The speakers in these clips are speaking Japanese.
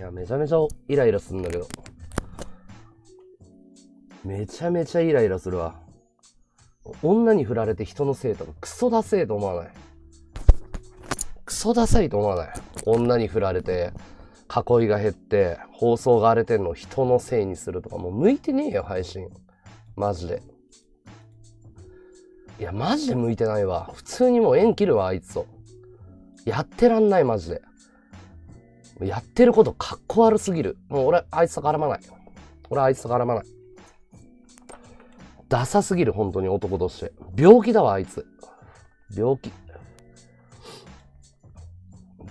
いや、めちゃめちゃイライラするんだけど。めちゃめちゃイライラするわ。女に振られて人のせいとか、クソダセえと思わない。クソダサいと思わない。女に振られて、囲いが減って、放送が荒れてんのを人のせいにするとか、もう向いてねえよ、配信。マジで。いや、マジで向いてないわ。普通にもう縁切るわ、あいつを。やってらんない、マジで。やってることかっこ悪すぎる。もう俺、あいつと絡まない。俺、あいつと絡まない。ダサすぎる、本当に男として。病気だわ、あいつ。病気。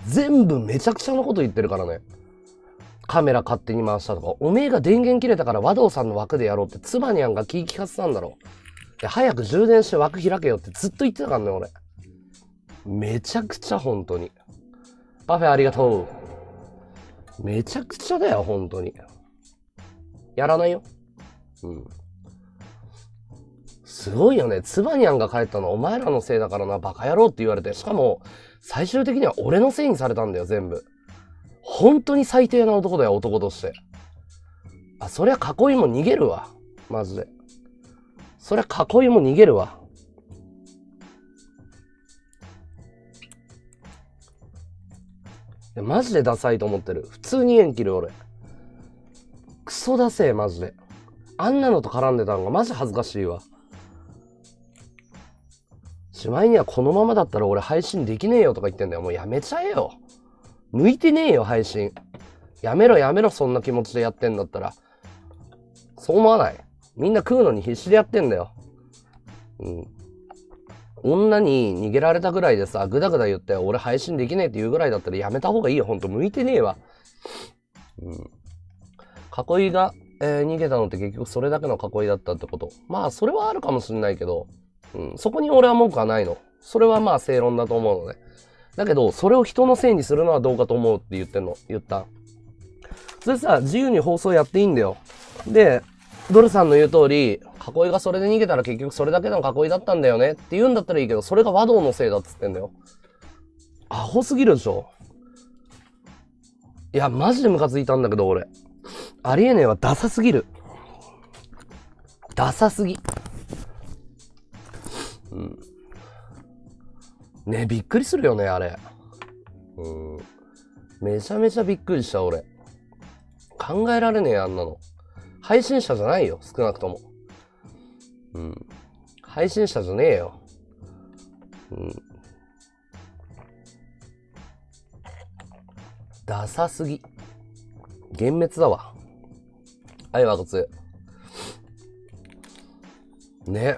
全部めちゃくちゃなこと言ってるからね。カメラ勝手に回したとか。おめえが電源切れたから和道さんの枠でやろうって、つばにゃんが気ぃ利かせたんだろう。早く充電して枠開けよってずっと言ってたからね、俺。めちゃくちゃ、本当に。パフェありがとう。めちゃくちゃだよ、本当に。やらないよ。うん。すごいよね。つばにゃんが帰ったのはお前らのせいだからな、バカ野郎って言われて。しかも、最終的には俺のせいにされたんだよ、全部。本当に最低な男だよ、男として。あ、そりゃ囲いも逃げるわ。マジで。そりゃ囲いも逃げるわ。いや、マジでダサいと思ってる。普通に縁切る、俺。クソダセえ、マジで。あんなのと絡んでたのがマジ恥ずかしいわ。しまいにはこのままだったら俺配信できねえよとか言ってんだよ。もうやめちゃえよ。向いてねえよ、配信。やめろやめろ、そんな気持ちでやってんだったら。そう思わない？みんな食うのに必死でやってんだよ。うん。女に逃げられたぐらいでさ、ぐだぐだ言って俺配信できねえって言うぐらいだったらやめた方がいいよ。ほんと向いてねえわ。うん。囲いが、逃げたのって結局それだけの囲いだったってこと。まあそれはあるかもしれないけど、うん、そこに俺は文句はないの。それはまあ正論だと思うのね。だけど、それを人のせいにするのはどうかと思うって言ってんの。言った。それさ、自由に放送やっていいんだよ。で、ドルさんの言う通り、囲いがそれで逃げたら結局それだけの囲いだったんだよねって言うんだったらいいけど、それが和道のせいだっつってんだよ。アホすぎるでしょ。いや、マジでムカついたんだけど、俺。ありえねえはダサすぎる。ダサすぎ。うん、ねえ、びっくりするよね、あれ。うん。めちゃめちゃびっくりした、俺。考えられねえ、あんなの。配信者じゃないよ、少なくとも。うん。配信者じゃねえよ。うん。ダサすぎ。幻滅だわ。はい、わこつ。ね。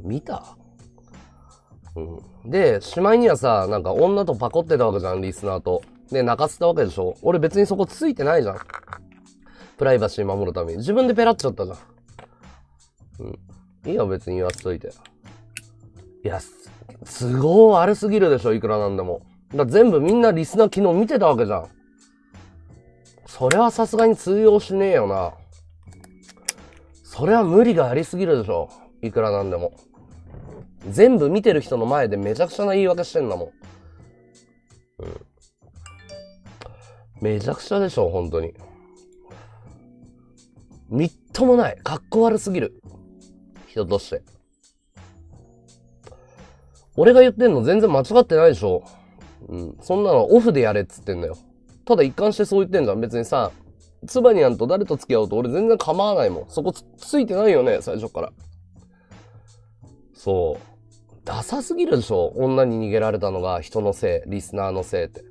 見た？うん、で、しまいにはさ、なんか女とパコってたわけじゃん、リスナーと。で、泣かせたわけでしょ。俺別にそこついてないじゃん。プライバシー守るために。自分でペラっちゃったじゃん。うん。いいよ、別に言わせといて。いや、すごいあれすぎるでしょ、いくらなんでも。だから全部みんなリスナー昨日見てたわけじゃん。それはさすがに通用しねえよな。それは無理がありすぎるでしょ。いくらなんでも。全部見てる人の前でめちゃくちゃな言い訳してんだもん。うん。めちゃくちゃでしょ、本当に。みっともない。かっこ悪すぎる。人として。俺が言ってんの全然間違ってないでしょ。うん。そんなのオフでやれっつってんだよ。ただ一貫してそう言ってんじゃん。別にさ、つばにゃんと誰と付き合おうと俺全然構わないもん。そこついてないよね、最初から。そう。ダサすぎるでしょ。女に逃げられたのが人のせい、リスナーのせいって。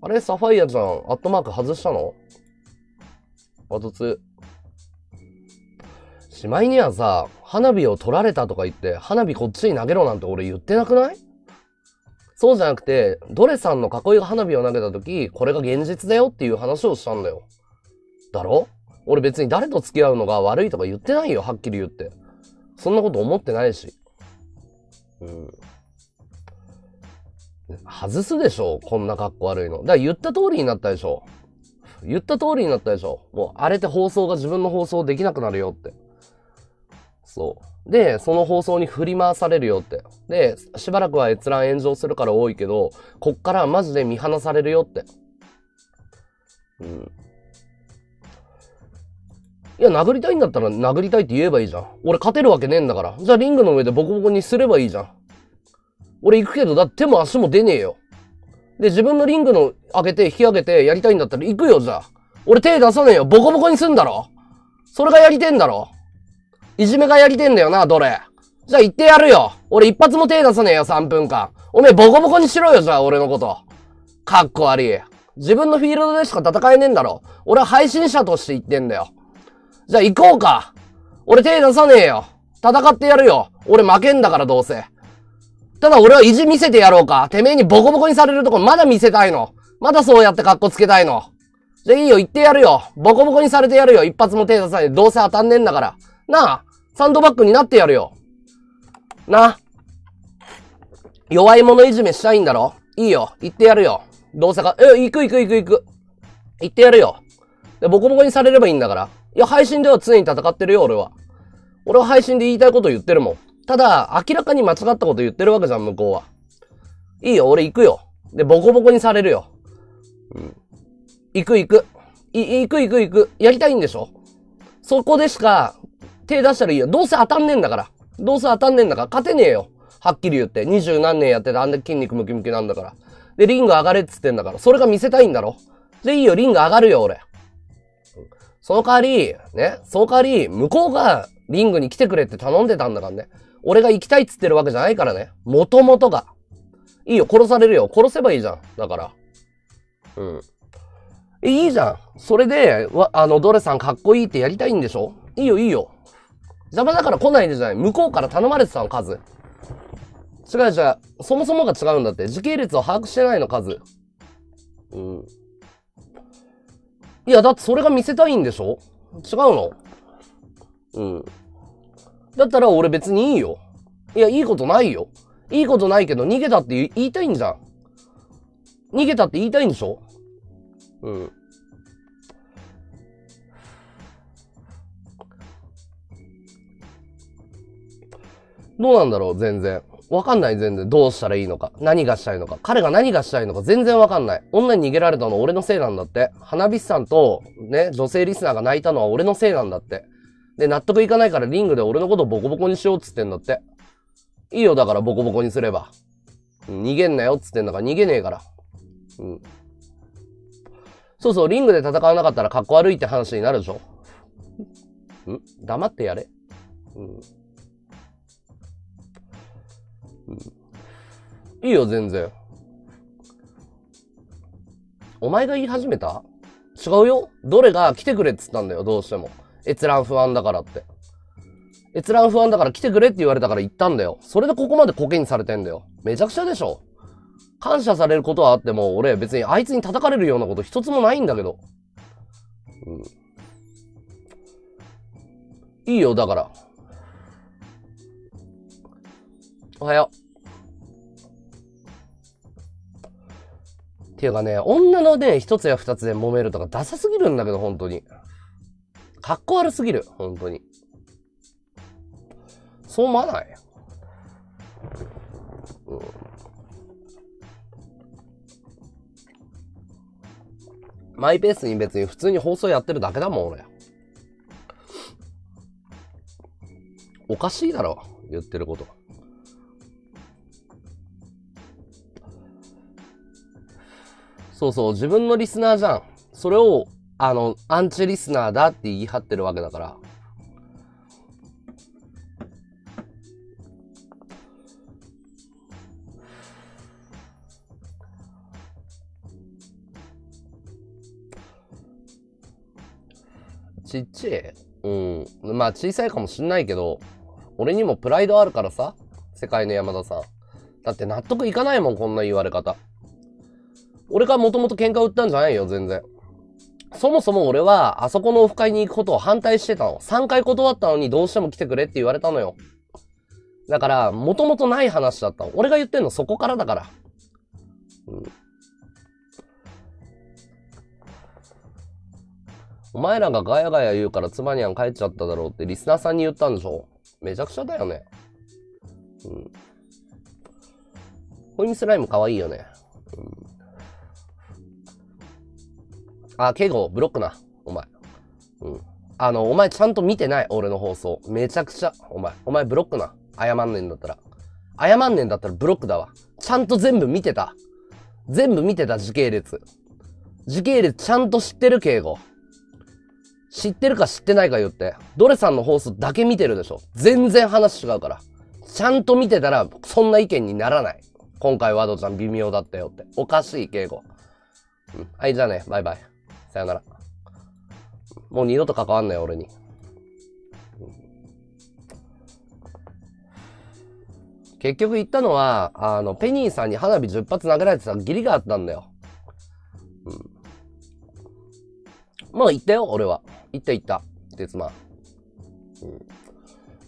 あれサファイアちゃん、アットマーク外したの？あとつ。しまいにはさ、花火を取られたとか言って、花火こっちに投げろなんて俺言ってなくない？そうじゃなくて、ドレさんの囲いが花火を投げた時、これが現実だよっていう話をしたんだよ。だろ？俺別に誰と付き合うのが悪いとか言ってないよ、はっきり言って。そんなこと思ってないし。うん。外すでしょ、こんな格好悪いの。だから言った通りになったでしょ。言った通りになったでしょ。もう荒れて放送が自分の放送できなくなるよって。そう。で、その放送に振り回されるよって。で、しばらくは閲覧炎上するから多いけど、こっからはマジで見放されるよって。うん。いや、殴りたいんだったら殴りたいって言えばいいじゃん。俺勝てるわけねえんだから。じゃあリングの上でボコボコにすればいいじゃん。俺行くけど、だって手も足も出ねえよ。で、自分のリングの上げて引き上げてやりたいんだったら行くよ、じゃあ。俺手出さねえよ。ボコボコにすんだろ。それがやりてんだろ。いじめがやりてんだよな、どれ。じゃあ行ってやるよ。俺一発も手出さねえよ、3分間。おめえボコボコにしろよ、じゃあ俺のこと。かっこ悪い。自分のフィールドでしか戦えねえんだろ。俺は配信者として言ってんだよ。じゃあ行こうか。俺手出さねえよ。戦ってやるよ。俺負けんだからどうせ。ただ俺は意地見せてやろうか。てめえにボコボコにされるとこまだ見せたいの。まだそうやって格好つけたいの。じゃあいいよ、行ってやるよ。ボコボコにされてやるよ。一発も手出さねえ。どうせ当たんねえんだから。なあ、サンドバッグになってやるよ。な。弱い者いじめしたいんだろ？いいよ。行ってやるよ。どうせか、行く。行ってやるよ。で、ボコボコにされればいいんだから。いや、配信では常に戦ってるよ、俺は。俺は配信で言いたいこと言ってるもん。ただ、明らかに間違ったこと言ってるわけじゃん、向こうは。いいよ、俺行くよ。で、ボコボコにされるよ。うん。行く。やりたいんでしょ？そこでしか、手出したらいいよ。どうせ当たんねえんだから。勝てねえよ。はっきり言って。二十何年やっててあんだけ筋肉ムキムキなんだから。で、リング上がれっつってんだから。それが見せたいんだろ。で、いいよ、リング上がるよ、俺。その代わり、ね、向こうがリングに来てくれって頼んでたんだからね。俺が行きたいっつってるわけじゃないからね。元々が。いいよ、殺されるよ。殺せばいいじゃん。だから。うん。いいじゃん。それで、ドレさんかっこいいってやりたいんでしょ？いいよ、いいよ。邪魔だから来ないでじゃない。向こうから頼まれてたの、数。違う。そもそもが違うんだって。時系列を把握してないの、数。うん。いや、だってそれが見せたいんでしょ？違うの？うん。だったら俺別にいいよ。いや、いいことないよ。いいことないけど、逃げたって言いたいんじゃん。逃げたって言いたいんでしょ？うん。どうなんだろう、全然。わかんない、全然。どうしたらいいのか。何がしたいのか。彼が何がしたいのか、全然わかんない。女に逃げられたの俺のせいなんだって。花火師さんと、ね、女性リスナーが泣いたのは俺のせいなんだって。で、納得いかないからリングで俺のことをボコボコにしようっつってんだって。いいよ、だからボコボコにすれば。逃げんなよっつってんだから、逃げねえから。うん。そうそう、リングで戦わなかったら格好悪いって話になるでしょ。ん？黙ってやれ。うん。いいよ、全然。お前が言い始めた？違うよ。どれが来てくれっつったんだよ、どうしても。閲覧不安だからって。閲覧不安だから来てくれって言われたから行ったんだよ。それでここまでコケにされてんだよ。めちゃくちゃでしょ。感謝されることはあっても、俺別にあいつに叩かれるようなこと一つもないんだけど。うん。いいよ、だから。おはよう。っていうかね、女のね、一つや二つで揉めるとかダサすぎるんだけど、本当に。かっこ悪すぎる、本当に。そう思わない？うん。マイペースに別に普通に放送やってるだけだもん、俺。おかしいだろ、言ってること。そうそう、自分のリスナーじゃん。それを、アンチリスナーだって言い張ってるわけだから。ちっちゃい？うん。まあ、小さいかもしんないけど、俺にもプライドあるからさ、世界の山田さん。だって納得いかないもん、こんな言われ方。俺がもともと喧嘩売ったんじゃないよ、全然。そもそも俺は、あそこのオフ会に行くことを反対してたの。3回断ったのにどうしても来てくれって言われたのよ。だから、もともとない話だったの。俺が言ってんのそこからだから。うん。お前らがガヤガヤ言うからつまにゃん帰っちゃっただろうってリスナーさんに言ったんでしょ。めちゃくちゃだよね。うん。ホイミスライムかわいいよね。うん。あ、敬語、ブロックな、お前。うん。お前ちゃんと見てない、俺の放送。めちゃくちゃ、お前ブロックな。謝んねんだったら。謝んねんだったらブロックだわ。ちゃんと全部見てた。全部見てた、時系列。時系列ちゃんと知ってる、敬語。知ってるか知ってないか言って。ドレさんの放送だけ見てるでしょ。全然話違うから。ちゃんと見てたら、そんな意見にならない。今回ワドちゃん微妙だったよって。おかしい、敬語。うん。はい、じゃあね。バイバイ。さよなら。もう二度と関わんない、俺に。結局言ったのは、ペニーさんに花火10発投げられてた義理があったんだよ。うん。まあ言ったよ、俺は。言った。鉄馬。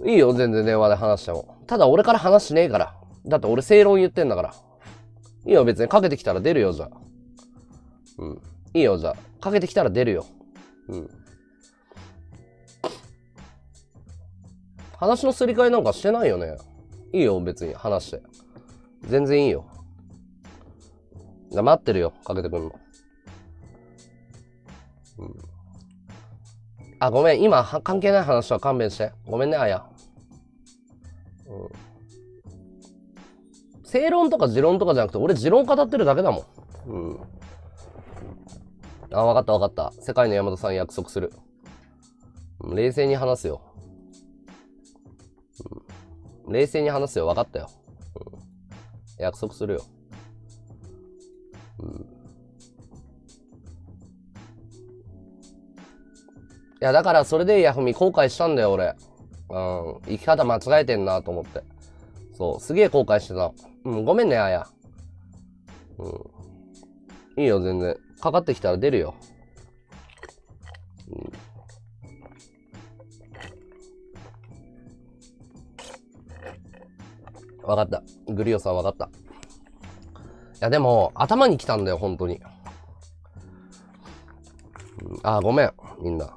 うん。いいよ、全然電話で話しても。ただ俺から話しねえから。だって俺正論言ってんだから。いいよ、別にかけてきたら出るよ、じゃあ。うん。いいよ、じゃあ。かけてきたら出るよ。うん。話のすり替えなんかしてないよね。いいよ、別に話して。全然いいよ。じゃあ待ってるよ、かけてくんの。うん。あ、ごめん。今、関係ない話は勘弁して。ごめんね、あや。うん。正論とか持論とかじゃなくて、俺持論語ってるだけだもん。うん。あ、わかった。世界の山田さん約束する。冷静に話すよ。うん。冷静に話すよ。分かったよ。うん、約束するよ。うん、いや、だからそれでヤフミ後悔したんだよ、俺。うん。生き方間違えてんなと思って。そう。すげえ後悔してた。うん。ごめんね、あや。うん。いいよ、全然。かかってきたら出るよ。うん。わかった。グリオさんわかった。いや、でも、頭に来たんだよ、本当に。うん、あ、ごめん、みんな。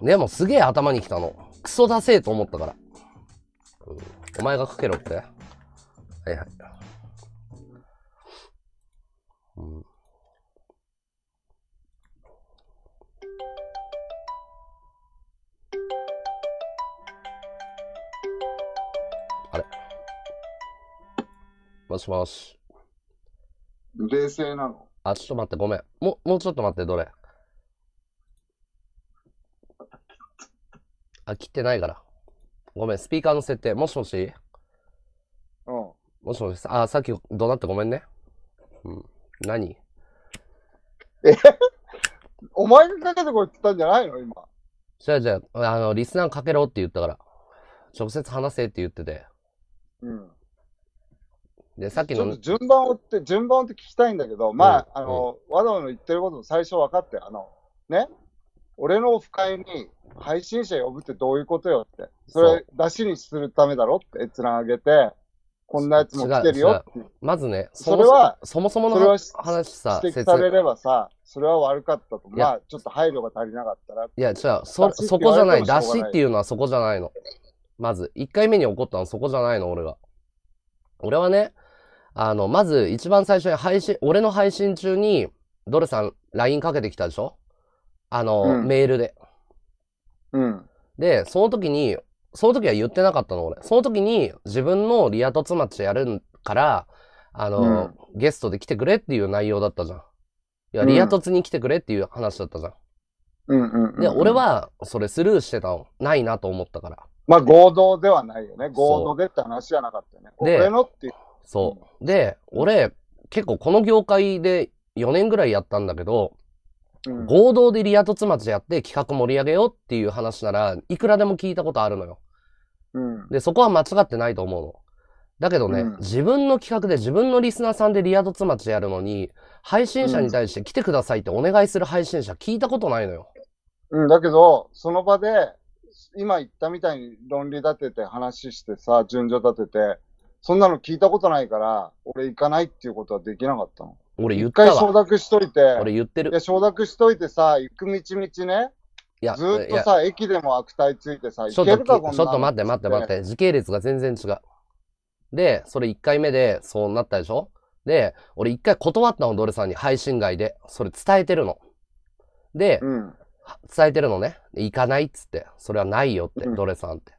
うん、でも、すげえ頭に来たの。クソだせえと思ったから。うん、お前がかけろって。はいはい。うん、あれもしもし。冷静なの？あ、ちょっと待って、ごめん。もうちょっと待って、どれ？あ、切ってないから。ごめん、スピーカーの設定。もしもし？うん。もしもし、あ、さっきどうなってごめんね。うん。何？お前にかけてこいって言ったんじゃないの今。じゃあ、リスナーかけろって言ったから。直接話せって言ってて。うん。で、さっきのちょっと順番をって聞きたいんだけど、まあ、和道の言ってることも最初分かって、ね、俺のオフ会に配信者呼ぶってどういうことよって、それ出しにするためだろって閲覧上げて、こんなやつも来てるよって。まずね、それは、そもそもの話さ、指摘されればさ、それは悪かったと。まあ、ちょっと配慮が足りなかったら。いや、違う、そこじゃない。出しっていうのはそこじゃないの。まず、1回目に起こったのはそこじゃないの、俺が。俺はね、まず一番最初に俺の配信中に、ドルさん LINE かけてきたでしょ？メールで。うん。で、その時は言ってなかったの、俺。その時に、自分のリアとツマッチやるから、ゲストで来てくれっていう内容だったじゃん。いや、リアとツに来てくれっていう話だったじゃん。で、俺は、それスルーしてたの。ないなと思ったから。まあ、合同ではないよね。合同でって話じゃなかったよね。俺のっていう。そう。で、俺、結構この業界で4年ぐらいやったんだけど、合同でリアとツマチやって企画盛り上げようっていう話なら、いくらでも聞いたことあるのよ。で、そこは間違ってないと思うの。だけどね、自分の企画で自分のリスナーさんでリアとツマチやるのに、配信者に対して来てくださいってお願いする配信者聞いたことないのよ。うん、だけど、その場で、今言ったみたいに論理立てて話してさ、順序立てて、そんなの聞いたことないから、俺行かないっていうことはできなかったの。俺言ったわ。一回承諾しといて。俺言ってる。いや、承諾しといてさ、行く道ね。いや、ずっとさ、駅でも悪態ついてさ、行けるかこんなの。ちょっと待って。時系列が全然違う。で、それ1回目でそうなったでしょ？で、俺1回断ったの、ドルさんに配信外で。それ伝えてるの。で、うん、伝えてるのね。行かないっつって。それはないよって、うん、ドレさんって。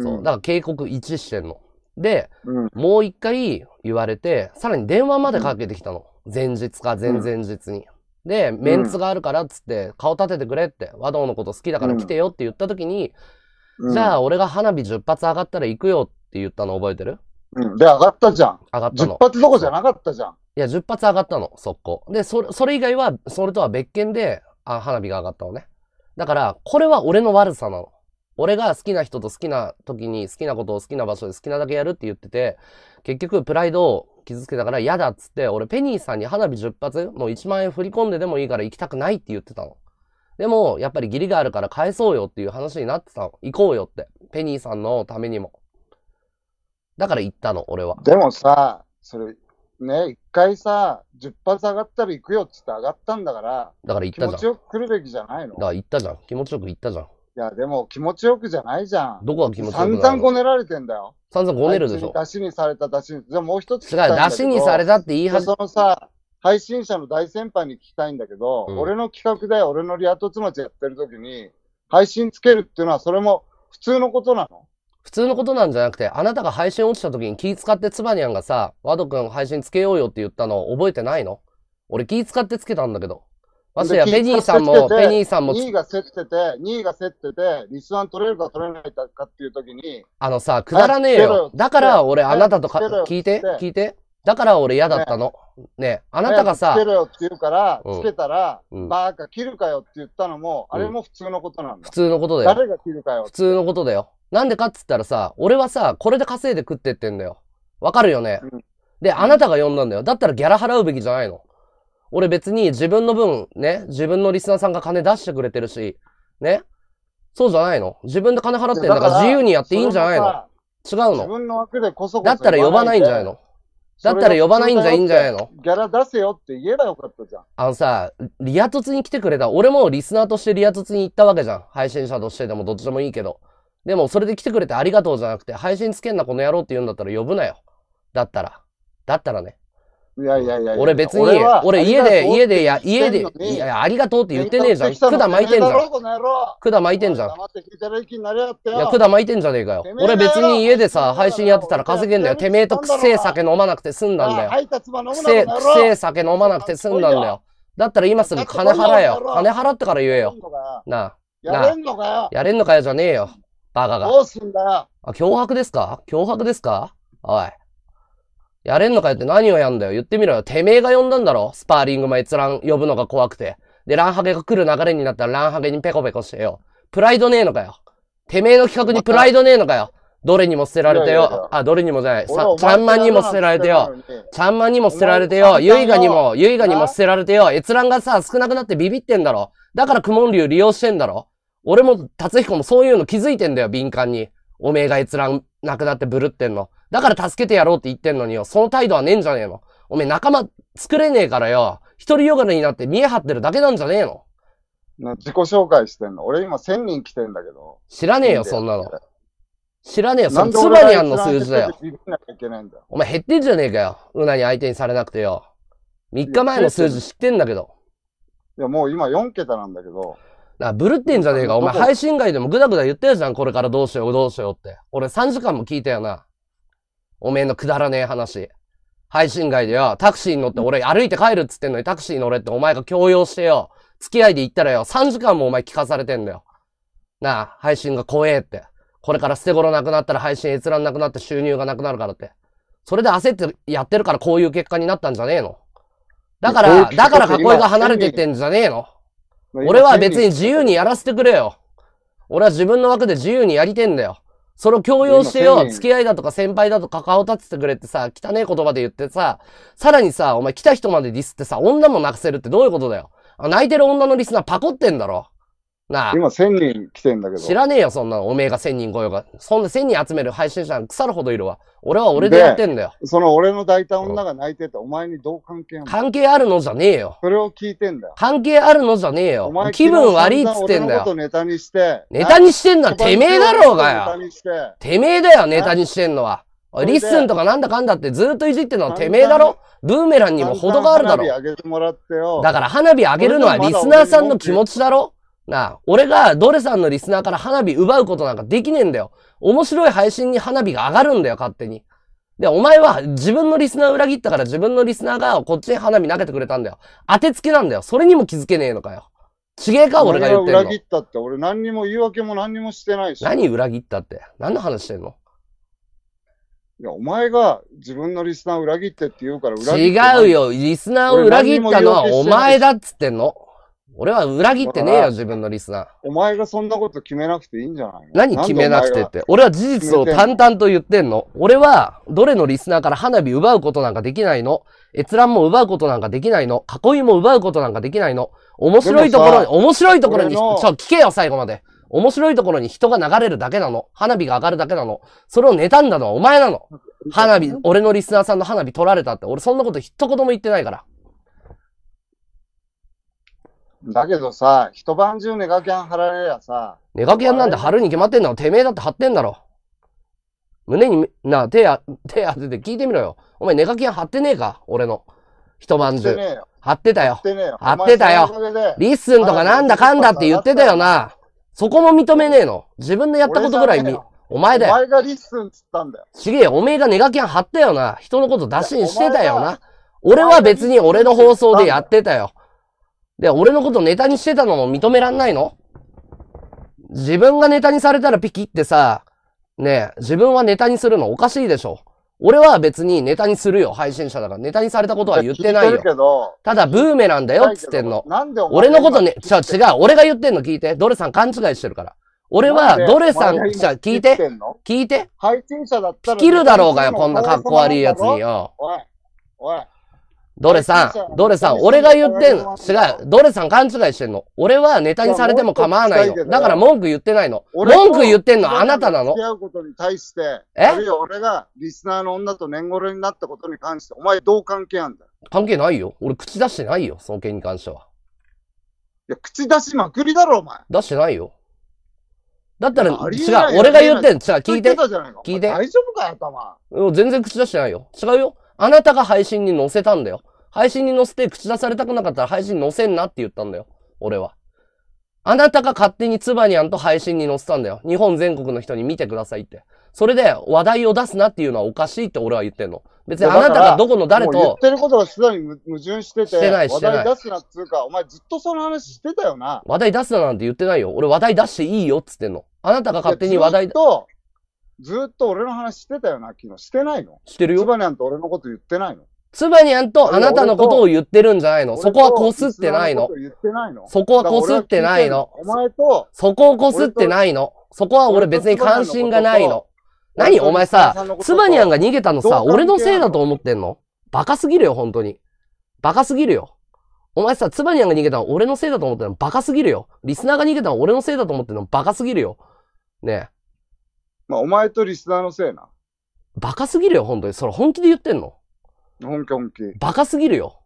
そう。だから警告1してんの。で、うん、もう一回言われて、さらに電話までかけてきたの。前日か前々日に。で、メンツがあるからっつって、顔立ててくれって、和道のこと好きだから来てよって言った時に、うん、じゃあ俺が花火10発上がったら行くよって言ったの覚えてる？うん。で、上がったじゃん。上がったの。10発どこじゃなかったじゃん。いや、10発上がったの、速攻。で、それ以外は、それとは別件で、花火が上がったのね。だから、これは俺の悪さなの。俺が好きな人と好きな時に好きなことを好きな場所で好きなだけやるって言ってて、結局プライドを傷つけたから嫌だっつって、俺ペニーさんに花火10発の1万円振り込んででもいいから行きたくないって言ってたの。でも、やっぱり義理があるから返そうよっていう話になってたの。行こうよって。ペニーさんのためにも。だから行ったの、俺は。でもさ、それ、ね、一回さ、10発上がったら行くよっつって上がったんだから、行ったじゃん。気持ちよく来るべきじゃないの？だから行ったじゃん。気持ちよく行ったじゃん。いや、でも気持ちよくじゃないじゃん。どこが気持ちよくないの？散々ごねられてんだよ。散々ごねるでしょ。出しにされた、出しに。じゃあもう一つ聞きたいんだけど。出しにされたって言い始めた。そのさ、配信者の大先輩に聞きたいんだけど、うん、俺の企画で俺のリアトツマチやってる時に、配信つけるっていうのはそれも普通のことなの？普通のことなんじゃなくて、あなたが配信落ちた時に気使ってつばにゃんがさ、ワド君配信つけようよって言ったの覚えてないの？俺気使ってつけたんだけど。ましてや、ペニーさんも。2位が競ってて、リスワン取れるか取れないかっていう時に。あのさ、くだらねえよ。だから俺、あなたとか、聞いて。だから俺嫌だったの。ね、あなたがさ。つけろよって言うから、つけたら、バーカ切るかよって言ったのも、あれも普通のことなんだ。普通のことだよ。誰が切るかよ。普通のことだよ。なんでかっつったらさ、俺はさ、これで稼いで食ってってんだよ。わかるよね。で、あなたが呼んだんだよ。だったらギャラ払うべきじゃないの。俺別に自分の分ね、自分のリスナーさんが金出してくれてるし、ね。そうじゃないの？自分で金払ってんだから自由にやっていいんじゃないの？違うの？自分の枠でこそこそ。だったら呼ばないんじゃないの？だったら呼ばないんじゃいいんじゃないの？ギャラ出せよって言えばよかったじゃん。あのさ、リア凸に来てくれた。俺もリスナーとしてリア凸に行ったわけじゃん。配信者としてでもどっちでもいいけど。でもそれで来てくれてありがとうじゃなくて、配信つけんなこの野郎って言うんだったら呼ぶなよ。だったらね。いや俺別に、俺家で、いや、ありがとうって言ってねえじゃん。管巻いてんじゃん。管巻いてんじゃん。いや、管巻いてんじゃねえかよ。俺別に家でさ、配信やってたら稼げんだよ。てめえとくせえ酒飲まなくて済んだんだよ。くせえ酒飲まなくて済んだんだよ。だったら今すぐ金払えよ。金払ってから言えよ。なあ。やれんのかよじゃねえよ。バカが。どうすんだよ。あ、脅迫ですかおい。やれんのかよって何をやんだよ。言ってみろよ。てめえが呼んだんだろ。スパーリングも閲覧呼ぶのが怖くて。で、ランハゲが来る流れになったらランハゲにペコペコしてよ。プライドねえのかよ。てめえの企画にプライドねえのかよ。どれにも捨てられてよ。あ、どれにもじゃない。ちゃんまんにも捨てられてよ。ちゃんまんにも捨てられてよ。ゆいがにも捨てられてよ。閲覧がさ、少なくなってビビってんだろ。だからクモンリュウ利用してんだろ。俺も、達彦もそういうの気づいてんだよ、敏感に。おめえが閲覧なくなってブルってんの。だから助けてやろうって言ってんのによ。その態度はねえんじゃねえの。おめえ仲間作れねえからよ。一人よがりになって見え張ってるだけなんじゃねえの。自己紹介してんの。俺今1000人来てんだけど。知らねえよ、そんなの。知らねえよ、そのつばにゃんの数字だよ。お前減ってんじゃねえかよ。うなに相手にされなくてよ。3日前の数字知ってんだけど。いや、もう今4桁なんだけど。ブルってんじゃねえか。お前配信外でもグダグダ言ってるじゃん。これからどうしよう、どうしようって。俺3時間も聞いたよな。おめえのくだらねえ話。配信外でよ、タクシーに乗って俺歩いて帰るっつってんのにタクシーに乗れってお前が強要してよ、付き合いで行ったらよ、3時間もお前聞かされてんだよ。なあ、配信が怖えって。これから捨て頃なくなったら配信閲覧なくなって収入がなくなるからって。それで焦ってやってるからこういう結果になったんじゃねえの。だから囲いが離れてってんじゃねえの。俺は別に自由にやらせてくれよ。俺は自分の枠で自由にやりてんだよ。それを強要してよ、付き合いだとか先輩だとか顔立ててくれってさ、汚い言葉で言ってさ、さらにさ、お前来た人までディスってさ、女も泣かせるってどういうことだよ。泣いてる女のリスナーパコってんだろ。なあ。今1000人来てんだけど。知らねえよ、そんなの。おめえが1000人来ようが。そんな1000人集める配信者腐るほどいるわ。俺は俺でやってんだよ。その俺の抱いた女が泣いてって、お前にどう関係あるの？関係あるのじゃねえよ。それを聞いてんだよ。関係あるのじゃねえよ。気分悪いっつってんだよ。ネタにしてんのはてめえだろうがよ。てめえだよ、ネタにしてんのは。リッスンとかなんだかんだってずっといじってんのはてめえだろ。ブーメランにも程があるだろ。だから花火あげるのはリスナーさんの気持ちだろ。なあ、俺がドレさんのリスナーから花火奪うことなんかできねえんだよ。面白い配信に花火が上がるんだよ、勝手に。で、お前は自分のリスナー裏切ったから自分のリスナーがこっちに花火投げてくれたんだよ。当てつけなんだよ。それにも気づけねえのかよ。ちげえか、俺が言ってんの。裏切ったって、俺何にも言い訳も何にもしてないし。何裏切ったって。何の話してんの？いや、お前が自分のリスナーを裏切ってって言うから裏切った。違うよ。リスナーを裏切ったのはお前だっつってんの。俺は裏切ってねえよ、自分のリスナー。お前がそんなこと決めなくていいんじゃないの？何決めなくてって。俺は事実を淡々と言ってんの。俺は、どれのリスナーから花火奪うことなんかできないの。閲覧も奪うことなんかできないの。囲いも奪うことなんかできないの。面白いところに、ちょっと聞けよ、最後まで。面白いところに人が流れるだけなの。花火が上がるだけなの。それを妬んだのはお前なの。花火、俺のリスナーさんの花火取られたって。俺そんなこと一言も言ってないから。だけどさ、一晩中ネガキャン張られりゃさ。ネガキャンなんて張るに決まってんだろ。てめえだって張ってんだろ。胸に、なあ、手当てて聞いてみろよ。お前ネガキャン張ってねえか？俺の。一晩中。張ってたよ。張ってたよ。リッスンとかなんだかんだって言ってたよな。そこも認めねえの。自分でやったことぐらいお前だよ。お前がリッスンつったんだよ。ちげえよ。おめえがネガキャン張ったよな。人のこと打診してたよな。俺は別に俺の放送でやってたよ。で、俺のことネタにしてたのも認めらんないの？自分がネタにされたらピキってさ、ねえ、自分はネタにするのおかしいでしょ。俺は別にネタにするよ、配信者だから。ネタにされたことは言ってないよ。ただ、ブーメランだよ、つってんの。俺のことね、違う、俺が言ってんの聞いて。ドレさん勘違いしてるから。俺は、ドレさん、聞いて。配信者だったら。ピキるだろうがよ、こんな格好悪いやつによ。おい。ドレさん、俺が言ってんの。違う、ドレさん勘違いしてんの。俺はネタにされても構わないよ。だから文句言ってないの。文句言ってんのはあなたなの。付き合うことに対して、あるいは俺がリスナーの女と年頃になったことに関して、お前どう関係あんだよ。関係ないよ。俺口出してないよ、その件に関しては。いや、口出しまくりだろ、お前。出してないよ。だったら、違う、俺が言ってんの。違う、聞いて。大丈夫かよ、頭。全然口出してないよ。違うよ。あなたが配信に載せたんだよ。配信に載せて口出されたくなかったら配信に載せんなって言ったんだよ。俺は。あなたが勝手にツバニャンと配信に載せたんだよ。日本全国の人に見てくださいって。それで話題を出すなっていうのはおかしいって俺は言ってんの。別にあなたがどこの誰と。言ってることがすでに矛盾してて。してない。話題出すなっつうか、お前ずっとその話してたよな。話題出すななんて言ってないよ。俺話題出していいよっつってんの。あなたが勝手に話題出す。ずっと俺の話してたよな、昨日。してないの？してるよ。つばにゃんと俺のこと言ってないの？つばにゃんとあなたのことを言ってるんじゃないの？そこはこすってないの。そこはこすってないの。お前と。そこをこすってないの。そこは俺別に関心がないの。何お前さ、つばにゃんが逃げたのさ、俺のせいだと思ってんの？バカすぎるよ、本当に。バカすぎるよ。お前さ、つばにゃんが逃げたの俺のせいだと思ってんのバカすぎるよ。リスナーが逃げたの俺のせいだと思ってんのバカすぎるよ。ねえ。まあ、お前とリスナーのせいな。バカすぎるよ、本当に。それ本気で言ってんの？本気。バカすぎるよ。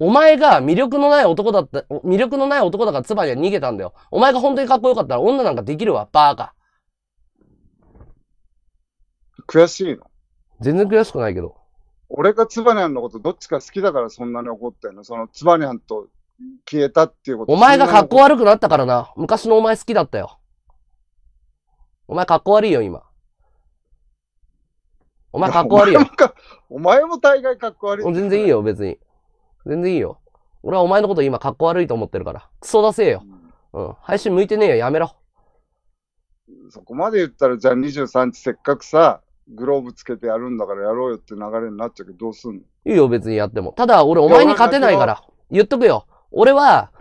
お前が魅力のない男だからつばには逃げたんだよ。お前が本当にかっこよかったら女なんかできるわ、バーカ。悔しいの？全然悔しくないけど。俺がつばにゃんのことどっちか好きだからそんなに怒ってんの？そのつばにゃんと消えたっていうこと。お前がかっこ悪くなったからな。昔のお前好きだったよ。お前かっこ悪いよ、今。お前かっこ悪いよ。お前も大概かっこ悪い。全然いいよ、別に。全然いいよ。俺はお前のこと今かっこ悪いと思ってるから。クソだせえよ。うん。配信向いてねえよ、やめろ。そこまで言ったら、じゃあ23日せっかくさ、グローブつけてやるんだからやろうよって流れになっちゃうけど、どうすんの？いいよ、別にやっても。ただ、俺お前に勝てないから。言っとくよ。俺は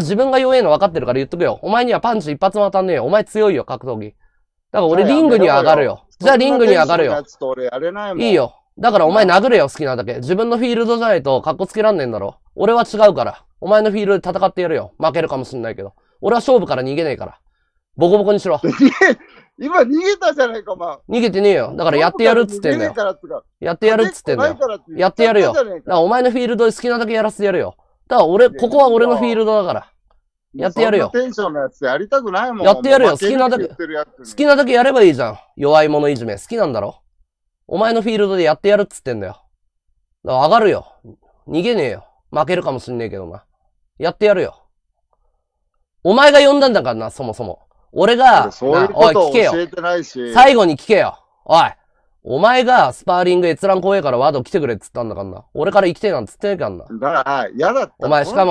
自分が弱えの分かってるから言っとくよ。お前にはパンチ一発も当たんねえよ。お前強いよ、格闘技。だから俺リングには上がるよ。じゃあリングに上がるよ。いいよ。だからお前殴れよ、好きなだけ。自分のフィールドじゃないと格好つけらんねえんだろ。俺は違うから。お前のフィールドで戦ってやるよ。負けるかもしんないけど。俺は勝負から逃げねえから。ボコボコにしろ。今逃げたじゃないか、お前。逃げてねえよ。だからやってやるっつってんだよ。やってやるよ。だからお前のフィールドで好きなだけやらせてやるよ。だからここは俺のフィールドだから。やってやるよ。テンションのやつやりたくないもん。やってやるよ。好きなだけやればいいじゃん。弱い者いじめ。好きなんだろ？お前のフィールドでやってやるっつってんだよ。だから上がるよ。逃げねえよ。負けるかもしんねえけどな。やってやるよ。お前が呼んだんだからな、そもそも。俺が、そういうことを教えてないし。最後に聞けよ。おい。お前がスパーリング閲覧公演からワード来てくれっつったんだからな。俺から行きてえなんつってねえからな。だから、嫌だった。お前、しか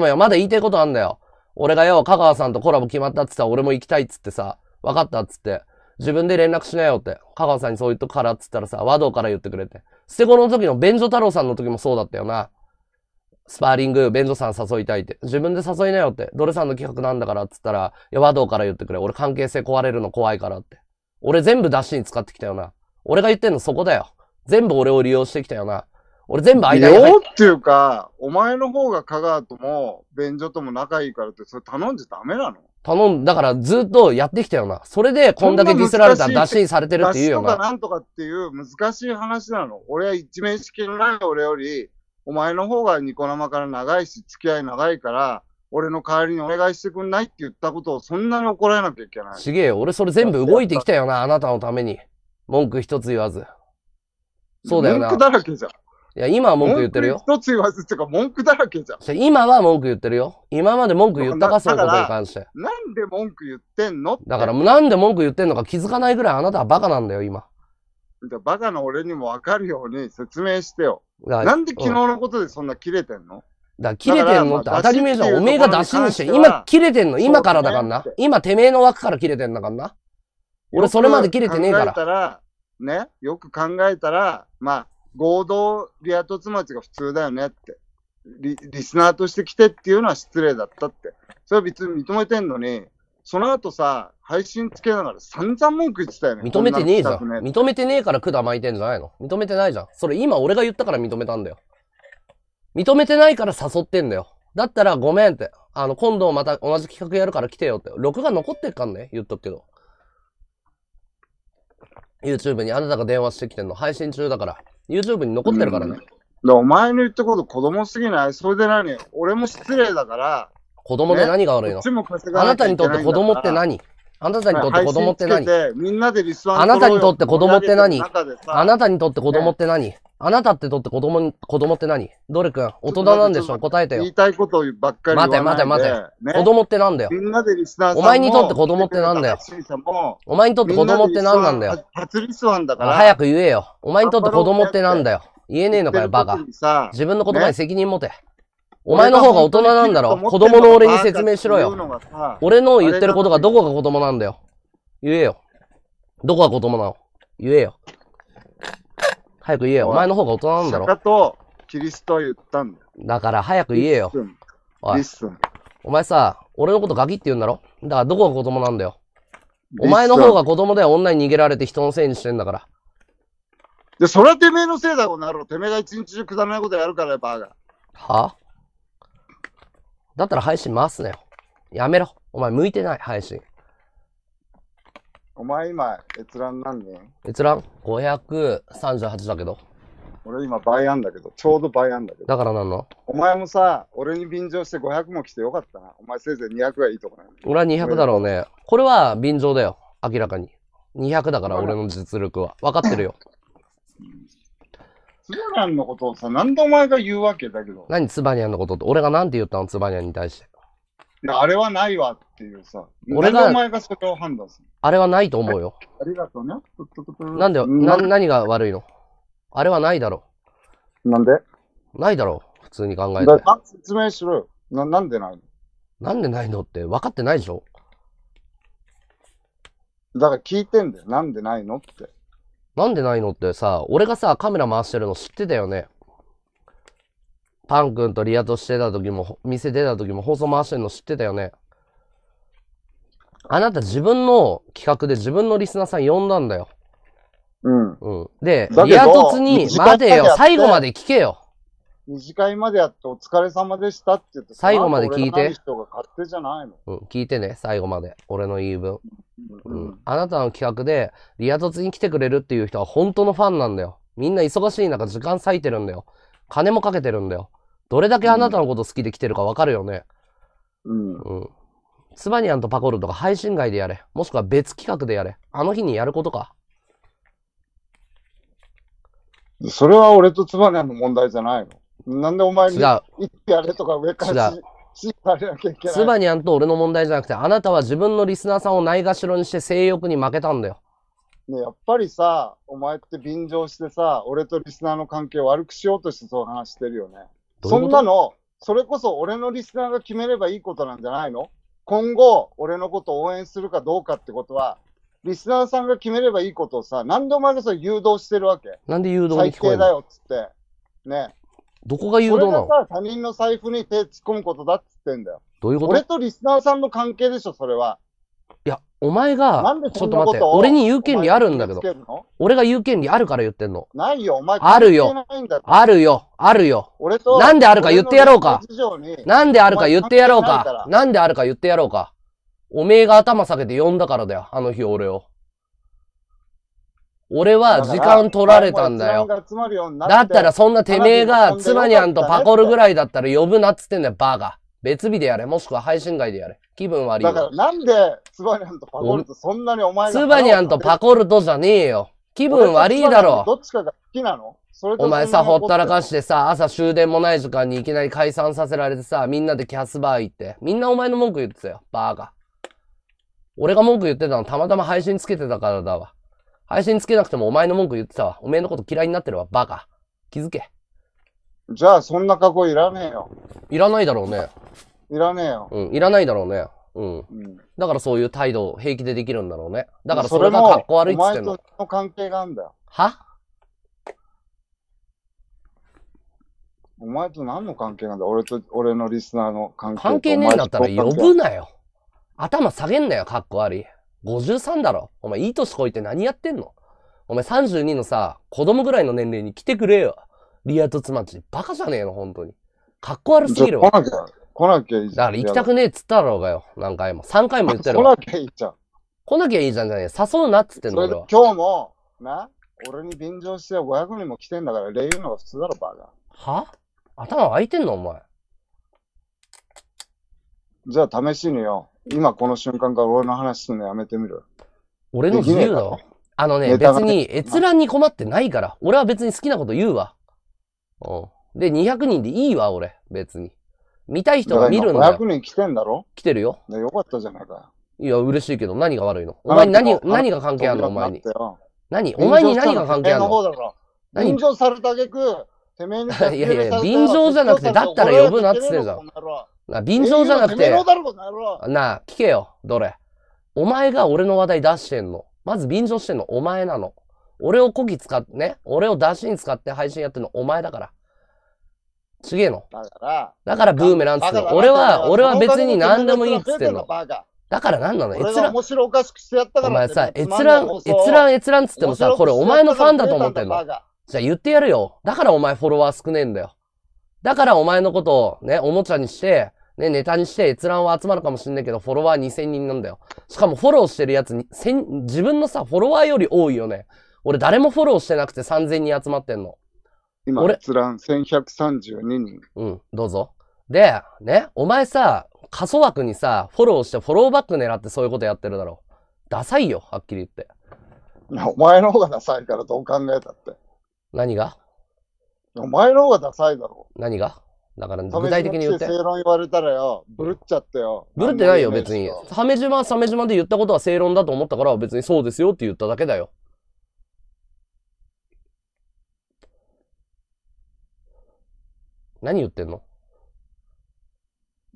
もよ、まだ言いたいことあんだよ。俺がよ、香川さんとコラボ決まったっつったら俺も行きたいっつってさ、分かったっつって、自分で連絡しなよって、香川さんにそう言っとくからっつったらさ、ワードから言ってくれて。捨て子の時の便所太郎さんの時もそうだったよな。スパーリング、便所さん誘いたいって。自分で誘いなよって。ドルさんの企画なんだからっつったら、いや、ワードから言ってくれ。俺関係性壊れるの怖いからって。俺全部出しに使ってきたよな。俺が言ってんのそこだよ。全部俺を利用してきたよな。俺全部間に入って。利用っていうか、お前の方が香川とも、便所とも仲いいからって、それ頼んじゃダメなの？だからずっとやってきたよな。それで、こんだけディスられたら打診されてるっていうよな。なんとかっていう難しい話なの。俺は一面識のない俺より、お前の方がニコ生から長いし、付き合い長いから、俺の代わりにお願いしてくんないって言ったことをそんなに怒られなきゃいけない。ちげえよ。俺それ全部動いてきたよな、あなたのために。文句一つ言わず。そうだよな。文句だらけじゃん。いや、今は文句言ってるよ。文句一つ言わずっていうか、文句だらけじゃん。今は文句言ってるよ。今まで文句言ったか、そういうことに関して。なんで文句言ってんの？だから、なんで文句言ってんのか気づかないぐらいあなたはバカなんだよ、今。バカな俺にもわかるように説明してよ。なんで昨日のことでそんなキレてんの？だから、キレてんのって当たり前じゃん。おめえが出しにして。今、キレてんの。今からだからな。今、てめえの枠からキレてんだからな。俺、それまで切れてねえから。ね、よく考えたら、まあ、合同リア凸待ちが普通だよねって。リスナーとして来てっていうのは失礼だったって。それは別に認めてんのに、その後さ、配信つけながら散々文句言ってたよね。認めてねえじゃん。認めてねえから管巻いてんじゃないの？認めてないじゃん。それ今俺が言ったから認めたんだよ。認めてないから誘ってんだよ。だったらごめんって。今度また同じ企画やるから来てよって。録画残ってっかんね、言っとくけど。YouTube にあなたが電話してきてんの。配信中だから。YouTube に残ってるからね。お前の言ったこと子供すぎない？それで何？俺も失礼だから。子供で何が悪いの？あなたにとって子供って何？あなたにとって子供って何？あなたにとって子供って何？あなたにとって子供って何？あなたってとって子供って何？どれくん、大人なんでしょ？答えてよ。言いたいことばっかり言わないで。待て。子供ってなんだよ。お前にとって子供ってなんだよ。お前にとって子供って何なんだよ。早く言えよ。お前にとって子供ってなんだよ。言えねえのかよ、バカ。自分の言葉に責任持て。お前の方が大人なんだろ。子供の俺に説明しろよ。俺の言ってることがどこが子供なんだよ。言えよ。どこが子供なの？言えよ。早く言えよ。お前の方が大人なんだろ。釈迦とキリストは言ったんだよ。だから早く言えよ。お前さ、俺のことガキって言うんだろ？だからどこが子供なんだよ。お前の方が子供で女に逃げられて人のせいにしてんだから。で、それはてめえのせいだろうなろ。てめえが一日中くだらないことやるからよ、バーガー。はぁ？だったら配信回すなよ。やめろ。お前向いてない、配信。お前今、閲覧何人？閲覧538だけど。俺今倍あんだけど、ちょうど倍あんだけど。だからなんの？お前もさ、俺に便乗して500も来てよかったな。お前せいぜい200がいいとこなの。俺は200だろうね。これは便乗だよ、明らかに。200だから俺の実力は。分かってるよ。つばにゃんのことをさ、なんでお前が言うわけだけど。何つばにゃんのことって、俺がなんて言ったのつばにゃんに対して。あれはないわっていうさ、俺がお前がそれを判断する。あれはないと思うよ。ありがとうね。なんで、何が悪いの？あれはないだろう。なんで？ないだろう、普通に考えて。説明しろよ。なんでないの？なんでないのって分かってないでしょ？だから聞いてんだよ。なんでないのって。なんでないのってさ、俺がさ、カメラ回してるの知ってたよね。パン君とリアとしてた時も、店出た時も放送回してるの知ってたよね。あなた自分の企画で自分のリスナーさん呼んだんだよ。うん。うん、で、リア凸に、待てよ、最後まで聞けよ。二次会までやってお疲れ様でしたって言って、最後まで聞いて。人が勝手じゃないの。うん、聞いてね、最後まで。俺の言い分。うん。あなたの企画で、リア凸に来てくれるっていう人は本当のファンなんだよ。みんな忙しい中時間割いてるんだよ。金もかけてるんだよ。どれだけあなたのこと好きで来てるかわかるよね。うん。つばにゃんとパコルとか配信外でやれ。もしくは別企画でやれ。あの日にやることか。それは俺とつばねの問題じゃないの。なんでお前に行ってやれとか上からしられなきゃいけない。つばねと俺の問題じゃなくて、あなたは自分のリスナーさんをないがしろにして性欲に負けたんだよ。ね、やっぱりさ、お前って便乗してさ、俺とリスナーの関係を悪くしようとしてそう話してるよね。そんなの、それこそ俺のリスナーが決めればいいことなんじゃないの？今後、俺のことを応援するかどうかってことは、リスナーさんが決めればいいことをさ、なんでお前がそれ誘導してるわけ？なんで誘導に聞こえるの？最低だよっつって。ね。どこが誘導なの？俺がさ、他人の財布に手突っ込むことだっつってんだよ。どういうこと？俺とリスナーさんの関係でしょ、それは。いや、お前が、ちょっと待って、俺に言う権利あるんだけど、俺が言う権利あるから言ってんの。ないよ、お前。あるよ。あるよ。あるよ。俺と、なんであるか言ってやろうか。なんであるか言ってやろうか。なんであるか言ってやろうか。おめえが頭下げて呼んだからだよ、あの日俺を。俺は時間取られたんだよ。だったらそんなてめえが、つまにゃんとパコるぐらいだったら呼ぶなっつってんだよ、バカ。別日でやれ、もしくは配信外でやれ。気分悪いよ。だからなんで、つばにゃんとパコルとそんなにお前が。つばにゃんとパコルとじゃねえよ。気分悪いだろ。どっちかが好きなの？それとお前さ、ほったらかしてさ、朝終電もない時間にいきなり解散させられてさ、みんなでキャスバー行って。みんなお前の文句言ってたよ、バーガー。俺が文句言ってたのたまたま配信つけてたからだわ。配信つけなくてもお前の文句言ってたわ。お前のこと嫌いになってるわ、バカ。気づけ。じゃあ、そんな過去いらねえよ。いらないだろうね。いらねえよ。うん、いらないだろうね。うん。うん、だからそういう態度を平気でできるんだろうね。だからそれが格好悪いっつってんの。お前との関係があんだよ。は？お前と何の関係なんだ？俺と、俺のリスナーの関係。関係ねえんだったら呼ぶなよ。頭下げんなよ、格好悪い。53だろ。お前、いい年こいて何やってんの？お前32のさ、子供ぐらいの年齢に来てくれよ。リアとつまち、バカじゃねえの、本当に。かっこ悪すぎるわ。来なきゃいいじゃん。だから行きたくねえっつったろうがよ、何回も。3回も言ってるわ。来なきゃいいじゃん。来なきゃいいじゃんじゃねえ。誘うなっつってんのよ。今日も、な、俺に便乗して500人も来てんだから、礼言うのが普通だろ、バカ。は？頭開いてんの、お前。じゃあ試しによ。今この瞬間から俺の話すんのやめてみる。俺の自由だろ。あのね、別に閲覧に困ってないから。俺は別に好きなこと言うわ。うん。で、200人でいいわ、俺。別に。見たい人が見るんだよ。200人来てんだろ？来てるよ。よかったじゃないか。いや、嬉しいけど、何が悪いの？お前に何が関係あるの？お前に。何？お前に何が関係あるの？便乗された挙句、てめえに。いやいや、便乗じゃなくて、だったら呼ぶなって言ってるじゃん。便乗じゃなくて、なあ、聞けよ、どれ。お前が俺の話題出してんの。まず便乗してんの、お前なの。俺をこき使ってね、俺を出しに使って配信やってるのお前だから。ちげえの。だからブーメランつっての。俺は別に何でもいいっつってんの。だから何なの？閲覧。お前さ、閲覧つってもさ、これお前のファンだと思ってんの。じゃあ言ってやるよ。だからお前フォロワー少ねえんだよ。だからお前のことをね、おもちゃにして、ね、ネタにして閲覧は集まるかもしんないけど、フォロワー2000人なんだよ。しかもフォローしてるやつに、自分のさ、フォロワーより多いよね。俺誰もフォローしてなくて3000人集まってんの。今、閲覧1132人。うん、どうぞ。で、ね、お前さ、過疎枠にさ、フォローしてフォローバック狙ってそういうことやってるだろ。ダサいよ、はっきり言って。お前の方がダサいからどう考えたって。何が？お前の方がダサいだろ。何が？だから具体的に言って。正論言われたらよ、ブルっちゃってよ。ブルってないよ、別に。鮫島で言ったことは正論だと思ったから、別にそうですよって言っただけだよ。何言ってんの？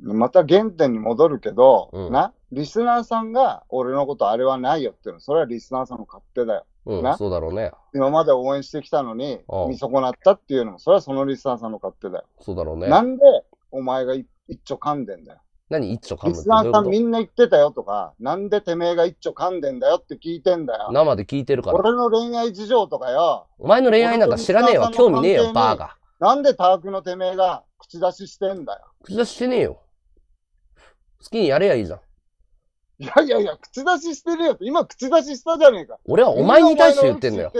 また原点に戻るけど、うん、な、リスナーさんが俺のことあれはないよっていうの、それはリスナーさんの勝手だよ。うん、な、そうだろうね。今まで応援してきたのに見損なったっていうのも、それはそのリスナーさんの勝手だよ。そうだろうね。なんでお前が一丁噛んでんだよ。何一丁噛んでんだよ。リスナーさんみんな言ってたよとか、なんでてめえが一丁噛んでんだよって聞いてんだよ。生で聞いてるから。俺の恋愛事情とかよ。お前の恋愛なんか知らねえわ。興味ねえよ、バーガー。なんでタークのてめえが口出ししてんだよ。口出ししてねえよ。好きにやれやいいじゃん。いやいやいや、口出ししてるよって、今口出ししたじゃねえか。俺はお前に対して言ってんだよ。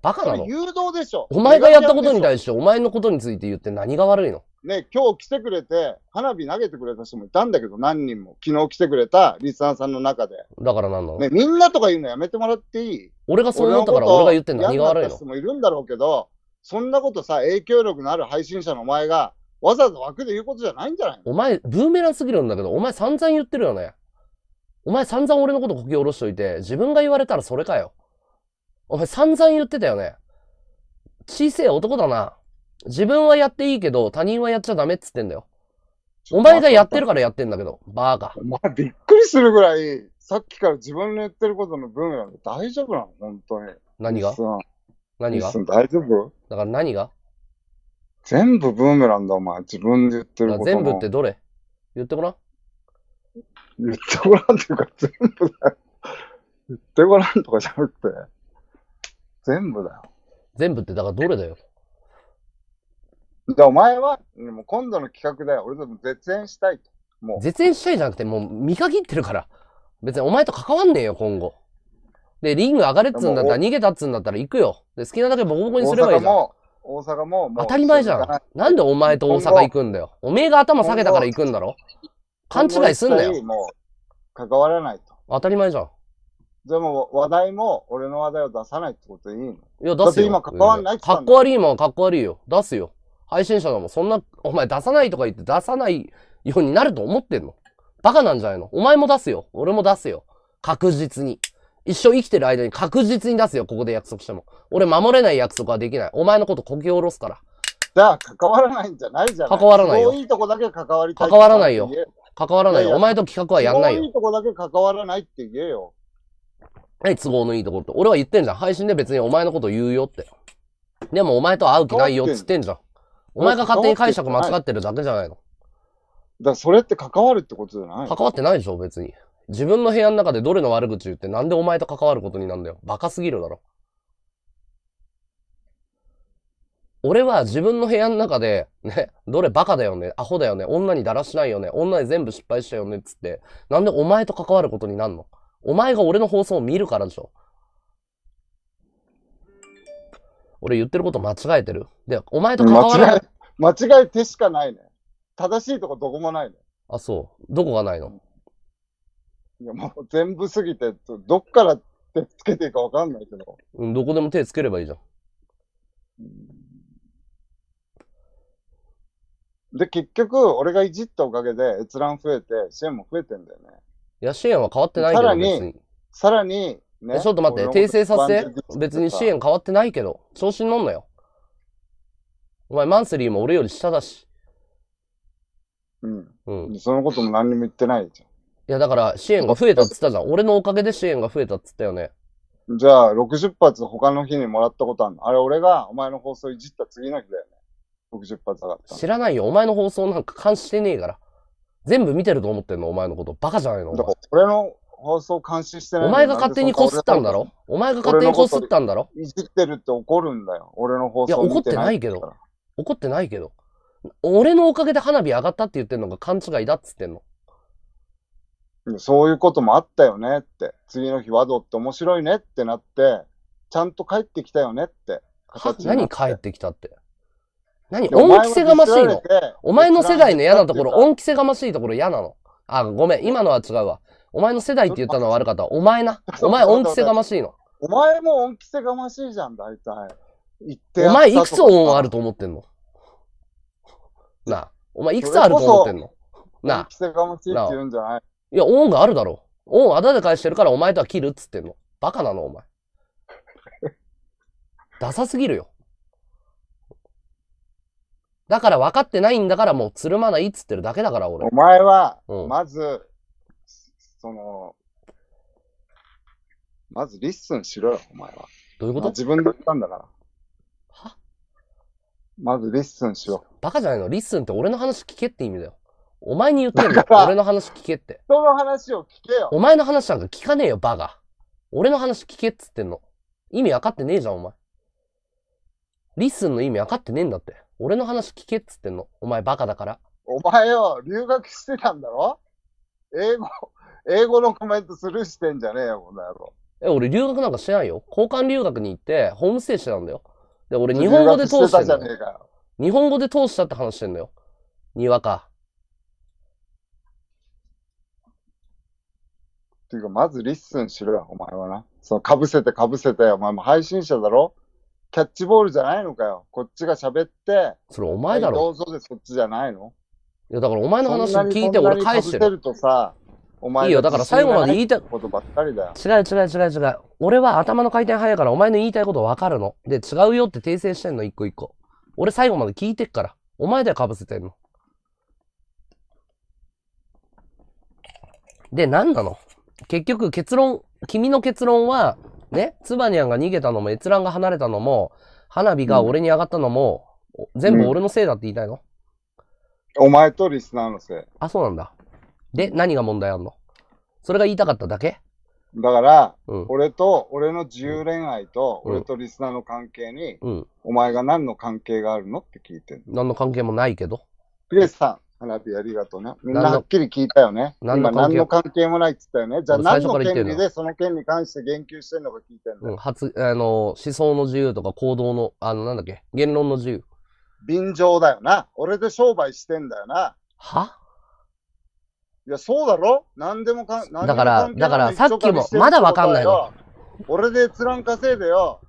バカなの。誘導でしょ。お前がやったことに対して、お前のことについて言って何が悪いの？ね、今日来てくれて、花火投げてくれた人もいたんだけど、何人も。昨日来てくれたリスナーさんの中で。だから何なの？ね、みんなとか言うのやめてもらっていい？俺がそう思ったから俺が言ってんの。何が悪いの？人もいるんだろうけど、そんなことさ、影響力のある配信者のお前が、わざわざ枠で言うことじゃないんじゃないの？お前、ブーメランすぎるんだけど、お前散々言ってるよね。お前散々俺のことこき下ろしといて、自分が言われたらそれかよ。お前散々言ってたよね。小せえ男だな。自分はやっていいけど、他人はやっちゃダメっつってんだよ。お前がやってるからやってんだけど、バーカ。お前びっくりするぐらい、さっきから自分の言ってることの分なんで大丈夫なの？本当に。何が？何が？大丈夫？だから何が？全部ブーメランだ、お前。自分で言ってることの。全部ってどれ？言ってごらん。言ってごらんっていうか、全部だよ。言ってごらんとかじゃなくて、全部だよ。全部って、だからどれだよ。だからお前は、もう今度の企画だよ。俺とも絶縁したいと。もう。絶縁したいじゃなくて、もう見限ってるから。別にお前と関わんねえよ、今後。で、リング上がれっつうんだったら、逃げたっつうんだったら行くよ。で、好きなだけボコボコにすればいいじゃん。大阪も当たり前じゃん。なんでお前と大阪行くんだよ。おめえが頭下げたから行くんだろ。勘違いすんなよ。もう、関わらないと。当たり前じゃん。でも、話題も、俺の話題を出さないってことでいいの？いや、出すよ。だって今関わんないって言ったんだよ。かっこ悪いもん、かっこ悪いよ。出すよ。配信者だもん。そんな、お前出さないとか言って出さないようになると思ってんの？バカなんじゃないの？お前も出すよ。俺も出すよ。確実に。一生生きてる間に確実に出すよ。ここで約束しても。俺守れない約束はできない。お前のことこき下ろすから。じゃあ、関わらないんじゃないじゃん。関わらないよ。そういうとこだけ関わりたい。関わらないよ。関わらないよ。いやいやお前と企画はやんないよ。そういうとこだけ関わらないって言えよ。はい、都合のいいところと。俺は言ってんじゃん。配信で別にお前のこと言うよって。でもお前と会う気ないよって言ってんじゃん。お前が勝手に解釈間違ってるだけじゃないの。だからそれって関わるってことじゃない？関わってないでしょ、別に。自分の部屋の中でどれの悪口言ってなんでお前と関わることになるんだよ。バカすぎるだろ。俺は自分の部屋の中で、ね、どれバカだよね、アホだよね、女にだらしないよね、女に全部失敗したよね、つって、なんでお前と関わることになるの？お前が俺の放送を見るからでしょ。俺言ってること間違えてる。で、お前と関わらない。間違えてしかないね。正しいとこどこもないね。あ、そう。どこがないの？いや、もう全部すぎて、どっから手つけていいかわかんないけど。うん、どこでも手つければいいじゃん。で、結局、俺がいじったおかげで閲覧増えて、支援も増えてんだよね。いや、支援は変わってないけど、さらに、ね、ちょっと待って、訂正させて。別に支援変わってないけど、調子に乗んなよ。お前、マンスリーも俺より下だし。うん。うん。そのことも何にも言ってないじゃん。いや、だから、支援が増えたっつったじゃん。俺のおかげで支援が増えたっつったよね。じゃあ、60発他の日にもらったことあるの？あれ、俺がお前の放送いじった次の日だよね。60発上がった。知らないよ。お前の放送なんか監視してねえから。全部見てると思ってんの、お前のこと。バカじゃないの。俺の放送監視してない。お前が勝手にこすったんだろ？お前が勝手にこすったんだろ？いじってるって怒るんだよ。俺の放送見てない。いや、怒ってないけど。怒ってないけど。俺のおかげで花火上がったって言ってんのが勘違いだっつってんの。そういうこともあったよねって。次の日ワドって面白いねってなって、ちゃんと帰ってきたよねって。何帰ってきたって。何恩着せがましいの？お前の世代の嫌なところ、恩着せがましいところ嫌なの。あ、ごめん。今のは違うわ。お前の世代って言ったのは悪かった。お前な。お前恩着せがましいの。お前も恩着せがましいじゃん、大体。言ってお前いくつ恩あると思ってんの？なあ。お前いくつあると思ってんの？なあ。恩着せがましいって言うんじゃない？いや、恩があるだろ。恩あだで返してるからお前とは切るっつってんの。バカなの、お前。ダサすぎるよ。だから分かってないんだからもうつるまないっつってるだけだから、俺。お前は、まず、まずリッスンしろよ、お前は。どういうこと？自分で言ったんだから。は？まずリッスンしろ。バカじゃないの？リッスンって俺の話聞けって意味だよ。お前に言ってんの？俺の話聞けって。その話を聞けよ。お前の話なんか聞かねえよ、バカ。俺の話聞けっつってんの。意味分かってねえじゃん、お前。リッスンの意味分かってねえんだって。俺の話聞けっつってんの。お前バカだから。お前よ、留学してたんだろ？英語のコメントスルーしてんじゃねえよ、この野郎。え、俺留学なんかしてないよ。交換留学に行って、ホームステイしてたんだよ。で、俺日本語で通したんだよ。日本語で通したって話してんだよ。にわか。っていうか、まずリッスンしろよ、お前はな。その、被せて、お前も配信者だろ？キャッチボールじゃないのかよ。こっちが喋って。それお前だろ。どうぞでそっちじゃないの？いやだからお前の話聞いて俺返してるとさ、お前いいよだから最後まで言いたいことばっかりだよ。違う。俺は頭の回転早いからお前の言いたいこと分かるの。で違うよって訂正してんの一個一個。俺最後まで聞いてっから。お前でかぶせてんの。で何なの？結局結論、君の結論はね、ツバニャンが逃げたのも閲覧が離れたのも花火が俺に上がったのも、うん、全部俺のせいだって言いたいの？お前とリスナーのせい。あ、そうなんだ。で、何が問題あんの？それが言いたかっただけ？だから、うん、俺と俺の自由恋愛と、うん、俺とリスナーの関係に、うん、お前が何の関係があるのって聞いてる。何の関係もないけど。ピレスさん、花火ありがとうね。みんなはっきり聞いたよね。今何の関係もないって言ったよね。じゃあ何の権利でその件に関して言及してんのか聞いてんの、うん、思想の自由とか行動の、なんだっけ、言論の自由。便乗だよな。俺で商売してんだよな。はいや、そうだろ？何でもかん、何でも関係ない。だからさっきも、まだわかんないの。俺で閲覧稼いでよ。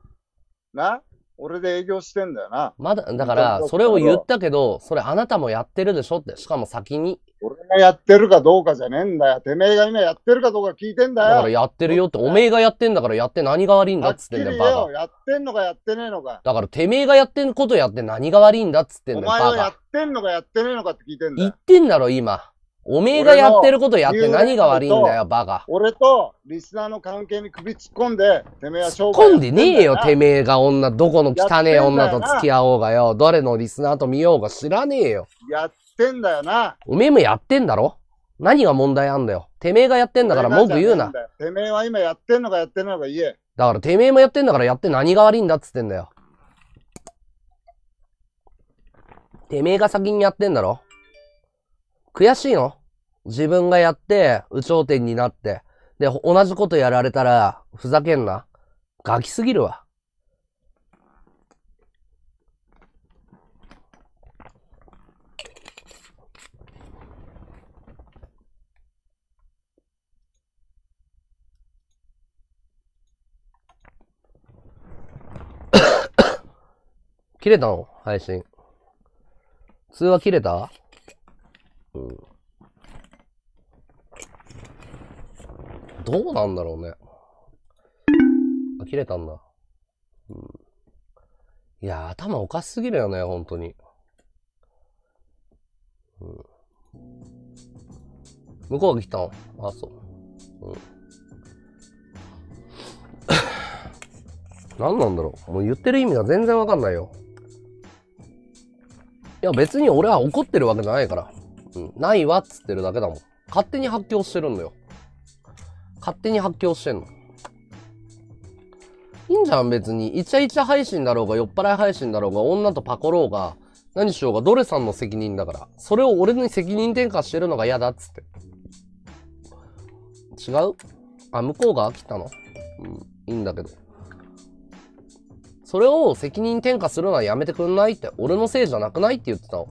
な？俺で営業してんだよな。まだ、だから、それを言ったけど、それあなたもやってるでしょって、しかも先に。俺がやってるかどうかじゃねえんだよ。てめえが今やってるかどうか聞いてんだよ。だからやってるよって、おめえがやってんだからやって何が悪いんだっつってんだよ、バカ。やってんのかやってねえのか。だからてめえがやってんことやって何が悪いんだっつってんだよ、バカ。お前はやってんのかやってねえのかって聞いてんだよ。言ってんだろ、今。おめえがやってることやって何が悪いんだよ、バカ。俺とリスナーの関係に首突っ込んで、てめえは勝負。突っ込んでねえよ、てめえが女、どこの汚ねえ女と付き合おうがよ、誰のリスナーと見ようが知らねえよ。やってんだよな。おめえもやってんだろ？何が問題あんだよ。てめえがやってんだから文句言うな。てめえは今やってんのかやってないのか言え。だからてめえもやってんだからやって何が悪いんだっつってんだよ。てめえが先にやってんだろ？悔しいの？自分がやって、有頂天になって。で、同じことやられたら、ふざけんな。ガキすぎるわ。切れたの？配信。通話切れた？どうなんだろうね。あ、切れたんだ。うん、いや、頭おかしすぎるよね、本当に。うん、向こうが来たの？あ、そう。うん、何なんだろう。もう言ってる意味が全然わかんないよ。いや、別に俺は怒ってるわけじゃないから。ないわっつってるだけだもん。勝手に発狂してるんだよ。勝手に発狂してんの。いいんじゃん、別に。イチャイチャ配信だろうが、酔っ払い配信だろうが、女とパコろうが、何しようが、どれさんの責任だから。それを俺に責任転嫁してるのが嫌だっつって。違う？あ、向こうが飽きたの？うん、いいんだけど。それを責任転嫁するのはやめてくんないって、俺のせいじゃなくないって言ってたの。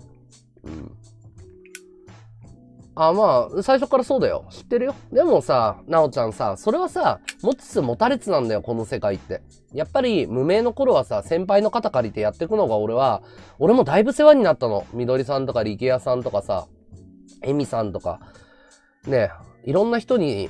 うん。あ、まあ、最初からそうだよ。知ってるよ。でもさ、なおちゃんさ、それはさ、持ちつ持たれつなんだよ、この世界って。やっぱり、無名の頃はさ、先輩の肩借りてやってくのが俺もだいぶ世話になったの。みどりさんとか、力也さんとかさ、えみさんとか、ねえ、いろんな人に、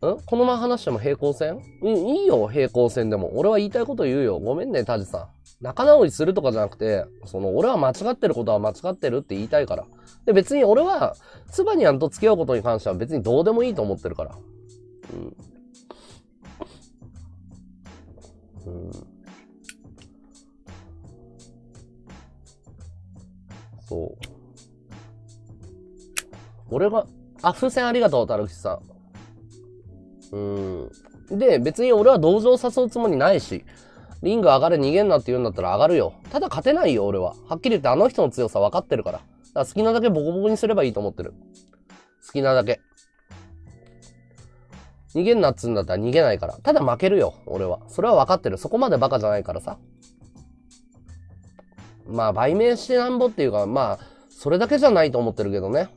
このまま話しても平行線？うん、いいよ、平行線でも。俺は言いたいこと言うよ。ごめんね、タジさん。仲直りするとかじゃなくて、俺は間違ってることは間違ってるって言いたいから。で、別に俺は、ツバニャンと付き合うことに関しては別にどうでもいいと思ってるから。そう。俺が、あ、風船ありがとう、たるきさん。で、別に俺は同情を誘うつもりないし。リング上がる逃げんなって言うんだったら上がるよ。ただ勝てないよ、俺は。はっきり言ってあの人の強さ分かってるから。だから好きなだけボコボコにすればいいと思ってる。好きなだけ。逃げんなっつうんだったら逃げないから。ただ負けるよ、俺は。それは分かってる。そこまでバカじゃないからさ。まあ、売名してなんぼっていうか、まあ、それだけじゃないと思ってるけどね。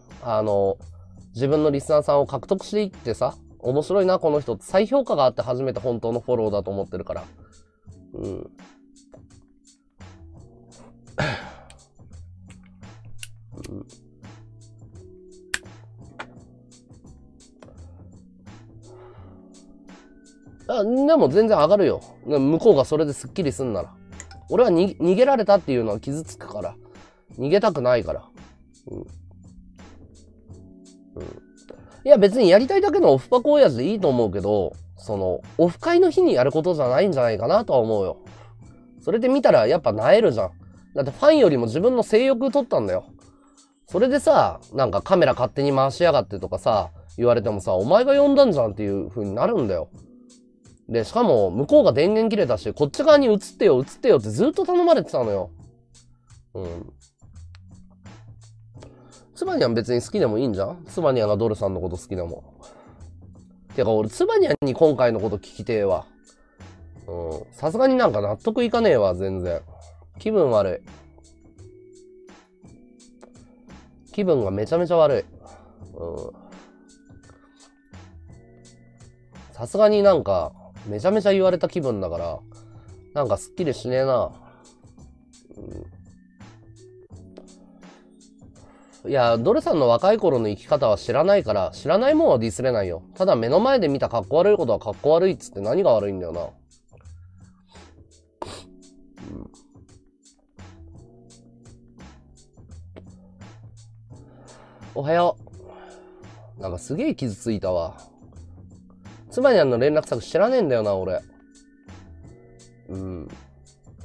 自分のリスナーさんを獲得していってさ、面白いな、この人。再評価があって初めて本当のフォローだと思ってるから。あ、でも全然上がるよ。向こうがそれですっきりすんなら。俺は逃げられたっていうのは傷つくから。逃げたくないから。いや別にやりたいだけのオフパコおやじでいいと思うけど、その、オフ会の日にやることじゃないんじゃないかなとは思うよ。それで見たらやっぱ萎えるじゃん。だってファンよりも自分の性欲取ったんだよ。それでさ、なんかカメラ勝手に回しやがってとかさ、言われてもさ、お前が呼んだんじゃんっていう風になるんだよ。で、しかも向こうが電源切れたし、こっち側に映ってよ映ってよってずっと頼まれてたのよ。ツバニャン別に好きでもいいんじゃん。ツバニャンがドルさんのこと好きでも。てか俺ツバニャンに今回のこと聞きてえわ。さすがになんか納得いかねえわ、全然。気分悪い。気分がめちゃめちゃ悪い。さすがになんか、めちゃめちゃ言われた気分だから、なんかすっきりしねえな。いや、ドルさんの若い頃の生き方は知らないから、知らないもんはディスれないよ。ただ目の前で見たかっこ悪いことはかっこ悪いっつって何が悪いんだよな。おはよう。なんかすげえ傷ついたわ。つまりの連絡先知らねえんだよな、俺。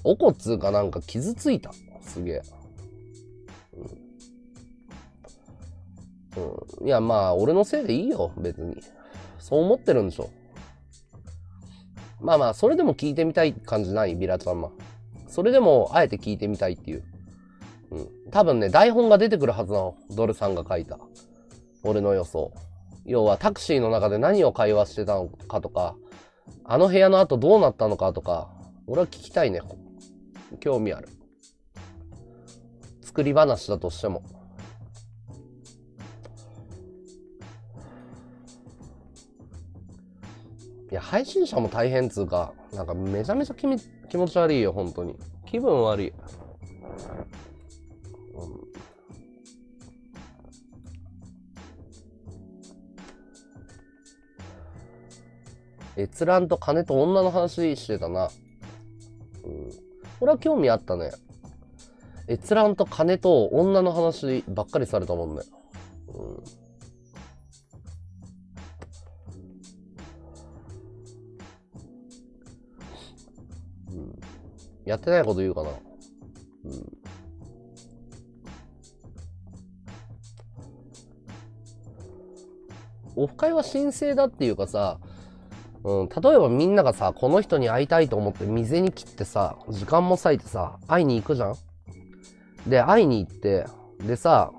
おこっつうかなんか傷ついた。すげえ。いや、まあ、俺のせいでいいよ、別に。そう思ってるんでしょ。まあまあ、それでも聞いてみたい感じない、ビラちゃんは。それでも、あえて聞いてみたいっていう。多分ね、台本が出てくるはずなの。ドルさんが書いた。俺の予想。要は、タクシーの中で何を会話してたのかとか、あの部屋の後どうなったのかとか、俺は聞きたいね。興味ある。作り話だとしても。いや、配信者も大変つうか、なんかめちゃめちゃ気持ち悪いよ、本当に。気分悪い。閲覧と金と女の話してたな。俺は興味あったね。閲覧と金と女の話ばっかりされたもんね。やってないこと言うかな。オフ会は神聖だっていうかさ、例えばみんながさ、この人に会いたいと思って店に来てさ、時間も割いてさ、会いに行くじゃん。で、会いに行って、でさ、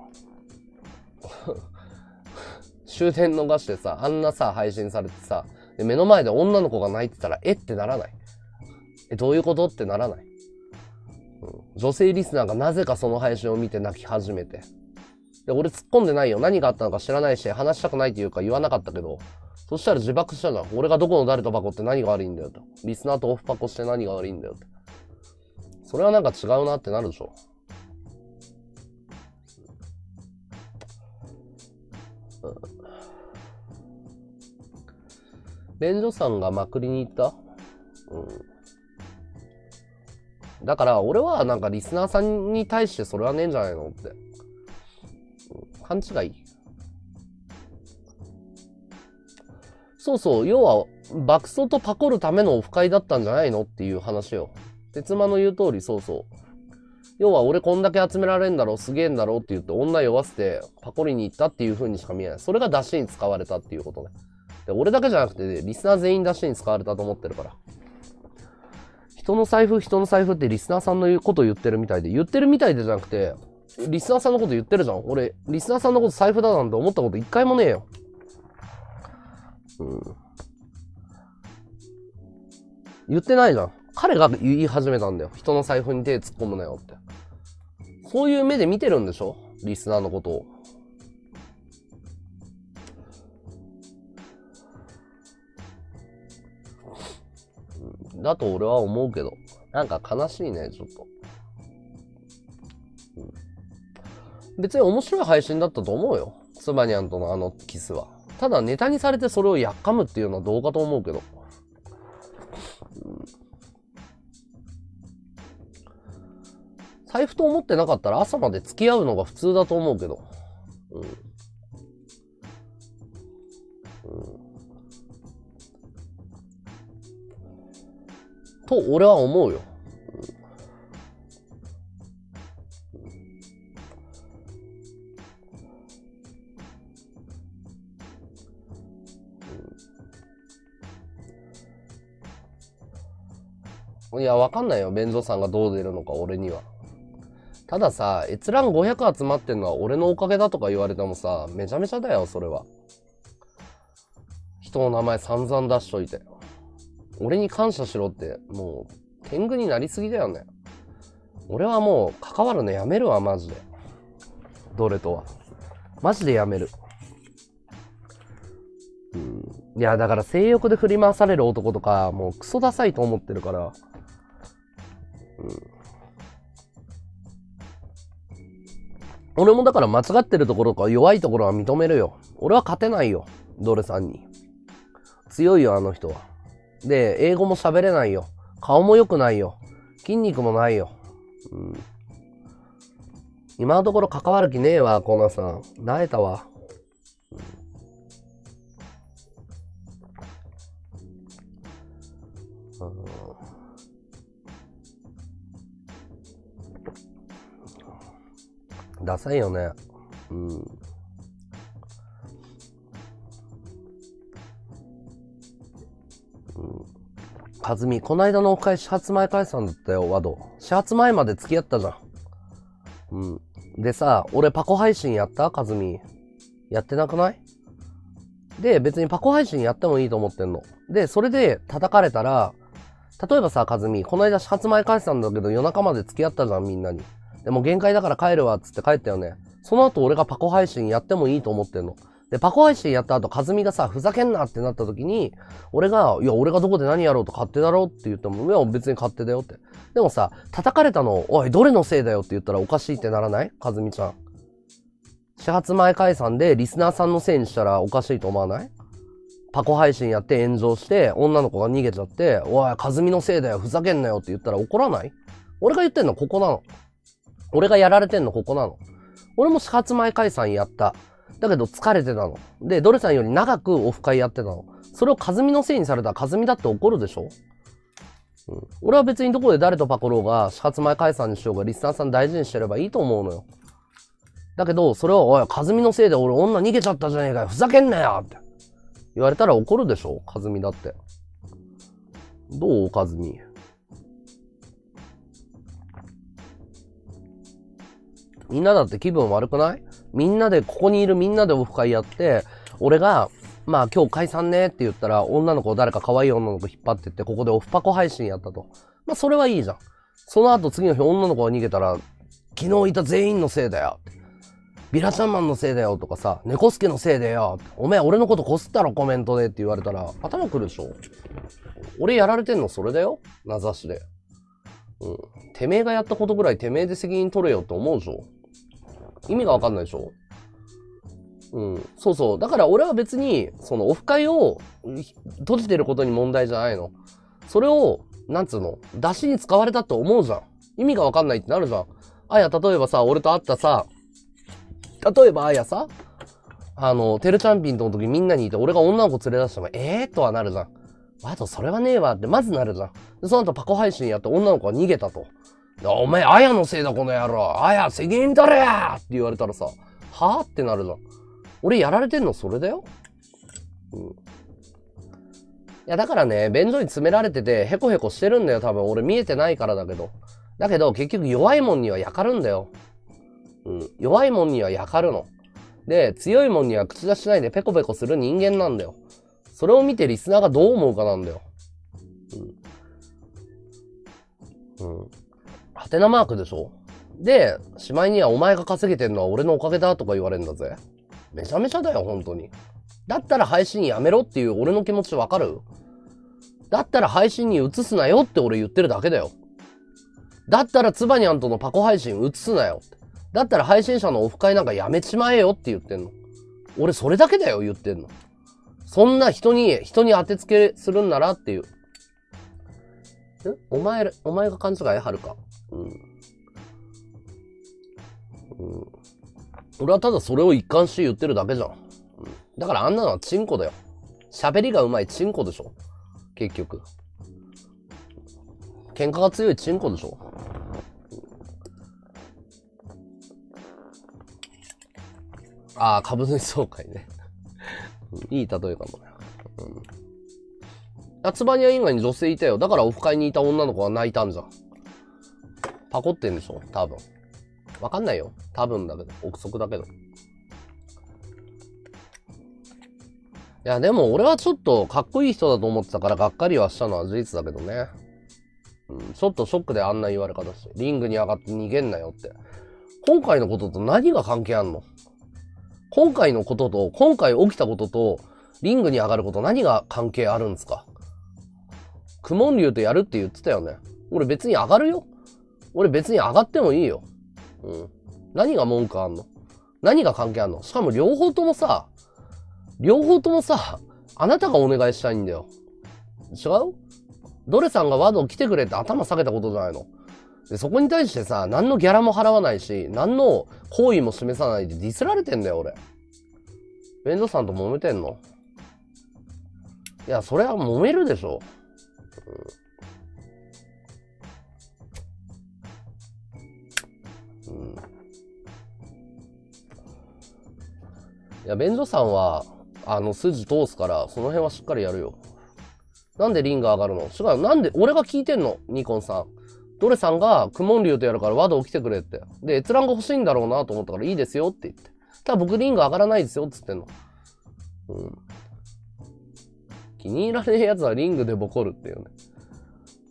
終電逃してさ、あんなさ、配信されてさ、で目の前で女の子が泣いてたら、えってならない。え、どういうことってならない。女性リスナーがなぜかその配信を見て泣き始めて。で、俺突っ込んでないよ。何があったのか知らないし、話したくないっていうか言わなかったけど、そしたら自爆したじゃん。俺がどこの誰とバコって何が悪いんだよと。リスナーとオフパコして何が悪いんだよと。それはなんか違うなってなるでしょ。便所さんがまくりに行った?だから俺はなんかリスナーさんに対してそれはねえんじゃないのって。勘違い。そうそう、要は、爆走とパコるためのオフ会だったんじゃないのっていう話よ。鉄馬の言う通り、そうそう。要は、俺こんだけ集められんだろ、すげえんだろって言って、女酔わせて、パコりに行ったっていう風にしか見えない。それが出汁に使われたっていうことね。で、俺だけじゃなくて、リスナー全員出汁に使われたと思ってるから。人の財布ってリスナーさんのこと言ってるみたいで、言ってるみたいでじゃなくて、リスナーさんのこと言ってるじゃん。俺、リスナーさんのこと財布だなんて思ったこと一回もねえよ。言ってないじゃん。彼が言い始めたんだよ。人の財布に手突っ込むなよって。そういう目で見てるんでしょ?リスナーのことを。だと俺は思うけど。なんか悲しいね、ちょっと。別に面白い配信だったと思うよ。つばにゃんとのあのキスは。ただネタにされてそれをやっかむっていうのはどうかと思うけど。財布と思ってなかったら朝まで付き合うのが普通だと思うけど。と俺は思うよ。いや、わかんないよ。弁蔵さんがどう出るのか、俺には。たださ、閲覧500集まってんのは俺のおかげだとか言われてもさ、めちゃめちゃだよ、それは。人の名前散々出しといて。俺に感謝しろって、もう、天狗になりすぎだよね。俺はもう、関わるのやめるわ、マジで。どれとは。マジでやめる。いや、だから性欲で振り回される男とか、もうクソダサいと思ってるから。俺もだから間違ってるところとか弱いところは認めるよ。俺は勝てないよ、ドレさんに。強いよ、あの人は。で、英語も喋れないよ。顔も良くないよ。筋肉もないよ。今のところ関わる気ねえわ、コーナーさん。慣れたわ。ダサいよね。かずみ、こないだのオフ会始発前解散だったよ、ワド。始発前まで付き合ったじゃん。でさ、俺パコ配信やったかずみ。やってなくない？で、別にパコ配信やってもいいと思ってんの。で、それで叩かれたら、例えばさ、かずみ、こないだ始発前解散だけど夜中まで付き合ったじゃん、みんなに。でも限界だから帰るわっつって帰ったよね。その後俺がパコ配信やってもいいと思ってんの。で、パコ配信やった後、かずみがさ、ふざけんなってなった時に、俺が、いや、俺がどこで何やろうと勝手だろうって言っても、いや、別に勝手だよって。でもさ、叩かれたのを、おい、どれのせいだよって言ったらおかしいってならない？かずみちゃん。始発前解散でリスナーさんのせいにしたらおかしいと思わない？パコ配信やって炎上して、女の子が逃げちゃって、おい、かずみのせいだよ、ふざけんなよって言ったら怒らない？俺が言ってんのここなの。俺がやられてんのここなの。俺も始発前解散やった。だけど疲れてたの。で、ドレさんより長くオフ会やってたの。それをカズミのせいにされたらカズミだって怒るでしょ？俺は別にどこで誰とパコろうが、始発前解散にしようが、リスナーさん大事にしてればいいと思うのよ。だけど、それを、おい、カズミのせいで俺女逃げちゃったじゃねえかよ、ふざけんなよって言われたら怒るでしょ？カズミだって。どう？カズミ。みんなだって気分悪くない？みんなで、ここにいるみんなでオフ会やって、俺が、まあ今日解散ねって言ったら、女の子を誰か可愛い女の子引っ張ってって、ここでオフパコ配信やったと。まあそれはいいじゃん。その後次の日女の子が逃げたら、昨日いた全員のせいだよ。ビラちゃんマンのせいだよとかさ、猫助のせいだよ。おめえ俺のことこすったろコメントでって言われたら、頭くるでしょ？俺やられてんのそれだよ？名指しで。てめえがやったことぐらいてめえで責任取れよって思うでしょ？意味がわかんないでしょ？そうそう。だから俺は別に、そのオフ会を閉じてることに問題じゃないの。それを、なんつうの、出しに使われたって思うじゃん。意味がわかんないってなるじゃん。あや、例えばさ、俺と会ったさ、例えばあやさ、テルチャンピンとの時みんなにいて、俺が女の子連れ出しても、とはなるじゃん。あと、それはねえわって、まずなるじゃん。で、その後パコ配信やって女の子は逃げたと。お前、あやのせいだ、この野郎。あや、責任取れやって言われたらさ、はぁってなるじゃん。俺やられてんのそれだよ。いや、だからね、便所に詰められてて、ヘコヘコしてるんだよ、多分。俺見えてないからだけど。だけど、結局弱いもんにはやかるんだよ。弱いもんにはやかるの。で、強いもんには口出しないでペコペコする人間なんだよ。それを見てリスナーがどう思うかなんだよ。ハテナマークでしょ？で、しまいにはお前が稼げてんのは俺のおかげだとか言われるんだぜ。めちゃめちゃだよ、本当に。だったら配信やめろっていう俺の気持ちわかる？だったら配信に移すなよって俺言ってるだけだよ。だったらつばにゃんとのパコ配信移すなよって。だったら配信者のオフ会なんかやめちまえよって言ってんの。俺それだけだよ、言ってんの。そんな人に当てつけするんならっていう。お前が勘違いはるか。うん。俺はただそれを一貫して言ってるだけじゃん。だからあんなのはチンコだよ。喋りがうまいチンコでしょ。結局。喧嘩が強いチンコでしょ。ああ、株主総会ね。いい例えかもね。アツバニア以外に女性いたよ。だからオフ会にいた女の子が泣いたんじゃん。パコってんでしょ多分。わかんないよ。多分だけど。憶測だけど。いや、でも俺はちょっとかっこいい人だと思ってたからがっかりはしたのは事実だけどね。うん、ちょっとショックであんな言われ方して。リングに上がって逃げんなよって。今回のことと何が関係あんの？今回のことと、今回起きたことと、リングに上がること何が関係あるんですか？公文竜とやるって言ってたよね。俺別に上がるよ。俺別に上がってもいいよ。うん。何が文句あんの？何が関係あんの？しかも両方ともさ、あなたがお願いしたいんだよ。違う？ドレさんがワード来てくれって頭下げたことじゃないの。でそこに対してさ、何のギャラも払わないし、何の好意も示さないでディスられてんだよ、俺。ベンドさんと揉めてんの？いや、それは揉めるでしょ。うん。うん。いや、ベンドさんは、筋通すから、その辺はしっかりやるよ。なんでリンが上がるの？違う、なんで、俺が聞いてんの、ニコンさん。ドレさんが、クモンリュウとやるからワード来てくれって。で、閲覧が欲しいんだろうなと思ったから、いいですよって言って。ただ僕リング上がらないですよって言ってんの。うん。気に入らねえ奴はリングでボコるっていうね。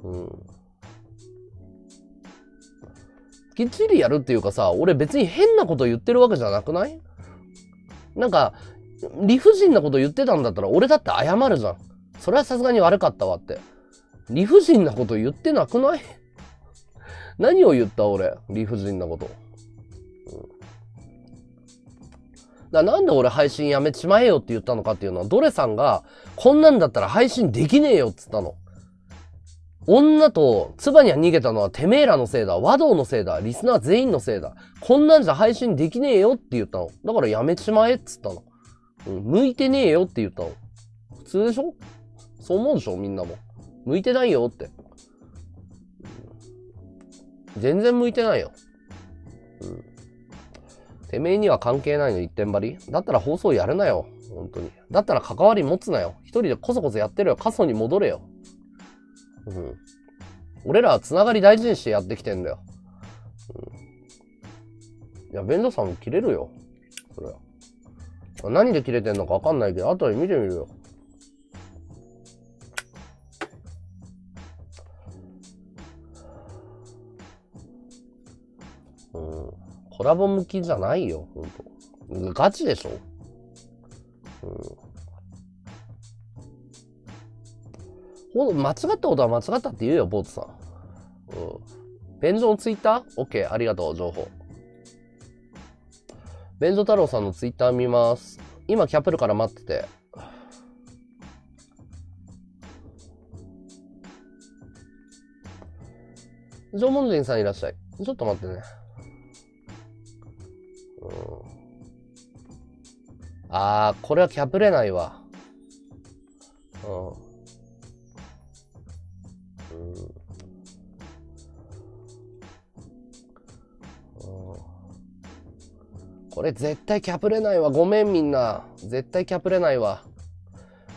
うん。きっちりやるっていうかさ、俺別に変なこと言ってるわけじゃなくない？なんか、理不尽なこと言ってたんだったら、俺だって謝るじゃん。それはさすがに悪かったわって。理不尽なこと言ってなくない？何を言った俺、理不尽なこと。だからなんで俺配信やめちまえよって言ったのかっていうのは、ドレさんが、こんなんだったら配信できねえよって言ったの。女とツバニャ逃げたのはてめえらのせいだ、和道のせいだ、リスナー全員のせいだ。こんなんじゃ配信できねえよって言ったの。だからやめちまえって言ったの。うん、向いてねえよって言ったの。普通でしょ？そう思うでしょ？みんなも。向いてないよって。全然向いてないよ。うん。てめえには関係ないの一点張り？だったら放送やるなよ。本当に。だったら関わり持つなよ。一人でこそこそやってるよ。過疎に戻れよ。うん。俺らはつながり大事にしてやってきてんだよ。うん。いや、ベンドさんも切れるよ。それは。何で切れてんのかわかんないけど、後で見てみるよ。うん、コラボ向きじゃないよ、ほんと。ガチでしょ、うん、間違ったことは間違ったって言うよ、ボートさん。うん、便所のツイッター？ OK、ありがとう、情報。便所太郎さんのツイッター見ます。今、キャプルから待ってて。縄文人さんいらっしゃい。ちょっと待ってね。うん、あー、これはキャプれないわ。うん。うん。これ絶対キャプれないわ。ごめんみんな。絶対キャプれないわ。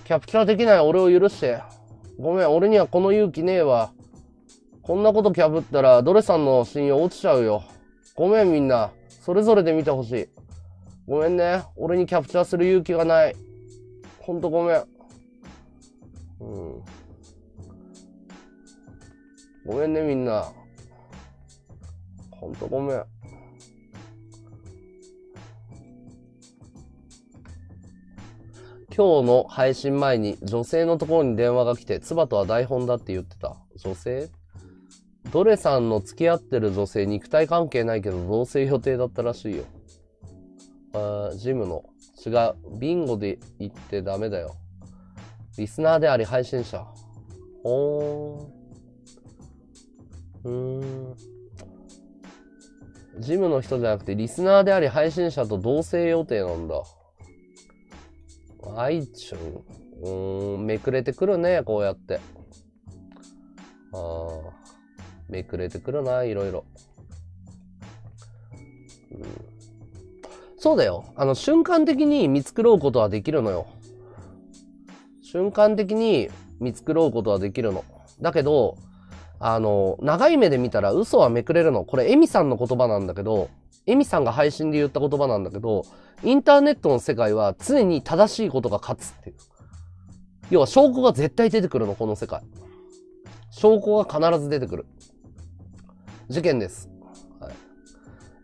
キャプチャーできない俺を許して。ごめん、俺にはこの勇気ねえわ。こんなことキャプったらドレさんの信用落ちちゃうよ。ごめんみんな。それぞれで見てほしい。ごめんね。俺にキャプチャーする勇気がない。ほんとごめん。うん。ごめんねみんな。ほんとごめん。今日の配信前に女性のところに電話が来て、ツバとは台本だって言ってた。女性？ドレさんの付き合ってる女性、肉体関係ないけど同棲予定だったらしいよ。あ、ジムの。違う。ビンゴで行ってダメだよ。リスナーであり配信者。おー。ジムの人じゃなくて、リスナーであり配信者と同棲予定なんだ。アイチュン。めくれてくるね、こうやって。あー。めくれてくるな、いろいろ。うん、そうだよ。瞬間的に見繕うことはできるのよ。瞬間的に見繕うことはできるの。だけど、長い目で見たら嘘はめくれるの。これ、エミさんの言葉なんだけど、エミさんが配信で言った言葉なんだけど、インターネットの世界は常に正しいことが勝つっていう。要は証拠が絶対出てくるの、この世界。証拠が必ず出てくる。事件です。はい。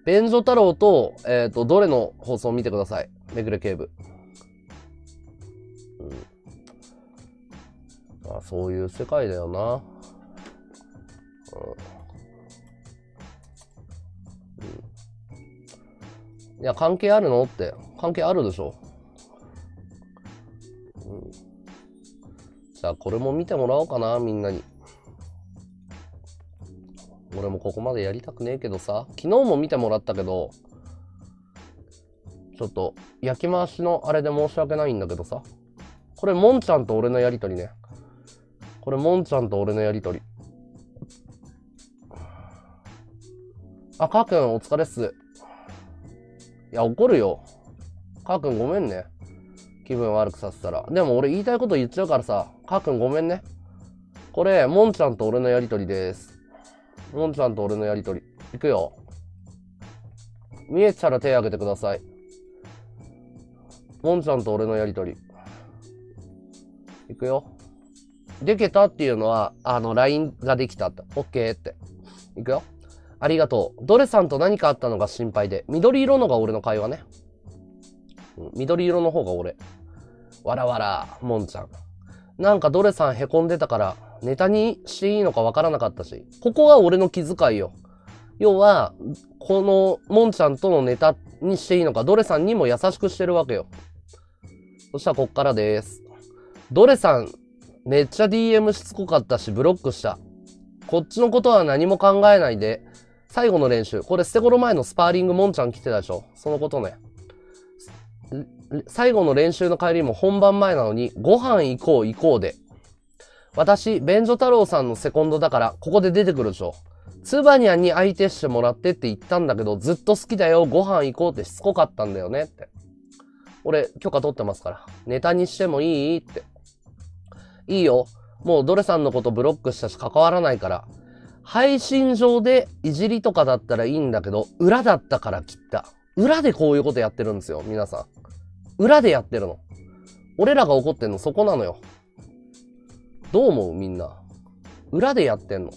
便所太郎と、どれの放送を見てください。めぐれ警部。うん。まあ、そういう世界だよな。うん。いや、関係あるのって。関係あるでしょ。うん。じゃあ、これも見てもらおうかな、みんなに。俺もここまでやりたくねえけどさ、昨日も見てもらったけど、ちょっと焼き回しのあれで申し訳ないんだけどさ、これもんちゃんと俺のやりとりね。これもんちゃんと俺のやりとり。あ、かーくんお疲れっす。いや怒るよ。かーくんごめんね、気分悪くさせたら。でも俺言いたいこと言っちゃうからさ、かーくんごめんね。これもんちゃんと俺のやりとりです。もんちゃんと俺のやりとり。いくよ。見えたら手挙げてください。もんちゃんと俺のやりとり。いくよ。でけたっていうのは、LINE ができたって。OK って。いくよ。ありがとう。ドレさんと何かあったのが心配で。緑色のが俺の会話ね。うん、緑色の方が俺。わらわら、もんちゃん。なんかドレさんへこんでたから、ネタにしていいのかわからなかったし。ここは俺の気遣いよ。要は、この、もんちゃんとのネタにしていいのか、ドレさんにも優しくしてるわけよ。そしたらこっからです。ドレさん、めっちゃ DM しつこかったし、ブロックした。こっちのことは何も考えないで。最後の練習。これ、捨て頃前のスパーリングもんちゃん来てたでしょ。そのことね。最後の練習の帰りも本番前なのに、ご飯行こう行こうで。私、便所太郎さんのセコンドだから、ここで出てくるでしょ。ツバニャンに相手してもらってって言ったんだけど、ずっと好きだよ、ご飯行こうってしつこかったんだよねって。俺、許可取ってますから。ネタにしてもいいって。いいよ。もうドレさんのことブロックしたし関わらないから。配信上でいじりとかだったらいいんだけど、裏だったから切った。裏でこういうことやってるんですよ、皆さん。裏でやってるの。俺らが怒ってんの、そこなのよ。どう思うみんな。裏でやってんの。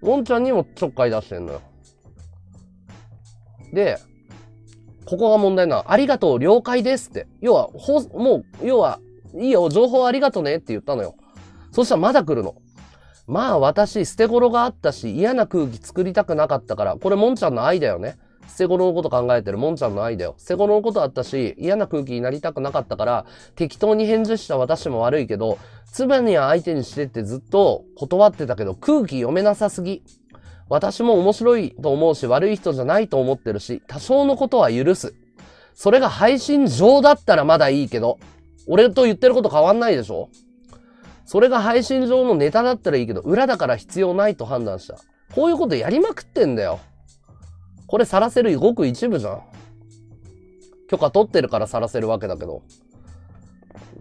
もんちゃんにもちょっかい出してんのよ。で、ここが問題なの。ありがとう、了解ですって。要は、もう、要は、いいよ、情報ありがとねって言ったのよ。そしたらまだ来るの。まあ私、捨て頃があったし、嫌な空気作りたくなかったから、これもんちゃんの愛だよね。捨て頃のこと考えてるもんちゃんの愛だよ。捨て頃のことあったし、嫌な空気になりたくなかったから、適当に返事した私も悪いけど、つばには相手にしてってずっと断ってたけど、空気読めなさすぎ。私も面白いと思うし、悪い人じゃないと思ってるし、多少のことは許す。それが配信上だったらまだいいけど、俺と言ってること変わんないでしょ？それが配信上のネタだったらいいけど、裏だから必要ないと判断した。こういうことやりまくってんだよ。これ晒せるごく一部じゃん。許可取ってるから晒せるわけだけど。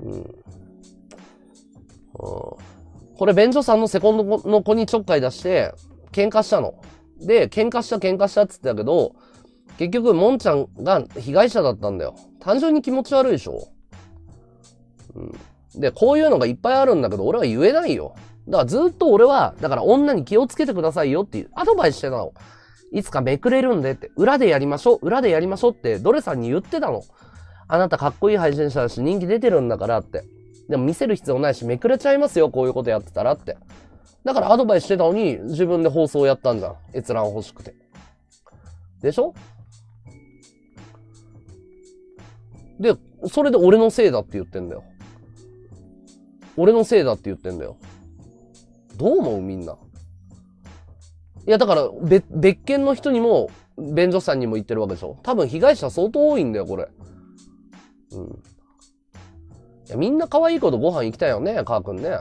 うん。これ、便所さんのセコンドの子にちょっかい出して、喧嘩したの。で、喧嘩したって言ってたけど、結局、もんちゃんが被害者だったんだよ。単純に気持ち悪いでしょ。うん。で、こういうのがいっぱいあるんだけど、俺は言えないよ。だからずっと俺は、だから女に気をつけてくださいよっていうアドバイスしてたの。いつかめくれるんでって、裏でやりましょうって、ドレさんに言ってたの。あなたかっこいい配信者だし、人気出てるんだからって。でも見せる必要ないし、めくれちゃいますよ、こういうことやってたらって。だからアドバイスしてたのに、自分で放送やったんじゃん。閲覧欲しくて。でしょ？で、それで俺のせいだって言ってんだよ。俺のせいだって言ってんだよ。どう思うみんな。いや、だから、別件の人にも、弁護士さんにも言ってるわけでしょ。多分被害者相当多いんだよ、これ。うん。いや、みんな可愛い子とご飯行きたいよね、カー君ね。うん。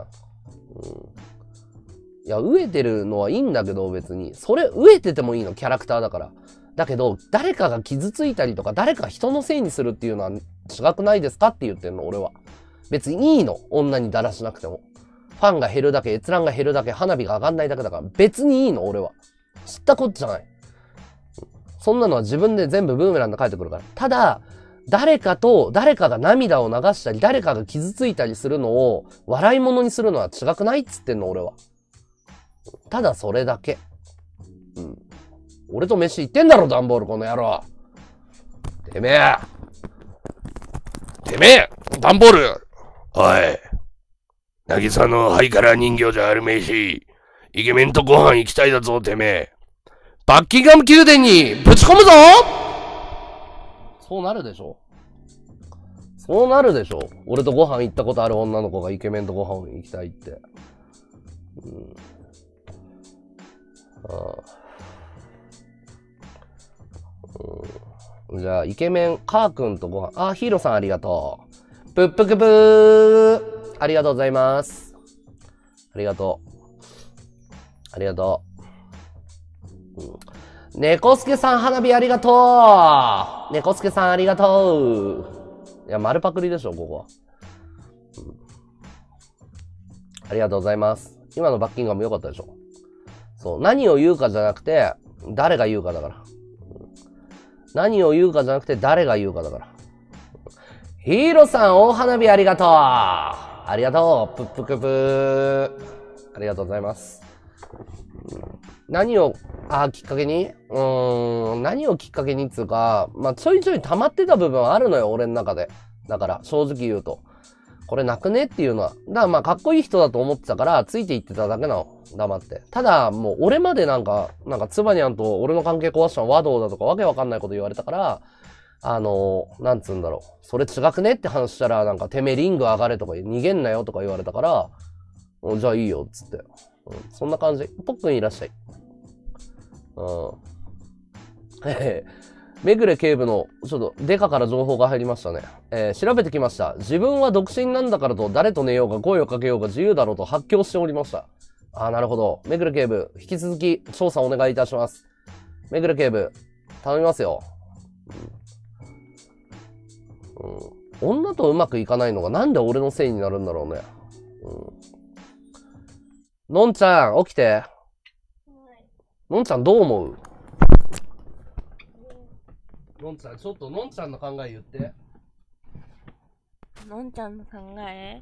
いや、飢えてるのはいいんだけど、別に。それ、飢えててもいいの、キャラクターだから。だけど、誰かが傷ついたりとか、誰か人のせいにするっていうのは違くないですかって言ってんの、俺は。別にいいの、女にだらしなくても。ファンが減るだけ、閲覧が減るだけ、花火が上がんないだけだから、別にいいの、俺は。知ったこっちゃない。そんなのは自分で全部ブーメランで返ってくるから。ただ、誰かが涙を流したり、誰かが傷ついたりするのを、笑い物にするのは違くないっつってんの、俺は。ただそれだけ。うん。俺と飯行ってんだろ、ダンボール、この野郎。てめえダンボール。おい。渚のハイカラ人形じゃあるめえし、イケメンとご飯行きたいだぞ、てめえ。バッキンガム宮殿にぶち込むぞ！そうなるでしょ。そうなるでしょ。俺とご飯行ったことある女の子がイケメンとご飯行きたいって。うん。ああ。じゃあ、イケメン、カー君とご飯。あ、ヒーローさんありがとう。ぷっぷくぷー！ありがとうございます。ありがとう。ありがとう。うん猫助さん花火ありがとう猫助さんありがとういや、丸パクリでしょ、ここは、うん。ありがとうございます。今のバッキンガム良かったでしょ。そう、何を言うかじゃなくて、誰が言うかだから。何を言うかじゃなくて、誰が言うかだから。ヒーローさん大花火ありがとうありがとうぷっぷくぷーありがとうございます。何を、きっかけに何をきっかけにっつうか、まあ、ちょいちょい溜まってた部分はあるのよ、俺の中で。だから、正直言うと。これなくねっていうのは。だからまあ、かっこいい人だと思ってたから、ついていってただけなの。黙って。ただ、もう、俺までなんか、つばにゃんと俺の関係壊したのはどうだとか、わけわかんないこと言われたから、なんつうんだろう。それ違くねって話したら、なんか、てめえリング上がれとか、逃げんなよとか言われたから、じゃあいいよ、つって。うん、そんな感じ。ポッくんいらっしゃい。うん。めぐれ警部の、ちょっと、デカから情報が入りましたね。調べてきました。自分は独身なんだからと、誰と寝ようが声をかけようが自由だろうと発狂しておりました。ああ、なるほど。めぐれ警部、引き続き、調査お願いいたします。めぐれ警部、頼みますよ。うん。うん。女とうまくいかないのが、なんで俺のせいになるんだろうね。うん。のんちゃん、起きて。のんちゃん、どう思う？のんちゃん、ちょっとのんちゃんの考え言って。のんちゃんの考え？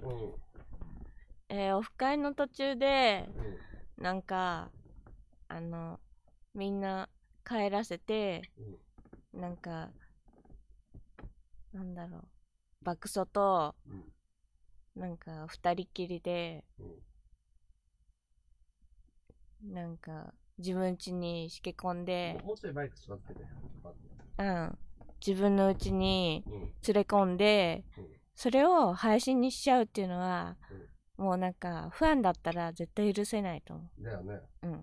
うん、オフ会の途中で、うん、なんか、みんな帰らせて、うん、なんか、なんだろう、爆走と、うん、なんか、二人きりで、うんなんか、自分家にしけ込んで、うん、自分の家に連れ込んで、うん、それを配信にしちゃうっていうのは、うん、もうなんか、不安だったら絶対許せないと思う。だよね。うん。うん、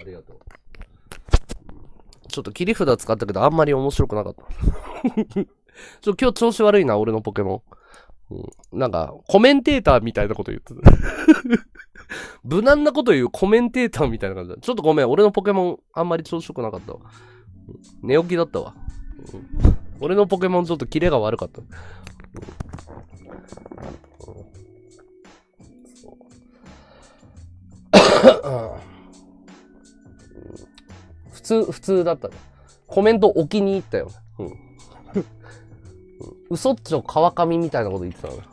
ありがとう。ちょっと切り札使ったけど、あんまり面白くなかった。今日調子悪いな、俺のポケモン。うん、なんか、コメンテーターみたいなこと言ってた。無難なこと言うコメンテーターみたいな感じだ。ちょっとごめん、俺のポケモンあんまり調子良くなかったわ。寝起きだったわ。うん、俺のポケモンちょっとキレが悪かった。普通だったね。コメント置きに行ったよね。嘘っちょ川上みたいなこと言ってたのね。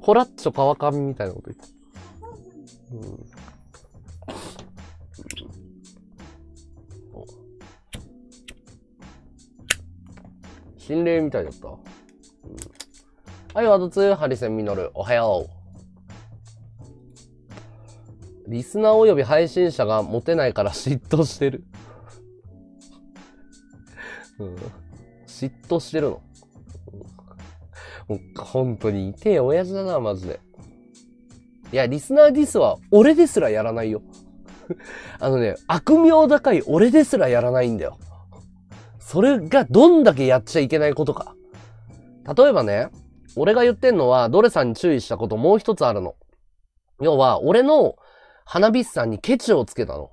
ホラッチョ川上みたいなこと言って。うん、心霊みたいだった。うん、はい、ワード2、ハリセンミノル、おはよう。リスナーおよび配信者がモテないから嫉妬してる、うん、嫉妬してるの、もう本当に痛え親父だなマジで。いやリスナーディスは俺ですらやらないよあのね、悪名高い俺ですらやらないんだよ。それがどんだけやっちゃいけないことか。例えばね、俺が言ってんのは、ドレさんに注意したこともう一つあるの。要は、俺の花火師さんにケチをつけたの。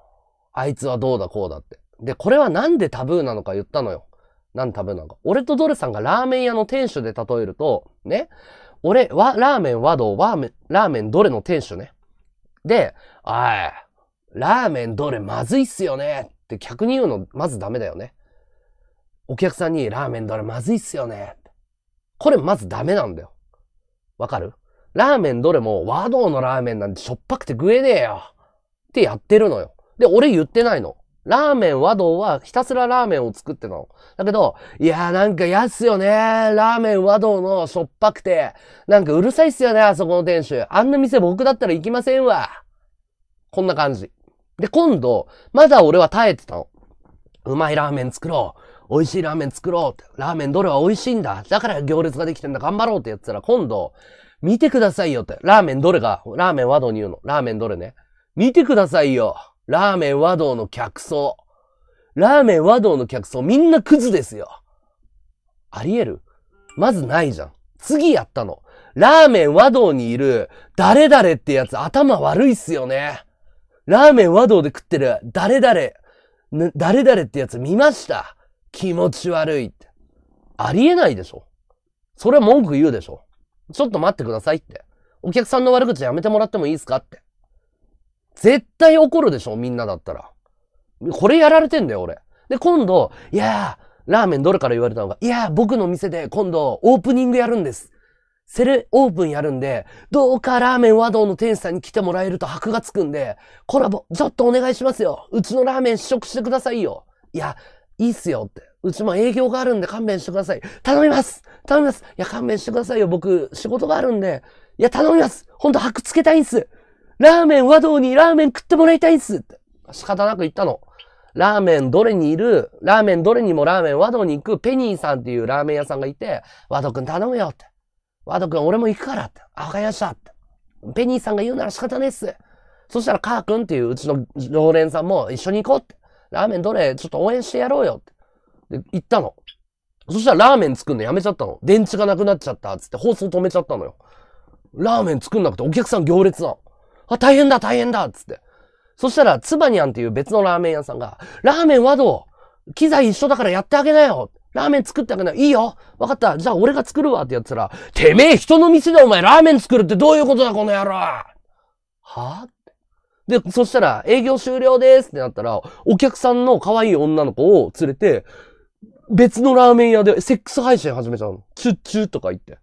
あいつはどうだこうだって。で、これはなんでタブーなのか言ったのよ。なんでタブーなのか。俺とドレさんがラーメン屋の店主で例えると、ね。俺は、ラーメン和道、ラーメンどれの店主ね。で、あい。ラーメンどれまずいっすよねって客に言うのまずダメだよね。お客さんにラーメンどれまずいっすよねって。これまずダメなんだよ。わかる？ラーメンどれも和道のラーメンなんてしょっぱくて食えねえよってやってるのよ。で、俺言ってないの。ラーメン和道はひたすらラーメンを作ってたの。だけど、いやーなんか嫌っすよね。ラーメン和道のしょっぱくて。なんかうるさいっすよね、あそこの店主。あんな店僕だったら行きませんわ。こんな感じ。で、今度、まだ俺は耐えてたの。うまいラーメン作ろう。美味しいラーメン作ろうって。ラーメンどれは美味しいんだ。だから行列ができてんだ。頑張ろうってやってたら、今度、見てくださいよって。ラーメンどれが、ラーメン和道に言うの。ラーメンどれね。見てくださいよ。ラーメン和道の客層。ラーメン和道の客層、みんなクズですよ。あり得る？まずないじゃん。次やったの。ラーメン和道にいる、誰々ってやつ頭悪いっすよね。ラーメン和道で食ってる誰々ってやつ見ました。気持ち悪いって。ありえないでしょ。それは文句言うでしょ。ちょっと待ってくださいって。お客さんの悪口やめてもらってもいいですかって。絶対怒るでしょ、みんなだったら。これやられてんだよ、俺。で、今度、いやー、ラーメンどれから言われたのか。いやー、僕の店で今度オープニングやるんです。セレオープンやるんで、どうかラーメン和道の店主さんに来てもらえると箔がつくんで、コラボ、ちょっとお願いしますよ。うちのラーメン試食してくださいよ。いや、いいっすよって。うちも営業があるんで勘弁してください。頼みます。いや、勘弁してくださいよ。僕、仕事があるんで。いや、頼みます。ほんと箔つけたいんす。ラーメン和道にラーメン食ってもらいたいんすって。仕方なく言ったの。ラーメンどれにもラーメン和道に行くペニーさんっていうラーメン屋さんがいて、和道くん頼むよって。ワド君、俺も行くからって。あ、わかりましたって。ペニーさんが言うなら仕方ないっす。そしたら、カー君っていううちの常連さんも一緒に行こうって。ラーメンどれちょっと応援してやろうよって。で、行ったの。そしたらラーメン作るのやめちゃったの。電池がなくなっちゃったっつって放送止めちゃったのよ。ラーメン作んなくてお客さん行列なの。あ、大変だっつって。そしたら、ツバニャンっていう別のラーメン屋さんが、ラーメンワド、機材一緒だからやってあげなよ。ラーメン作ってあげない。いいよ。わかった。じゃあ俺が作るわってやってたら、てめえ人の店でお前ラーメン作るってどういうことだこの野郎。はぁって。で、そしたら営業終了ですってなったら、お客さんの可愛い女の子を連れて、別のラーメン屋でセックス配信始めちゃうの。チュッチュとか言って。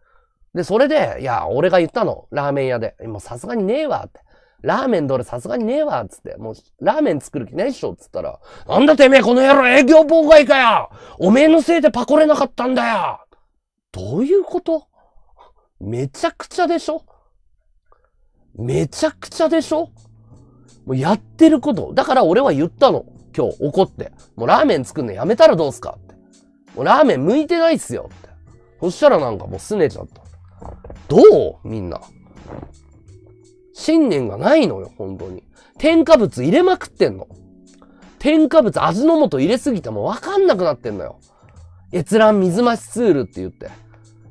で、それで、いや、俺が言ったの。ラーメン屋で。もうさすがにねえわって。ラーメンどれさすがにねえわっつって、もう、ラーメン作る気ないっしょっつったら、なんだてめえこの野郎営業妨害かよ！おめえのせいでパコれなかったんだよ！どういうこと？めちゃくちゃでしょ？もうやってること。だから俺は言ったの。今日怒って。もうラーメン作るのやめたらどうすかって。もうラーメン向いてないっすよって。そしたらなんかもう拗ねちゃった。どう？みんな。信念がないのよ、本当に。添加物入れまくってんの。添加物、味の素入れすぎてもわかんなくなってんのよ。閲覧水増しツールって言って。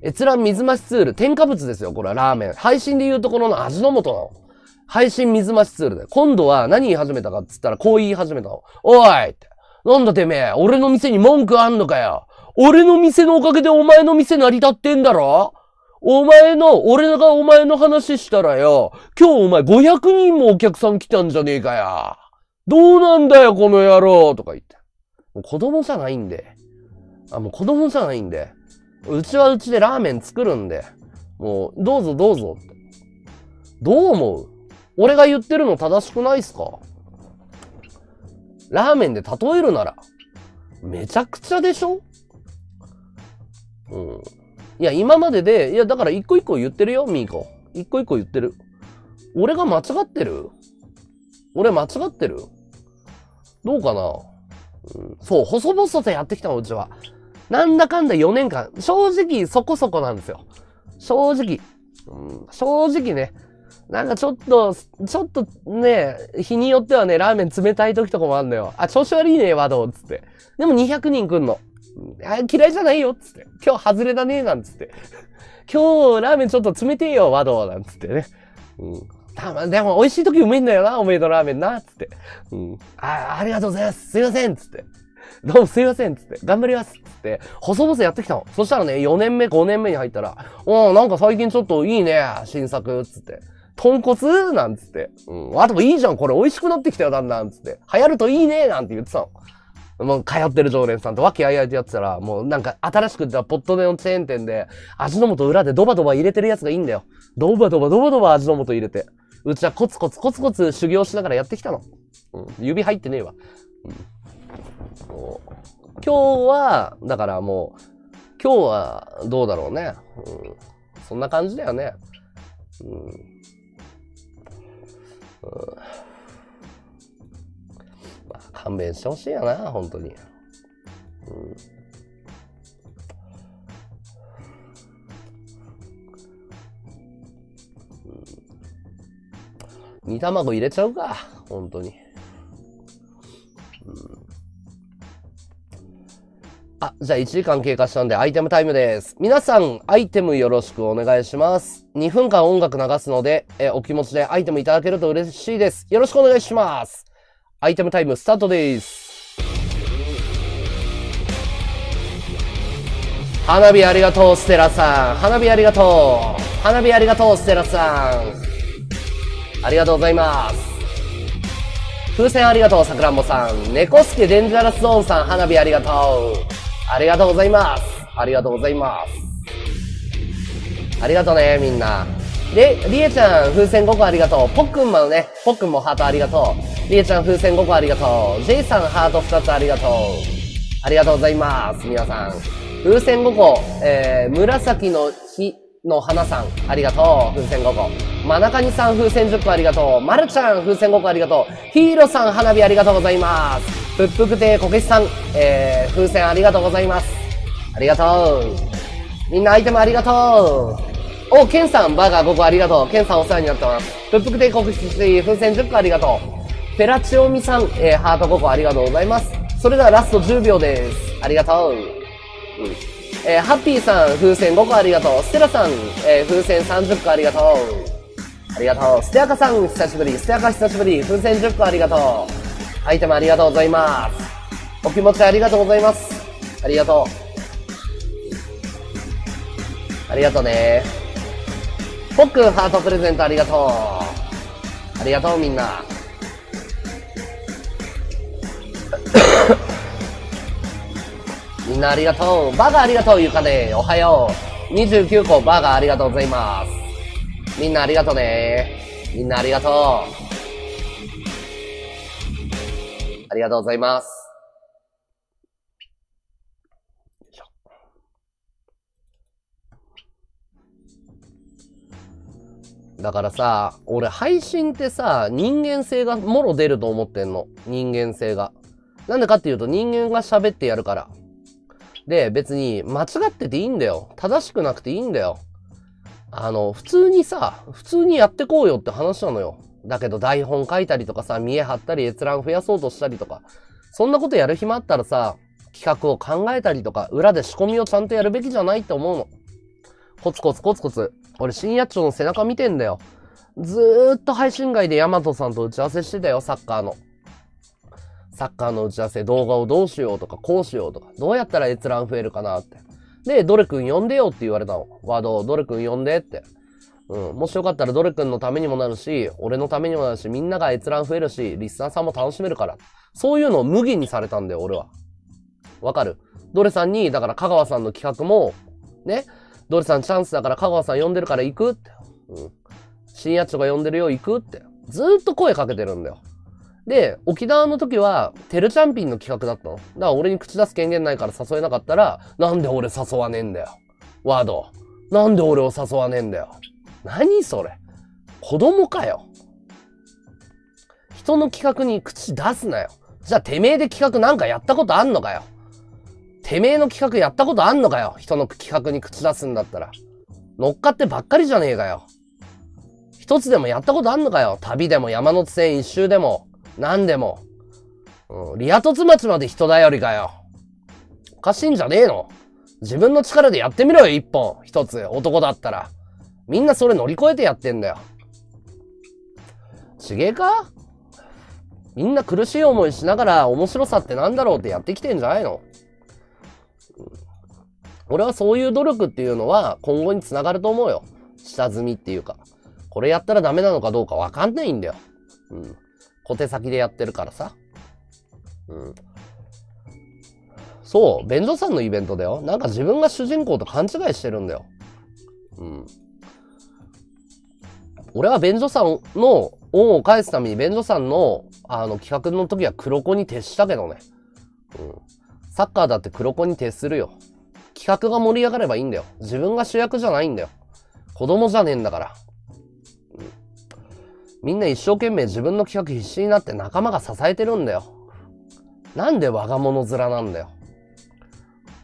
閲覧水増しツール、添加物ですよ、これはラーメン。配信で言うところの味の素なの。配信水増しツールで。今度は何言い始めたかって言ったら、こう言い始めたの。おいって。なんだてめえ、俺の店に文句あんのかよ。俺の店のおかげでお前の店成り立ってんだろ？俺がお前の話したらよ、今日お前500人もお客さん来たんじゃねえかよ。どうなんだよ、この野郎とか言って。もう子供じゃないんで。うちはうちでラーメン作るんで。もう、どうぞって。どう思う？俺が言ってるの正しくないっすか？ラーメンで例えるなら、めちゃくちゃでしょ？うん。いや、今までで、いや、だから一個一個言ってるよ、ミーコ。一個一個言ってる。俺が間違ってる？俺間違ってる？どうかな？そう、細々とやってきたの、うちは。なんだかんだ4年間、正直そこそこなんですよ。正直。正直ね。なんかちょっとね、日によってはね、ラーメン冷たい時とかもあんのよ。あ、調子悪いね、ワド、つって。でも200人来んの。あ、嫌いじゃないよ、つって。今日外れだね、なんつって。今日、ラーメンちょっと冷てえよ、ワド、なんつってね。でも美味しい時うめえんだよな、おめえのラーメンな、つって。ありがとうございます。すいません、つって。どうもすいません、つって。頑張ります、つって。細々やってきたの。そしたらね、4年目、5年目に入ったら、なんか最近ちょっといいね、新作、つって。豚骨なんつって。あ、でもいいじゃん、これ美味しくなってきたよ、だんだん、つって。流行るといいね、なんて言ってたの。もう通ってる常連さんと和気あいあいとやってたら、もうなんか新しく出たポットでのチェーン店で、味の素裏でドバドバ入れてるやつがいいんだよ。ドバドバ味の素入れて。うちはコツコツ修行しながらやってきたの。指入ってねえわ。今日は、だからもう、今日はどうだろうね。そんな感じだよね。まあ、勘弁してほしいよな、本当に。煮卵入れちゃうか、本当に。あ、じゃあ1時間経過したんでアイテムタイムです。皆さん、アイテムよろしくお願いします。2分間音楽流すので、お気持ちでアイテムいただけると嬉しいです。よろしくお願いします。アイテムタイムスタートです。花火ありがとう、ステラさん。花火ありがとう。花火ありがとう、ステラさん。ありがとうございます。風船ありがとう、さくらんぼさん。猫助デンジャラスゾーンさん、花火ありがとう。ありがとうございます。ありがとうございます。ありがとうね、みんな。で、りえちゃん、風船5個ありがとう。ポックンもね、ポックンもハートありがとう。りえちゃん、風船5個ありがとう。ジェイさん、ハート2つありがとう。ありがとうございます、皆さん。風船5個、紫の日の花さん、ありがとう。風船5個。まなかにさん、風船10個ありがとう。まるちゃん、風船5個ありがとう。ヒーロさん、花火ありがとうございます。ぷっぷく亭こけしさん、風船ありがとうございます。ありがとう。みんなアイテムありがとう。お、ケンさん、バーガー5個ありがとう。ケンさんお世話になってます。ぷっぷく亭こけし、風船10個ありがとう。ペラチオミさん、ハート5個ありがとうございます。それではラスト10秒です。ありがとう。ハッピーさん、風船5個ありがとう。ステラさん、風船30個ありがとう。ありがとう。ステアカさん、久しぶり。ステアカ久しぶり。風船10個ありがとう。アイテムありがとうございます。お気持ちありがとうございます。ありがとう。ありがとうね。ポックンハートプレゼントありがとう。ありがとうみんな。みんなありがとう。バーガーありがとう。ゆかで、おはよう。29個バーガーありがとうございます。みんなありがとうね。みんなありがとう。ありがとうございます。だからさ、俺配信ってさ、人間性がもろ出ると思ってんの。人間性が。なんでかっていうと人間が喋ってやるから。で、別に間違ってていいんだよ。正しくなくていいんだよ。普通にやってこうよって話なのよ。だけど台本書いたりとかさ、見栄張ったり閲覧増やそうとしたりとか、そんなことやる暇あったらさ、企画を考えたりとか、裏で仕込みをちゃんとやるべきじゃないって思うの。コツコツ。俺、深夜長の背中見てんだよ。ずーっと配信外でヤマトさんと打ち合わせしてたよ、サッカーの。サッカーの打ち合わせ、動画をどうしようとか、こうしようとか、どうやったら閲覧増えるかなって。で、ドレ君呼んでよって言われたの。ワード、ドレ君呼んでって。もしよかったらドレ君のためにもなるし、俺のためにもなるし、みんなが閲覧増えるし、リスナーさんも楽しめるから。そういうのを無限にされたんだよ、俺は。わかる？ドレさんに、だから香川さんの企画も、ね、ドレさんチャンスだから香川さん呼んでるから行くって。深夜長が呼んでるよ、行くって。ずーっと声かけてるんだよ。で、沖縄の時は、テルチャンピンの企画だったの。だから俺に口出す権限ないから誘えなかったら、なんで俺誘わねえんだよ。ワード。なんで俺を誘わねえんだよ。何それ。子供かよ。一人の企画に口出すなよ。じゃあてめえで企画なんかやったことあんのかよ。てめえの企画やったことあんのかよ。人の企画に口出すんだったら。乗っかってばっかりじゃねえかよ。一つでもやったことあんのかよ。旅でも山手線一周でも、何でも。リア凸町まで人だよりかよ。おかしいんじゃねえの。自分の力でやってみろよ、一本。一つ、男だったら。みんなそれ乗り越えてやってんだよ。ちげえか？みんな苦しい思いしながら面白さってなんだろうってやってきてんじゃないの？俺はそういう努力っていうのは今後につながると思うよ。下積みっていうか。これやったらダメなのかどうかわかんないんだよ。うん。小手先でやってるからさ。うん。そう、便所さんのイベントだよ。なんか自分が主人公と勘違いしてるんだよ。うん。俺は便所さんの恩を返すために便所さんの企画の時は黒子に徹したけどね。うん。サッカーだって黒子に徹するよ。企画が盛り上がればいいんだよ。自分が主役じゃないんだよ。子供じゃねえんだから。うん、みんな一生懸命自分の企画必死になって仲間が支えてるんだよ。なんで我が物面なんだよ。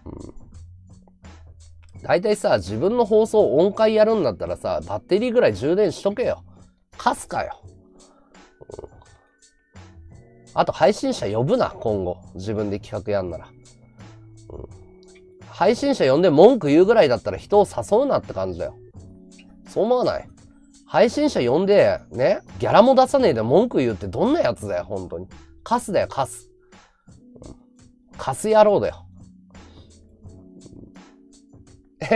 うん、だいたいさ、自分の放送音階やるんだったらさ、バッテリーぐらい充電しとけよ。かすかよ。うん、あと配信者呼ぶな、今後。自分で企画やんなら。うん、配信者呼んで文句言うぐらいだったら人を誘うなって感じだよ。そう思わない？配信者呼んで、ね、ギャラも出さねえで文句言うってどんなやつだよ、本当に。カスだよ、カス。カス野郎だよ。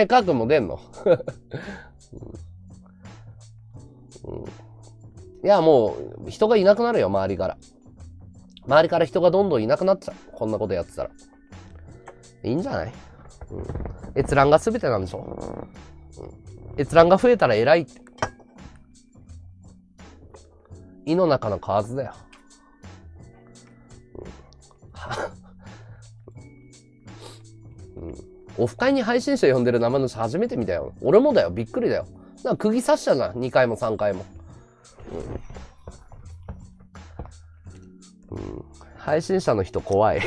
カクも出んの、うん、いや、もう、人がいなくなるよ、周りから。周りから人がどんどんいなくなっちゃう。こんなことやってたら。いいんじゃない？うん、閲覧が全てなんでしょ、うん、閲覧が増えたら偉いって。胃の中の蛙だよ、うんうん、オフ会に配信者呼んでる生主初めて見たよ。俺もだよ。びっくりだよ。なんか釘刺したじゃん、2回も3回も、うんうん、配信者の人怖い、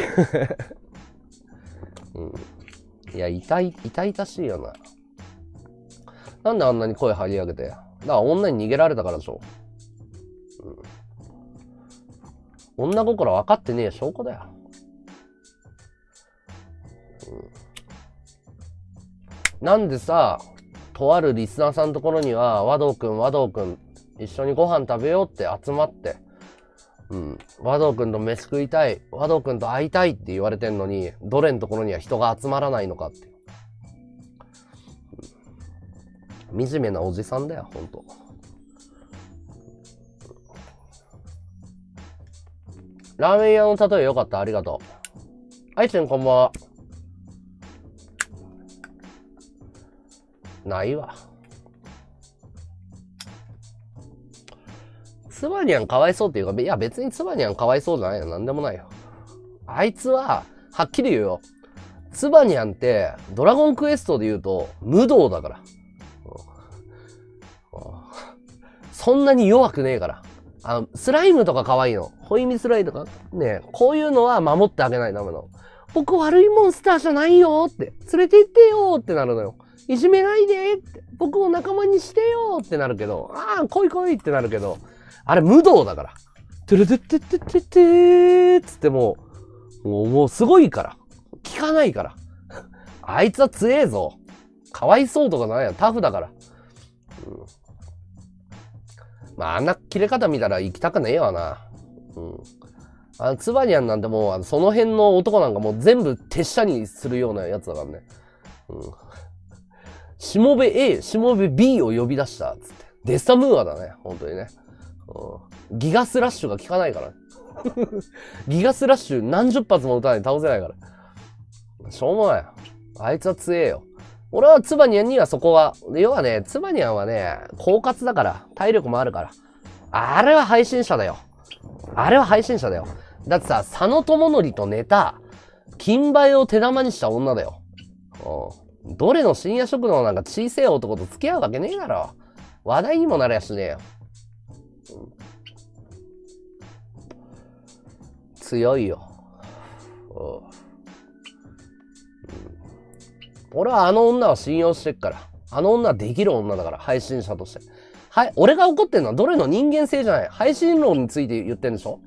うん、いや、痛々しいよな。なんであんなに声張り上げて。だから女に逃げられたからでしょ。うん、女心分かってねえ証拠だよ。うん、なんでさ、とあるリスナーさんのところには、和道くん、一緒にご飯食べようって集まって、うん、和道くんと飯食いたい、和道くんと会いたいって言われてんのに、どれのところには人が集まらないのかって。惨めなおじさんだよ、ほんと。ラーメン屋の例えよかった、ありがとう。愛ちゃんこんばんは。ないわ。つばにゃんかわいそうっていうか、いや別につばにゃんかわいそうじゃないよ。なんでもないよ。あいつは、はっきり言うよ。つばにゃんって、ドラゴンクエストで言うと、無道だから。そんなに弱くねえから。スライムとか可愛いの。ホイミスライムとかね、こういうのは守ってあげないための。僕悪いモンスターじゃないよって。連れて行ってよってなるのよ。いじめないでって。僕を仲間にしてよってなるけど、ああ、来い来いってなるけど、あれ、無道だから。てれてっててててーっつってもうすごいから。効かないから。あいつは強えぞ。かわいそうとかないや。タフだから。うん、まあ、あんな切れ方見たら行きたくねえわな。うん。ツバニャンなんてもう、その辺の男なんかもう全部手下にするようなやつだからね。うん。しもべ A、しもべ B を呼び出した。つって。デスタムーアだね。本当にね。うん、ギガスラッシュが効かないから。ギガスラッシュ何十発も撃たない倒せないから。しょうもない。あいつは強えよ。俺はツバニャンにはそこは、要はね、ツバニャンはね、狡猾だから、体力もあるから。あれは配信者だよ。あれは配信者だよ。だってさ、佐野智則と寝た、金梅を手玉にした女だよ。うん。どれの深夜食堂なんか小せえ男と付き合うわけねえだろ。話題にもなりやしねえよ。強いよ。俺はあの女は信用してっから。あの女はできる女だから、配信者として。はい、俺が怒ってんのはどれの人間性じゃない。配信論について言ってんでしょ。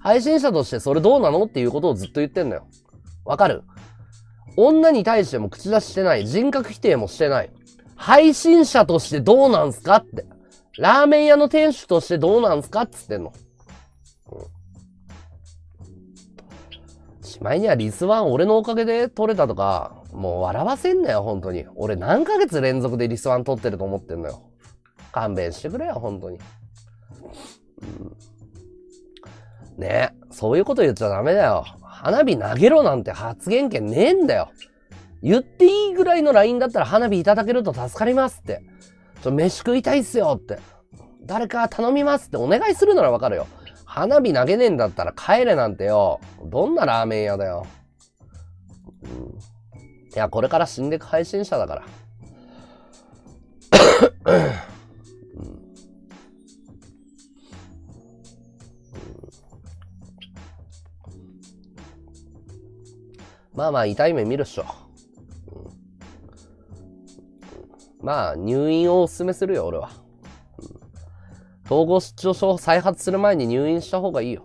配信者としてそれどうなのっていうことをずっと言ってんのよ。わかる？女に対しても口出ししてない。人格否定もしてない。配信者としてどうなんすかって。ラーメン屋の店主としてどうなんすかっつってんの。しまいにはリスワン俺のおかげで取れたとか、もう笑わせんなよ、本当に。俺何ヶ月連続でリスワン取ってると思ってんのよ。勘弁してくれよ、本当に。ねえ、そういうこと言っちゃダメだよ。花火投げろなんて発言権ねえんだよ。言っていいぐらいのラインだったら花火いただけると助かりますって。飯食いたいっすよって。誰か頼みますってお願いするならわかるよ。花火投げねえんだったら帰れなんてよ。どんなラーメン屋だよ。いや、これから死んでく配信者だから。まあまあ痛い目見るっしょ。まあ入院をお勧めするよ、俺は。統合失調症を再発する前に入院した方がいいよ。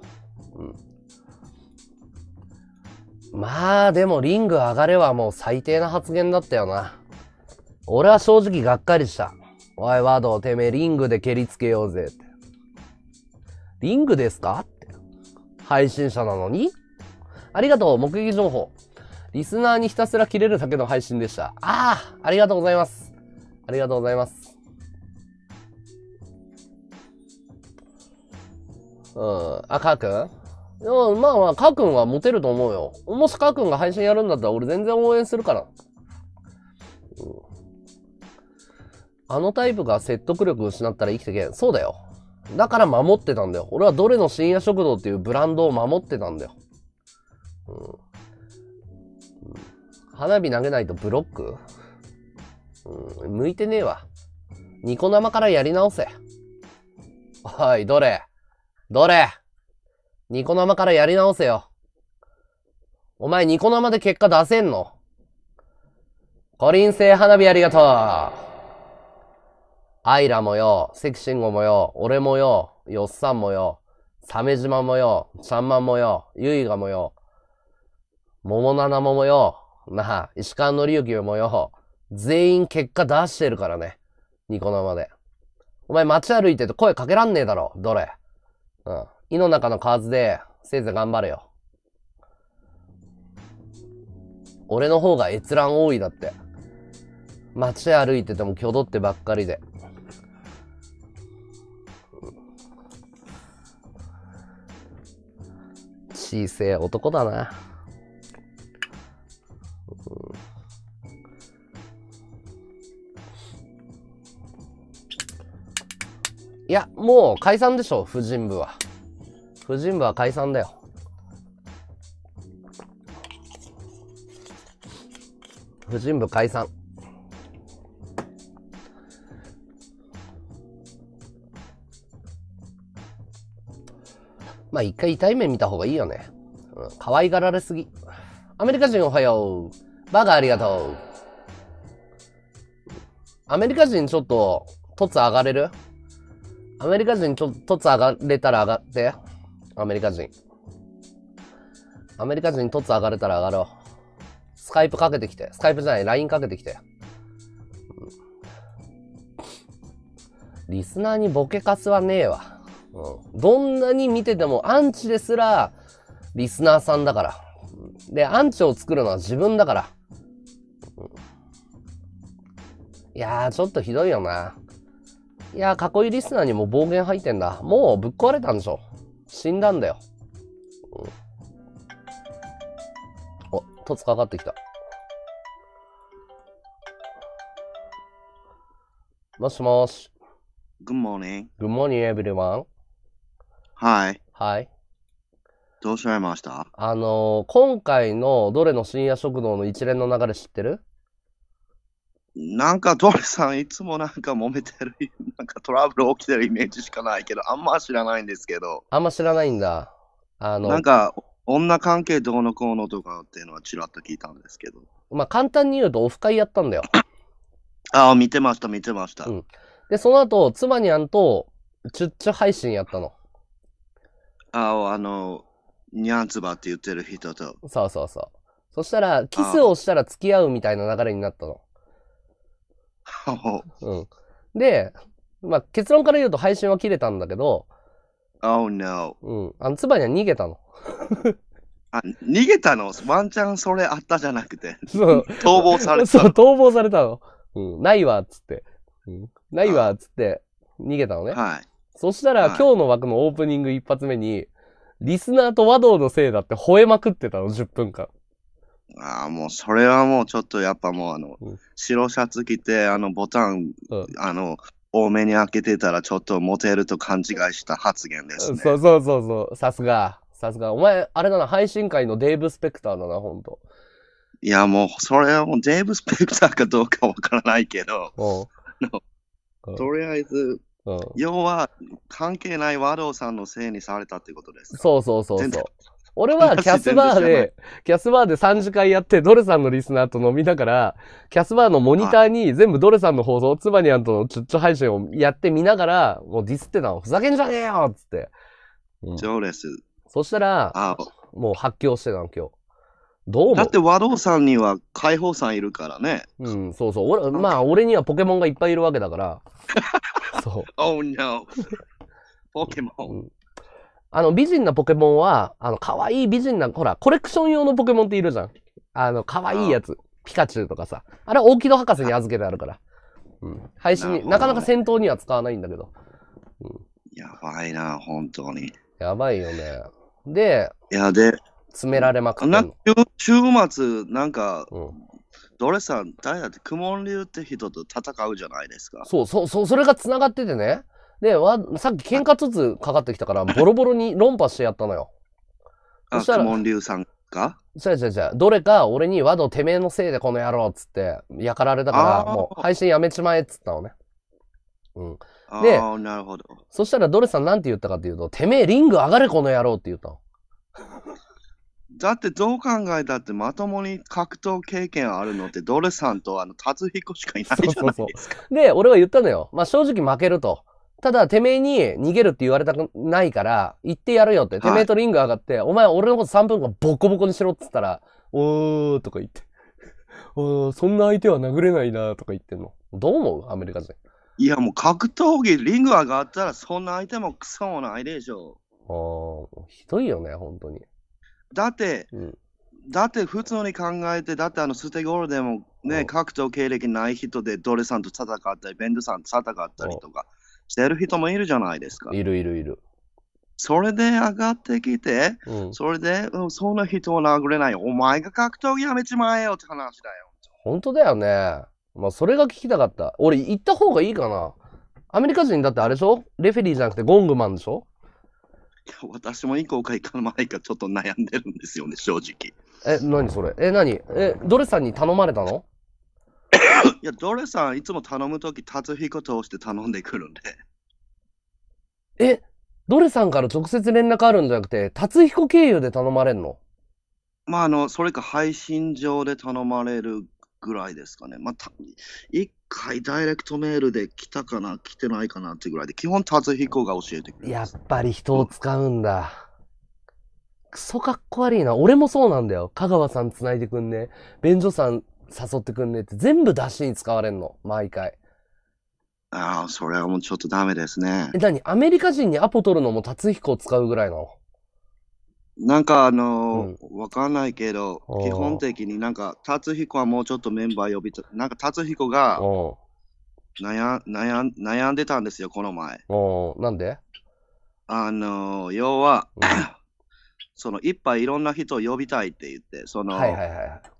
まあでもリング上がれはもう最低な発言だったよな。俺は正直がっかりした。おいワード、てめえリングで蹴りつけようぜって。リングですかって。配信者なのに？ありがとう、目撃情報。リスナーにひたすら切れるだけの配信でした。ああ、ありがとうございます。ありがとうございます。あ、かーくん？いや、まあまあ、かーくんはモテると思うよ。もしかーくんが配信やるんだったら俺全然応援するから。あのタイプが説得力失ったら生きてけん。そうだよ。だから守ってたんだよ。俺はどれの深夜食堂っていうブランドを守ってたんだよ。花火投げないとブロック？向いてねえわ。ニコ生からやり直せ。おい、どれニコ生からやり直せよ。お前ニコ生で結果出せんの？コリン製花火ありがとう。アイラもよ、関慎吾もよ、俺もよ、よっさんもよ、鮫島もよ、ちゃんまんもよ、ゆいがもよ、桃ななももよ、なあ、石川のりゆきもよ、全員結果出してるからね。ニコ生で。お前街歩いてて声かけらんねえだろ、どれ。胃の中の蛙で、せいぜい頑張れよ。俺の方が閲覧多いだって。街歩いてても挙動ってばっかりで。小せえ男だな。いや、もう解散でしょ、婦人部は。婦人部は解散だよ。婦人部解散。まあ一回痛い目見た方がいいよね。可愛がられすぎ。アメリカ人おはよう。バーガーありがとう。アメリカ人ちょっと、凸上がれる？アメリカ人ちょっと凸上がれたら上がって。アメリカ人。アメリカ人凸上がれたら上がろう。スカイプかけてきて。スカイプじゃない、LINE かけてきて。リスナーにボケカスはねえわ。どんなに見ててもアンチですらリスナーさんだから。で、アンチを作るのは自分だから。いやー、ちょっとひどいよな。いやー、囲いリスナーにも暴言吐いてんだ。もうぶっ壊れたんでしょ。死んだんだよ。お、凸かかってきた。もしもーし。Good morning. Good morning, everyone.はい。どうしました？今回のどれの深夜食堂の一連の流れ知ってる？なんかどれさんいつもなんか揉めてる、なんかトラブル起きてるイメージしかないけど、あんま知らないんですけど。あんま知らないんだ。なんか女関係どうのこうのとかっていうのはちらっと聞いたんですけど。まあ簡単に言うとオフ会やったんだよ。ああ、見てました、見てました。うん。で、その後、妻にゃんと、チュッチュ配信やったの。あの、にゃんつばって言ってる人と。そうそうそう。そしたら、キスをしたら付き合うみたいな流れになったの。うん。で、まあ結論から言うと配信は切れたんだけど、Oh no. うん。あの、つばにゃん逃げたの。あ、逃げたの？ワンチャンそれあったじゃなくて。そう。逃亡された。そう、逃亡されたの。うん。ないわ、つって。うん。ないわ、つって、逃げたのね。はい。そしたら、はい、今日の枠のオープニング一発目に、リスナーと和道のせいだって吠えまくってたの、10分間。ああ、もう、それはもうちょっとやっぱもう白シャツ着て、ボタン、うん、多めに開けてたらちょっとモテると勘違いした発言ですね。そうそうそうそう。さすが。さすが。お前、あれだな、配信会のデーブ・スペクターだな、ほんと。いや、もう、それはもうデーブ・スペクターかどうかわからないけど、とりあえず、要は、関係ない和道さんのせいにされたってことです。そうそうそうそう。俺はキャスバーで3次会やって、ドレさんのリスナーと飲みながら、キャスバーのモニターに全部ドレさんの放送、つばにゃんとのちょっと配信をやってみながら、もうディスってたの。ふざけんじゃねえよっつって。そうです。そしたら、もう発狂してたの、今日。どうも。だって和道さんには解放さんいるからね。うん、そうそう。まあ、俺にはポケモンがいっぱいいるわけだから。そう。Oh no. ポケモン。美人なポケモンは、可愛い美人な、ほら、コレクション用のポケモンっているじゃん。可愛いやつ。ピカチュウとかさ。あれは大木戸博士に預けてあるから。うん。配信に、なかなか戦闘には使わないんだけど。うん。やばいな、本当に。やばいよね。で、いや、で、詰められまくってんの。週末、なんか、ドレさん、誰だって、クモン流って人と戦うじゃないですか。そうそうそう、それが繋がっててね。で、さっき喧嘩つつかかってきたから、ボロボロに論破してやったのよ。あ、クモン流さんか？違う。どれか俺に、ワドてめえのせいでこの野郎っつって、やかられたから、もう配信やめちまえっつったのね。うん。で、なるほど。そしたらドレさんなんて言ったかっていうと、てめえリング上がれこの野郎って言ったの。だってどう考えたってまともに格闘経験あるのってドレさんと達彦しかいないじゃないですか。そうそうそう。で、俺は言ったのよ。まあ正直負けると。ただ、てめえに逃げるって言われたくないから、行ってやるよって。はい、てめえとリング上がって、お前俺のこと3分間ボコボコにしろって言ったら、おーとか言って。おー、そんな相手は殴れないなとか言ってんの。どう思う？アメリカ人。いや、もう格闘技、リング上がったらそんな相手もクソもないでしょ。ああ、ひどいよね、本当に。だって普通に考えて、だってステゴールでもね、格闘経歴ない人でドレさんと戦ったり、ベンドさんと戦ったりとか。してる人もいるじゃないですか。いる。それで上がってきて、それで、そんな人を殴れない。お前が格闘技やめちまえよって話だよ。本当だよね。まあ、それが聞きたかった。俺、行った方がいいかな。アメリカ人だってあれでしょ？レフェリーじゃなくてゴングマンでしょ？いや、私も行こうか行かないかちょっと悩んでるんですよね、正直。え、何それ？え、何？え、ドレさんに頼まれたの？いや、ドレさんいつも頼むとき、達彦通して頼んでくるんで。え、ドレさんから直接連絡あるんじゃなくて、達彦経由で頼まれんの？まあ、それか配信上で頼まれるぐらいですかね。まあ、一回ダイレクトメールで来たかな、来てないかなってぐらいで、基本達彦が教えてくれる。やっぱり人を使うんだ。クソかっこ悪いな。俺もそうなんだよ。香川さん繋いでくんね。便所さん誘ってくんねって全部出しに使われんの、毎回。ああ、それはもうちょっとダメですね。え、何？アメリカ人にアポ取るのも達彦を使うぐらいの？なんかわかんないけど、基本的になんか達彦はもうちょっとメンバー呼びと、なんか達彦が悩んでたんですよ、この前。なんで？要は、そのいっぱいいろんな人を呼びたいって言って、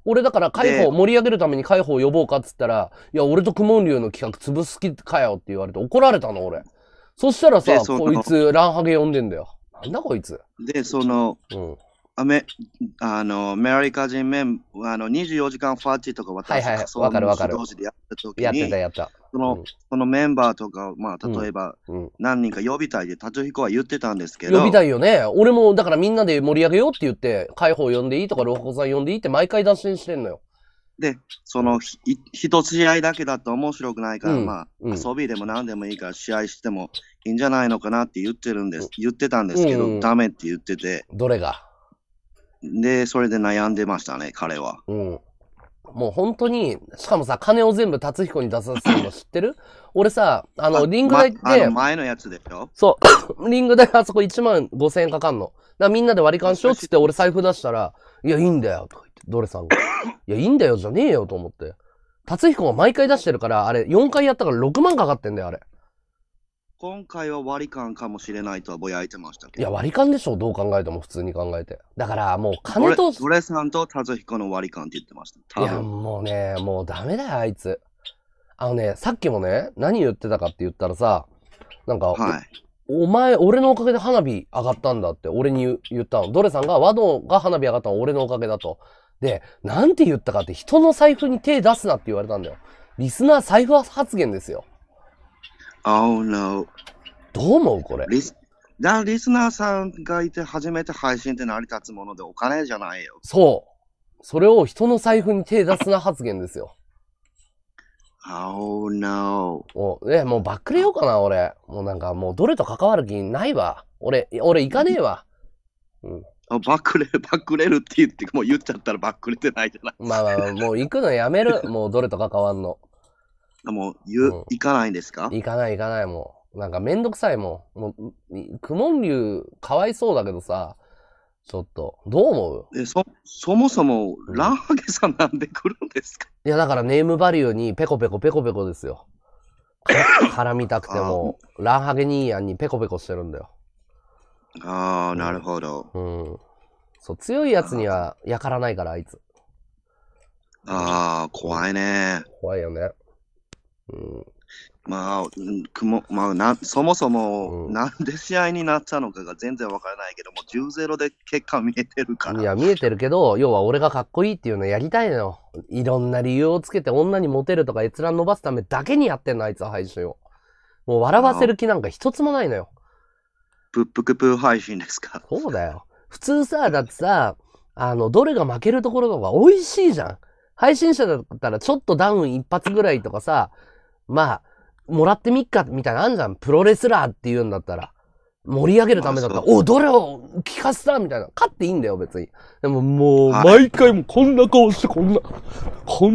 俺だから解放、盛り上げるために解放を呼ぼうかっつったら、いや、俺と公文竜の企画潰す気かよって言われて怒られたの、俺。そしたらさ、こいつ、ランハゲ呼んでんだよ。なんだこいつ。で、メアリカ人メン24時間ファッチとか私がそう同時でやった時にやったそのメンバーとか、まあ、例えば何人か呼びたいで達彦は言ってたんですけど、呼びたいよね。俺もだからみんなで盛り上げようって言って、海宝呼んでいいとかロコさん呼んでいいって毎回脱線してんのよ。でその一試合だけだと面白くないから、まあ遊びでも何でもいいから試合してもいいんじゃないのかなって言ってたんですけど、ダメって言ってて、どれがで、それで悩んでましたね、彼は。もう本当に、しかもさ、金を全部達彦に出させるの知ってる？俺さ、リング代って、前のやつでしょ？そう。リング代あそこ15,000円かかんの。だからみんなで割り勘しようっつって、俺財布出したら、いや、いいんだよ、とか言って、ドレさんが。いや、いいんだよ、じゃねえよ、と思って。達彦が毎回出してるから、あれ、4回やったから6万かかってんだよ、あれ。今回は割り勘かもしれないとはぼやいてましたけど。いや、割り勘でしょ、どう考えても、普通に考えて。だから、もう金と。ドレさんと達彦の割り勘って言ってました。いや、もうね、もうダメだよ、あいつ。さっきもね、何言ってたかって言ったらさ、なんか、お前、俺のおかげで花火上がったんだって、俺に言ったの。ドレさんが、和道が花火上がったのは俺のおかげだと。で、なんて言ったかって、人の財布に手出すなって言われたんだよ。リスナー財布発言ですよ。Oh, no. どう思うこれ。リスナーさんがいて初めて配信って成り立つもので、お金じゃないよ。そう。それを人の財布に手出すな発言ですよ。Oh, no. もうバックレようかな、俺。もうなんかもうどれと関わる気ないわ。俺行かねえわ。バックレるって言って、もう言っちゃったらバックレてないじゃない。まあ、もう行くのやめる。もうどれと関わんの。もう行かないんですか？行かないもう。なんかめんどくさいもん。もう、公文竜かわいそうだけどさ、ちょっと、どう思う？そもそも、ランハゲさんなんで来るんですか？いや、だからネームバリューにペコペコですよ。絡みたくても、ランハゲ兄やんにペコペコしてるんだよ。ああ、なるほど。そう、強いやつにはやからないから、あいつ。ああ、怖いね。怖いよね。そもそもなんで試合になったのかが全然わからないけども、10-0 で結果見えてるから。いや、見えてるけど、要は俺がかっこいいっていうのやりたいのよ。いろんな理由をつけて女にモテるとか閲覧伸ばすためだけにやってんの、あいつは配信を。もう笑わせる気なんか一つもないのよ。プップクプー配信ですか？そうだよ。普通さ、だってさ、どれが負けるところとか美味しいじゃん。配信者だったらちょっとダウン一発ぐらいとかさ、まあ、もらってみっか、みたいなのあんじゃん。プロレスラーっていうんだったら。盛り上げるためだったら、お、どれを聞かせたみたいな。勝っていいんだよ、別に。でももう、毎回もこんな顔して、こん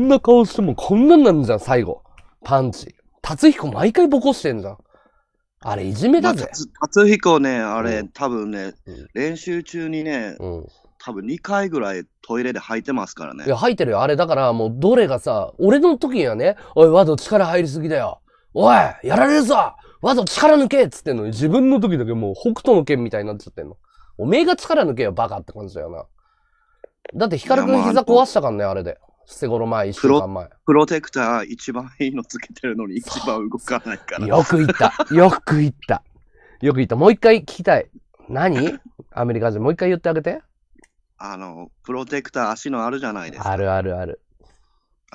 な顔して、もうこんなんなんじゃん、最後。パンチ。達彦毎回ボコしてんじゃん。あれ、いじめだぜ。達彦ね、あれ、多分ね、練習中にね、多分2回ぐらいトイレで吐いてますからね。いや、吐いてるよ。あれ、だからもう、どれがさ、俺の時にはね、おい、ワド力入りすぎだよ。おい、やられるぞ！ワド力抜けっつってんのに、自分の時だけもう北斗の剣みたいになっちゃってんの。おめえが力抜けよ、バカって感じだよな。だって、ヒカル君膝壊したからね、あれで。捨て頃前、一週間前。プロテクター一番いいのつけてるのに一番動かないから。よく言った。よく言った。よく言った。もう一回聞きたい。何？アメリカ人、もう一回言ってあげて。プロテクター足のあるじゃないですか。あるあるある。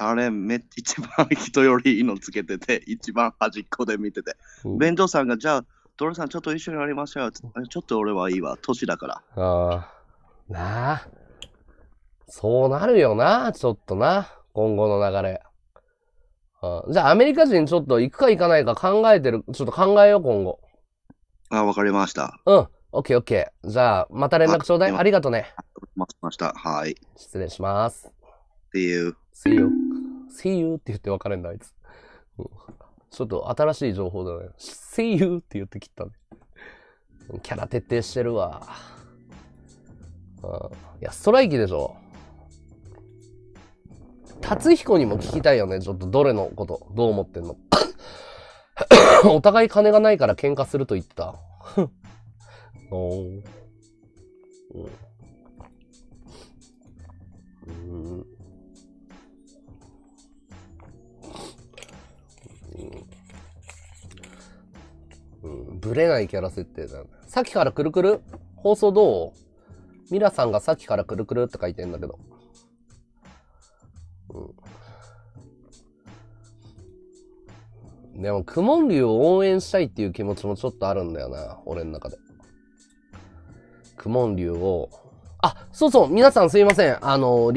あれ、一番人よりいいのつけてて、一番端っこで見てて。弁当さんが、じゃあ、ドルさんちょっと一緒にやりましょう。ちょっと俺はいいわ、年だから。なあ。そうなるよな、ちょっとな。今後の流れ。じゃあ、アメリカ人ちょっと行くか行かないか考えてる。ちょっと考えよう、今後。わかりました。オッケーオッケー。じゃあ、また連絡ちょうだい。ありがとね。待ちました。はい。失礼します。See you. See you. See you って言って別れんだ、あいつ。ちょっと新しい情報だね。See you って言って切ったね。キャラ徹底してるわ。いや、ストライキでしょ。達彦にも聞きたいよね。ちょっとどれのこと、どう思ってんの。お互い金がないから喧嘩すると言った。ブレないキャラ設定だね。さっきからくるくる放送どう？ミラさんがさっきからくるくるって書いてんだけど。うん。でも、クモンリュウを応援したいっていう気持ちもちょっとあるんだよな、俺の中で。クモンリュウを。あ、そうそう、皆さんすいません。リ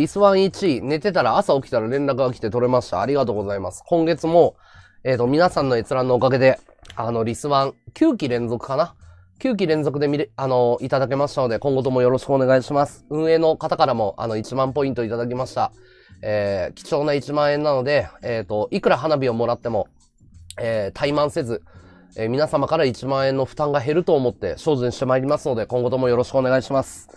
スワン1位、寝てたら朝起きたら連絡が来て取れました。ありがとうございます。今月も、皆さんの閲覧のおかげで、リスワン、9期連続かな ?9 期連続でいただけましたので、今後ともよろしくお願いします。運営の方からも、1万ポイントいただきました。貴重な1万円なので、いくら花火をもらっても、怠慢せず、皆様から1万円の負担が減ると思って精進してまいりますので、今後ともよろしくお願いします。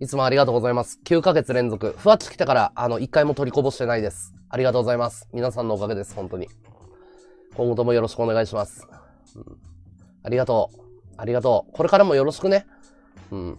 いつもありがとうございます。9ヶ月連続。ふわっち来てから、1回も取りこぼしてないです。ありがとうございます。皆さんのおかげです、本当に。今後ともよろしくお願いします。うん、ありがとう。ありがとう。これからもよろしくね。うん。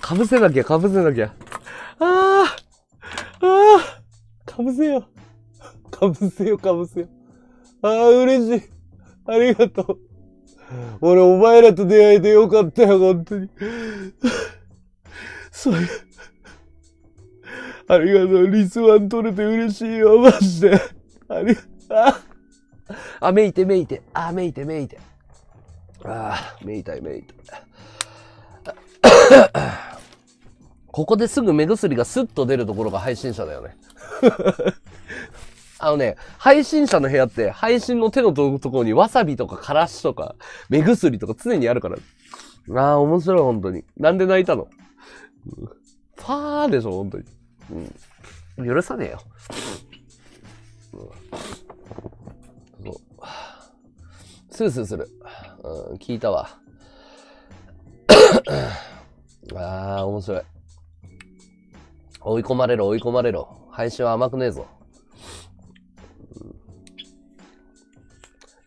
かぶせなきゃ、かぶせなきゃ。ああ、ああ、かぶせよ。かぶせよ、かぶせよ。ああ、嬉しい。ありがとう。俺、お前らと出会えてよかったよ、本当に。そういう。ありがとう。リスワン取れて嬉しいよ、マジで。ありがとう。あ、めいて、めいて。あ、めいて、めいて。ああ、めいたい、めいたい。ここですぐ目薬がスッと出るところが配信者だよね。配信者の部屋って配信の手のところにわさびとかからしとか目薬とか常にあるから。ああ、面白い、本当に。なんで泣いたの？ファーでしょ、本当に。うん、許さねえよ。うん、そうスースーする。うん、聞いたわ。ああ、面白い。追い込まれろ、追い込まれろ。配信は甘くねえぞ。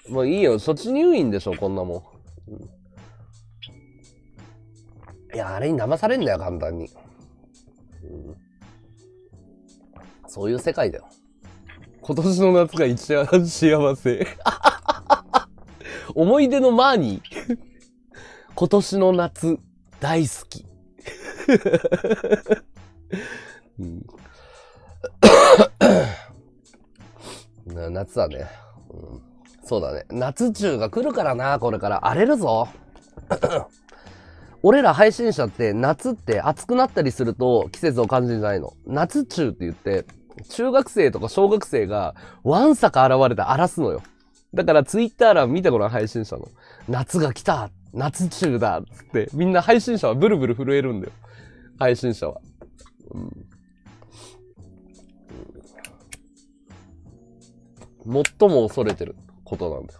もういいよ、処置入院でしょ、こんなもん。いや、あれに騙されんだよ、簡単に。そういう世界だよ。今年の夏が一番幸せ。思い出のマーニー。今年の夏、大好き。うん、夏はね、うん、そうだね。夏中が来るからな、これから。荒れるぞ。俺ら配信者って、夏って暑くなったりすると季節を感じるんじゃないの。夏中って言って、中学生とか小学生が、わんさか現れて荒らすのよ。だからツイッター欄見てごらん、配信者の。夏が来た。夏中だっつって、みんな配信者はブルブル震えるんだよ。配信者は。最も恐れてることなんだよ。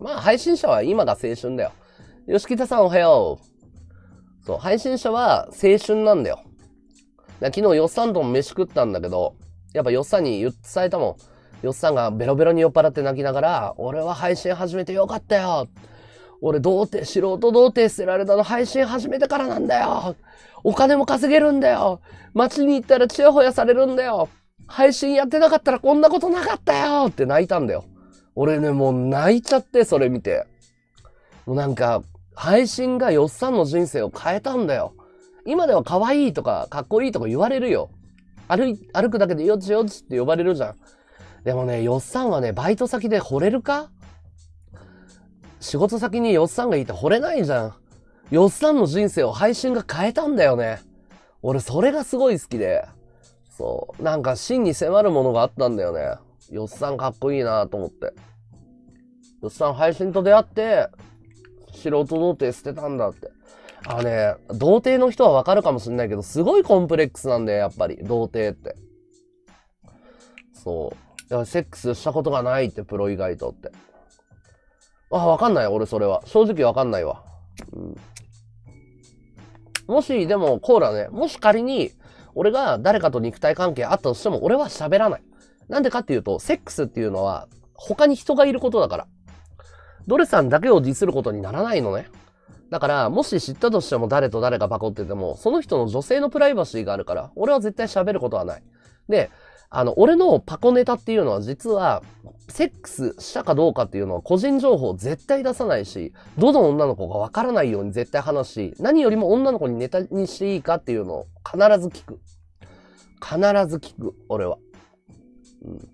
まあ、配信者は今が青春だよ。吉北さんおはよう。そう、配信者は青春なんだよ。だ昨日、よっさんとも飯食ったんだけど、やっぱよっさんに伝えたもん。よっさんがベロベロに酔っ払って泣きながら、俺は配信始めてよかったよ。俺、素人童貞捨てられたの配信始めてからなんだよ。お金も稼げるんだよ。街に行ったらちやほやされるんだよ。配信やってなかったらこんなことなかったよって泣いたんだよ。俺ね、もう泣いちゃって、それ見て。もうなんか、配信がよっさんの人生を変えたんだよ。今では可愛いとか、かっこいいとか言われるよ。歩くだけでよちよちって呼ばれるじゃん。でもね、よっさんはね、バイト先で惚れるか？仕事先によっさんがいて惚れないじゃん。よっさんの人生を配信が変えたんだよね。俺それがすごい好きで。そう。なんか真に迫るものがあったんだよね。よっさんかっこいいなと思って。よっさん配信と出会って、素人童貞捨てたんだって。童貞の人はわかるかもしれないけど、すごいコンプレックスなんだよ、やっぱり。童貞って。そう。だからセックスしたことがないって、プロ以外とって。あ、わかんない。俺、それは。正直わかんないわ。うん。もし、でも、コーラね、もし仮に、俺が誰かと肉体関係あったとしても、俺は喋らない。なんでかっていうと、セックスっていうのは、他に人がいることだから。ドレさんだけをディスることにならないのね。だから、もし知ったとしても誰と誰がバコってても、その人の女性のプライバシーがあるから、俺は絶対喋ることはない。で、俺のパコネタっていうのは実は、セックスしたかどうかっていうのは個人情報を絶対出さないし、どの女の子がわからないように絶対話し、何よりも女の子にネタにしていいかっていうのを必ず聞く。必ず聞く、俺は。うん。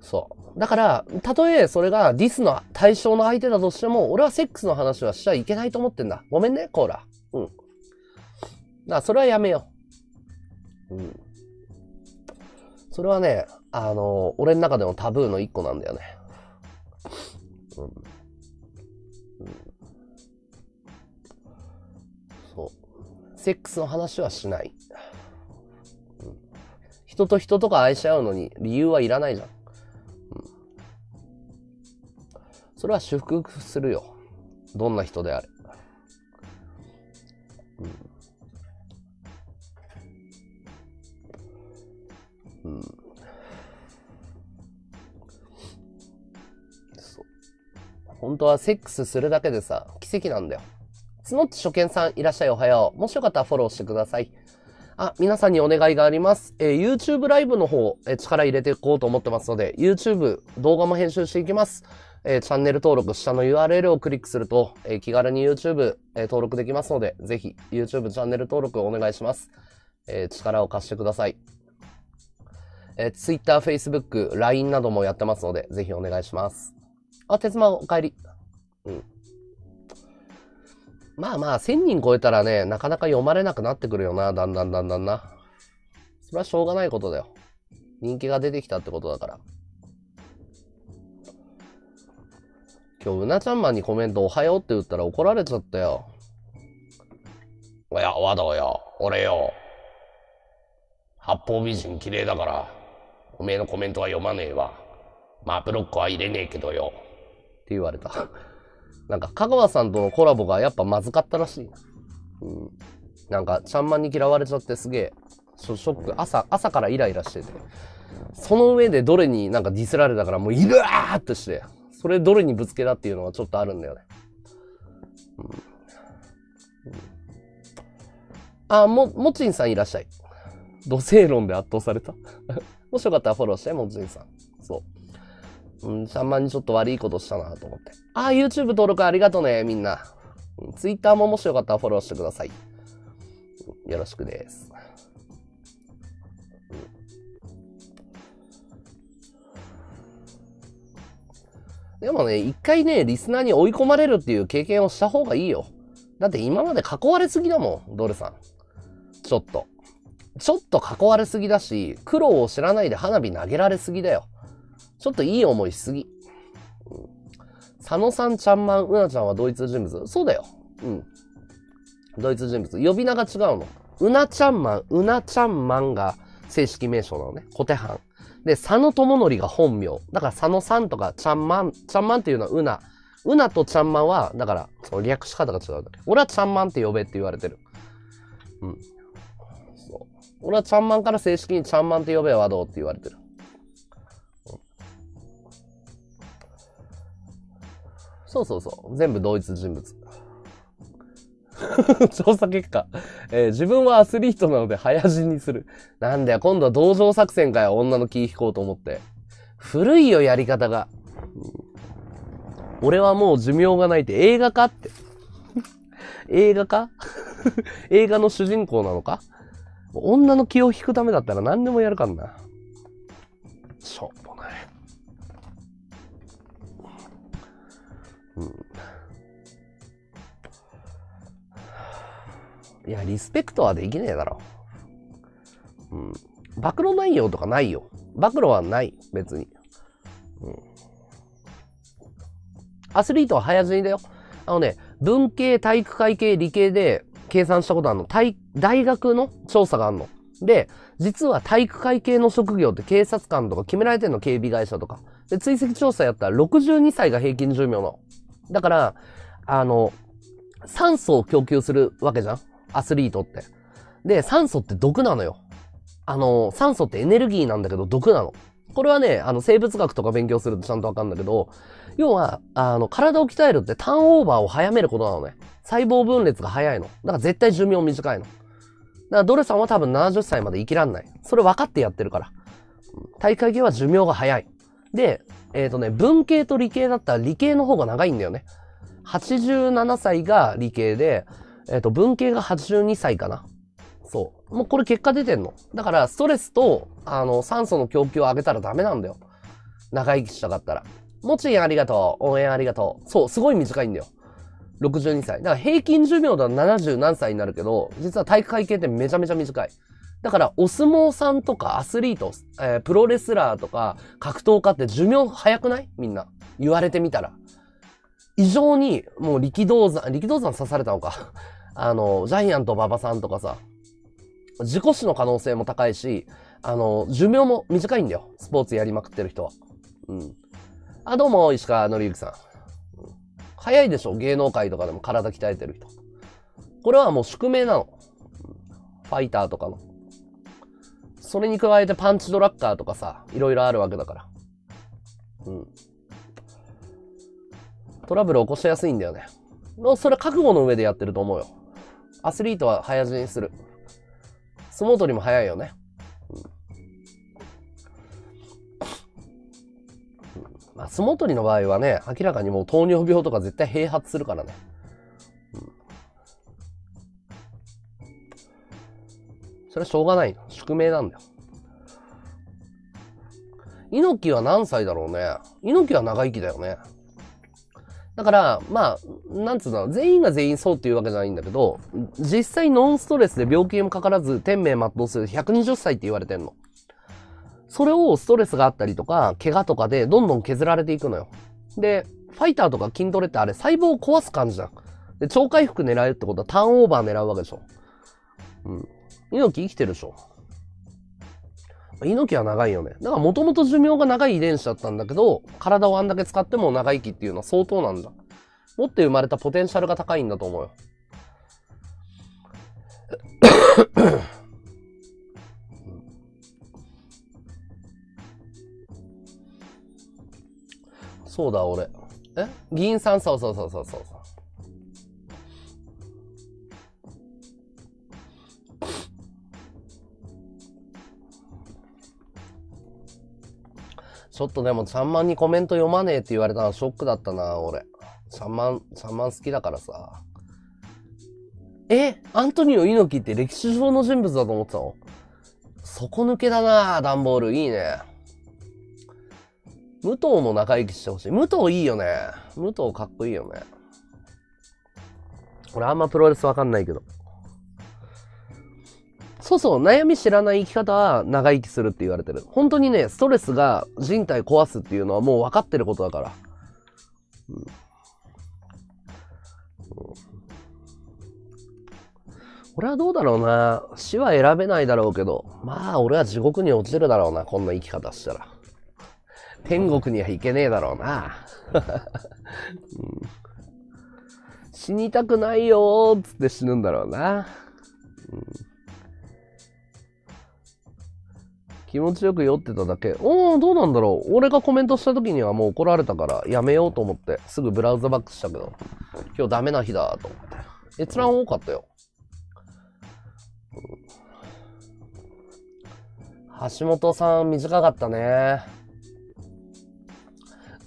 そう。だから、たとえそれがディスの対象の相手だとしても、俺はセックスの話はしちゃいけないと思ってんだ。ごめんね、コーラ。うん。だからそれはやめよう。うん。それはね、俺の中でもタブーの一個なんだよね。うん。うん。そう。セックスの話はしない。うん。人と人とか愛し合うのに理由はいらないじゃん。それは祝福するよ。どんな人であれ。うん。うん。そう。本当はセックスするだけでさ、奇跡なんだよ。つのっち初見さん、いらっしゃい、おはよう。もしよかったらフォローしてください。あ、皆さんにお願いがあります。YouTube ライブの方、力入れていこうと思ってますので、YouTube 動画も編集していきます。チャンネル登録、下の URL をクリックすると、気軽に YouTube、登録できますので、ぜひ YouTube チャンネル登録をお願いします。力を貸してください。Twitter、Facebook、LINE などもやってますので、ぜひお願いします。あ、鉄馬お帰り。うん。まあまあ、1000人超えたらね、なかなか読まれなくなってくるよな、だんだんな。それはしょうがないことだよ。人気が出てきたってことだから。今日、うなちゃんマンにコメントおはようって打ったら怒られちゃったよ。おや、わだおや、俺よ。八方美人綺麗だから、おめえのコメントは読まねえわ。まあ、ブロックは入れねえけどよ。って言われた。なんか、香川さんとのコラボがやっぱまずかったらしい。うん。なんか、ちゃんまんに嫌われちゃってすげえ、ショック。朝からイライラしてて。その上でどれになんかディスられたからもうイラーってして、それどれにぶつけたっていうのはちょっとあるんだよね。うん。あ、もちんさんいらっしゃい。土星論で圧倒された。もしよかったらフォローして、もちんさん。そう。うん、ちゃんまんにちょっと悪いことしたなと思って。ああ、YouTube 登録ありがとね、みんな。Twitter ももしよかったらフォローしてください。よろしくです。でもね、一回ね、リスナーに追い込まれるっていう経験をした方がいいよ。だって今まで囲われすぎだもん、ドルさん。ちょっと囲われすぎだし、苦労を知らないで花火投げられすぎだよ。ちょっといい思いしすぎ。うん、佐野さん、ちゃんまん、うなちゃんは同一人物。そうだよ。うん。同一人物。呼び名が違うの。うなちゃんまん、うなちゃんまんが正式名称なのね。小手藩。で、佐野智則が本名。だから佐野さんとかちゃんまんっていうのはうな。うなとちゃんまんは、だから、その略し方が違うんだけど。俺はちゃんまんって呼べって言われてる。うん。そう。俺はちゃんまんから正式にちゃんまんって呼べはどうって言われてる。そう。全部同一人物。調査結果、自分はアスリートなので早死にする。なんだよ、今度は同情作戦かよ、女の気引こうと思って。古いよ、やり方が。俺はもう寿命がないって、映画化って。映画化映画の主人公なのか女の気を引くためだったら何でもやるからな。しょうもない。うん、いや、リスペクトはできねえだろ。うん。暴露内容とかないよ。暴露はない、別に。うん。アスリートは早死にだよ。文系、体育会系、理系で計算したことあるの。大学の調査があるの。で、実は体育会系の職業って警察官とか決められてんの、警備会社とか。で、追跡調査やったら62歳が平均寿命なの。だから、酸素を供給するわけじゃん、アスリートって。で、酸素って毒なのよ。酸素ってエネルギーなんだけど毒なの。これはね、生物学とか勉強するとちゃんとわかるんだけど、要は、体を鍛えるってターンオーバーを早めることなのね。細胞分裂が早いの。だから絶対寿命短いの。だからドルさんは多分70歳まで生きらんない。それ分かってやってるから。体育会系は寿命が早い。で、文系と理系だったら理系の方が長いんだよね。87歳が理系で、文系が82歳かな。そう。もうこれ結果出てんの。だから、ストレスと、酸素の供給を上げたらダメなんだよ。長生きしたかったら。もちんありがとう。応援ありがとう。そう、すごい短いんだよ。62歳。だから平均寿命だと70何歳になるけど、実は体育会系ってめちゃめちゃ短い。だから、お相撲さんとかアスリート、プロレスラーとか格闘家って寿命早くない?みんな。言われてみたら。異常に、もう力道山刺されたのか。ジャイアント馬場さんとかさ、事故死の可能性も高いし、寿命も短いんだよ。スポーツやりまくってる人は。うん。あ、どうも、石川のりゆきさん。早いでしょ、芸能界とかでも体鍛えてる人。これはもう宿命なの。ファイターとかの。それに加えてパンチドラッカーとかさ、いろいろあるわけだから。うん。トラブル起こしやすいんだよね。もうそれ覚悟の上でやってると思うよ。アスリートは早死にする。相撲取りも早いよね。うん、まあ、相撲取りの場合はね、明らかにもう糖尿病とか絶対併発するからね。うん、それはしょうがないの。宿命なんだよ。猪木は何歳だろうね。猪木は長生きだよね。だから、まあ、なんつうの、全員が全員そうっていうわけじゃないんだけど、実際ノンストレスで病気にもかからず、天命全うする120歳って言われてんの。それをストレスがあったりとか、怪我とかでどんどん削られていくのよ。で、ファイターとか筋トレってあれ、細胞を壊す感じじゃん。で、超回復狙えるってことはターンオーバー狙うわけでしょ。うん。猪木生きてるでしょ。猪木は長いよね。だからもともと寿命が長い遺伝子だったんだけど、体をあんだけ使っても長生きっていうのは相当なんだ。持って生まれたポテンシャルが高いんだと思うよ。そうだ、俺。議員さん、そう。ちょっとでも、ちゃんまんにコメント読まねえって言われたのはショックだったな、俺。ちゃんまん好きだからさ。アントニオ猪木って歴史上の人物だと思ってたの?底抜けだな、ダンボール。いいね。武藤も長生きしてほしい。武藤いいよね。武藤かっこいいよね。俺あんまプロレスわかんないけど。そうそう、悩み知らない生き方は長生きするって言われてる。本当にね、ストレスが人体壊すっていうのはもう分かってることだから。うん、俺はどうだろうな。死は選べないだろうけど、まあ俺は地獄に落ちるだろうな、こんな生き方したら。天国には行けねえだろうな。うん、死にたくないよーっつって死ぬんだろうな。うん、気持ちよく酔ってただけ。どうなんだろう。俺がコメントした時にはもう怒られたから、やめようと思って、すぐブラウザバックしたけど、今日ダメな日だと思って。閲覧多かったよ。橋本さん、短かったね。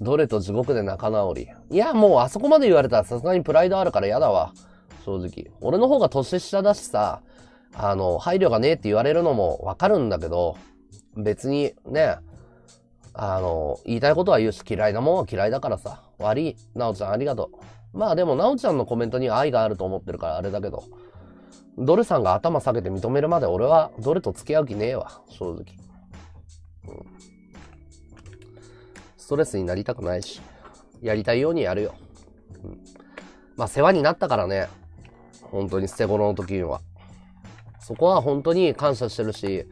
どれと地獄で仲直り。いや、もうあそこまで言われたらさすがにプライドあるから嫌だわ。正直。俺の方が年下だしさ、配慮がねえって言われるのもわかるんだけど、別にね、言いたいことは言うし、嫌いなもんは嫌いだからさ。悪い。なおちゃんありがとう。まあでも、なおちゃんのコメントに愛があると思ってるからあれだけど、ドルさんが頭下げて認めるまで俺はドルと付き合う気ねえわ、正直。うん、ストレスになりたくないし、やりたいようにやるよ。うん、まあ世話になったからね、本当に捨て頃の時には。そこは本当に感謝してるし、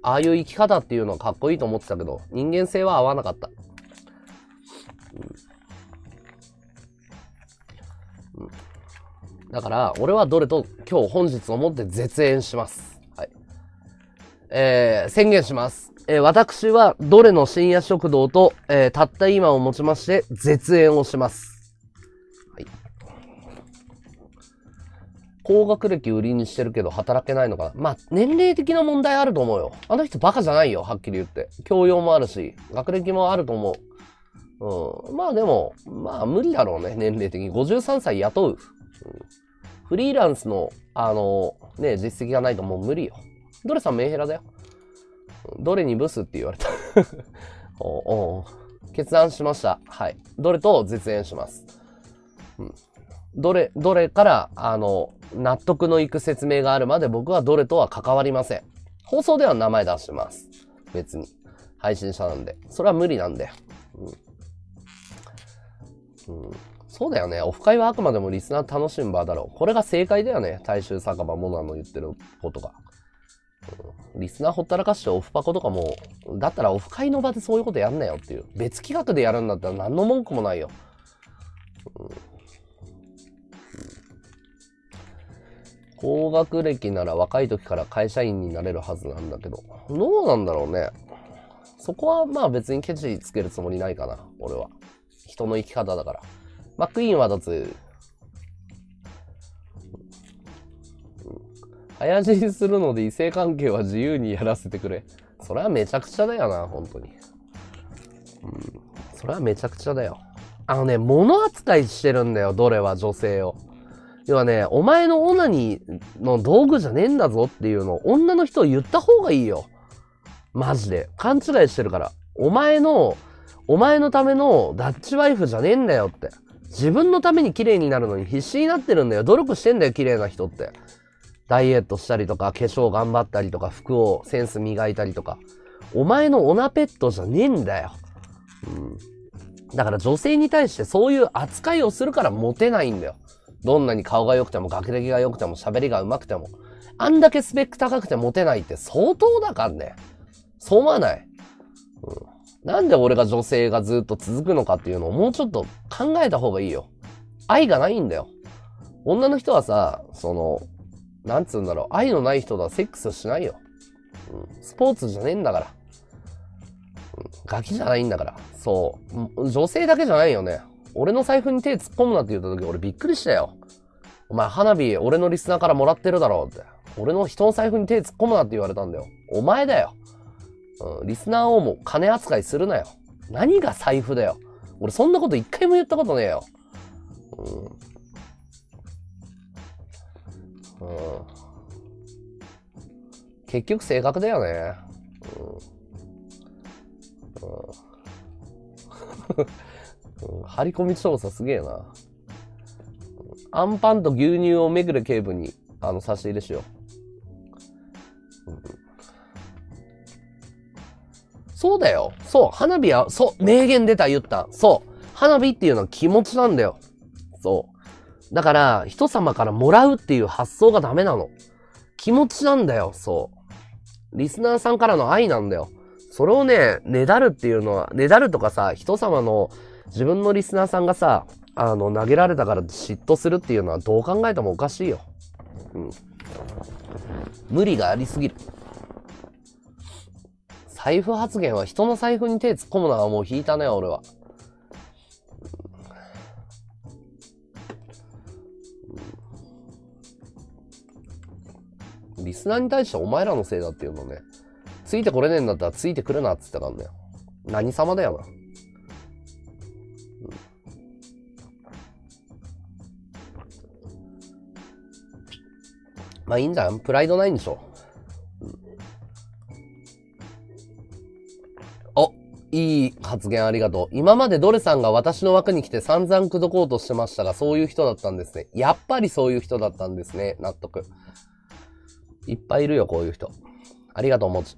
ああいう生き方っていうのはかっこいいと思ってたけど、人間性は合わなかった。うんうん、だから、俺はどれと今日本日をもって絶縁します。はい。宣言します。私はどれの深夜食堂と、たった今をもちまして絶縁をします。はい。高学歴売りにしてるけど働けないのかな。まあ、年齢的な問題あると思うよ。あの人バカじゃないよ、はっきり言って。教養もあるし、学歴もあると思う。うん、まあでも、まあ無理だろうね、年齢的に。53歳雇う。うん、フリーランスの、実績がないともう無理よ。どれさんメンヘラだよ。どれにブスって言われた。おうおう、決断しました。はい。どれと絶縁します。うん、どれから、納得のいく説明があるまで僕はどれとは関わりません。放送では名前出します。別に。配信者なんで。それは無理なんで。うんうん、そうだよね。オフ会はあくまでもリスナー楽しむ場だろう。これが正解だよね。大衆酒場モナの言ってることが、うん。リスナーほったらかしてオフパコとかも、だったらオフ会の場でそういうことやんなよっていう。別企画でやるんだったら何の文句もないよ。うん、高学歴なら若い時から会社員になれるはずなんだけど。どうなんだろうね。そこはまあ別にケチつけるつもりないかな、俺は。人の生き方だから。マックイーンはだつ。早死にするので異性関係は自由にやらせてくれ。それはめちゃくちゃだよな、本当に。うん、それはめちゃくちゃだよ。物扱いしてるんだよ、どれは女性を。要はね、お前のオナニーの道具じゃねえんだぞっていうのを女の人言った方がいいよ。マジで。勘違いしてるから。お前のためのダッチワイフじゃねえんだよって。自分のために綺麗になるのに必死になってるんだよ。努力してんだよ、綺麗な人って。ダイエットしたりとか、化粧頑張ったりとか、服をセンス磨いたりとか。お前のオナペットじゃねえんだよ。うん。だから女性に対してそういう扱いをするからモテないんだよ。どんなに顔が良くても、学歴が良くても、喋りが上手くても。あんだけスペック高くてモテないって相当だからね。そう思わない、うん。なんで俺が女性がずっと続くのかっていうのをもうちょっと考えた方がいいよ。愛がないんだよ。女の人はさ、なんつうんだろう、愛のない人とはセックスしないよ。うん、スポーツじゃねえんだから。うん、ガキじゃないんだから。そう。女性だけじゃないよね。俺の財布に手突っ込むなって言った時俺びっくりしたよ。お前花火俺のリスナーからもらってるだろうって。俺の人の財布に手突っ込むなって言われたんだよ。お前だよ。うん、リスナーをもう金扱いするなよ。何が財布だよ。俺そんなこと一回も言ったことねえよ。うん。うん。結局性格だよね。うん。うん。張り込み調査すげえな。アンパンと牛乳をめぐる警部に、差し入れしよう。うんそうだよ。そう。花火は、そう。名言出た、言った。そう。花火っていうのは気持ちなんだよ。そう。だから、人様からもらうっていう発想がダメなの。気持ちなんだよ。そう。リスナーさんからの愛なんだよ。それをね、ねだるっていうのは、ねだるとかさ、人様の、自分のリスナーさんがさ、投げられたから嫉妬するっていうのはどう考えてもおかしいよ。うん。無理がありすぎる。財布発言は人の財布に手突っ込むのはもう引いたね、俺は。リスナーに対してお前らのせいだっていうのね。ついてこれねえんだったらついてくるなって言ったからね。何様だよな。まあいいんじゃん。プライドないんでしょ。いい発言ありがとう。今までドレさんが私の枠に来て散々口説こうとしてましたが、そういう人だったんですね。やっぱりそういう人だったんですね。納得。いっぱいいるよ、こういう人。ありがとう、もち。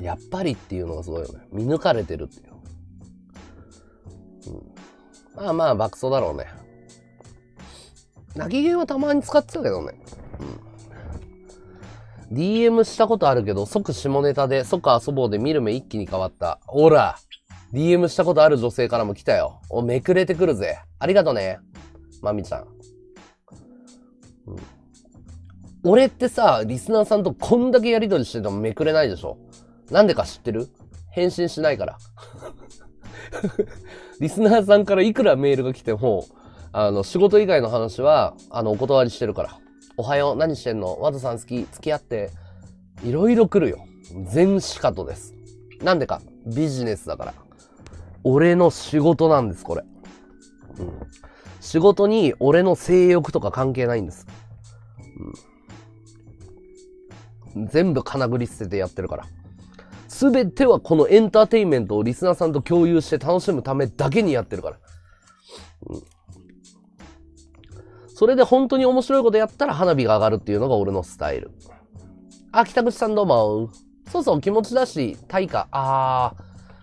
やっぱりっていうのがすごいよね。見抜かれてるっていう。まあまあ、爆走だろうね。投げ芸はたまに使ってたけどね。うん。DM したことあるけど、即下ネタで、即遊ぼうで見る目一気に変わった。ほら、DM したことある女性からも来たよ。お、めくれてくるぜ。ありがとね。まみちゃん。うん。俺ってさ、リスナーさんとこんだけやりとりしててもめくれないでしょ。なんでか知ってる？返信しないから。リスナーさんからいくらメールが来ても、仕事以外の話は、お断りしてるから。おはよう、何してんの？ワトさん好き、付き合って。いろいろ来るよ。全シカトです。なんでか、ビジネスだから。俺の仕事なんです、これ。うん。仕事に俺の性欲とか関係ないんです。うん。全部かなぐり捨ててやってるから。すべてはこのエンターテインメントをリスナーさんと共有して楽しむためだけにやってるから。うん。それで本当に面白いことやったら花火が上がるっていうのが俺のスタイル。あ、北口さんどうも。そうそう、気持ちだし、対価。あ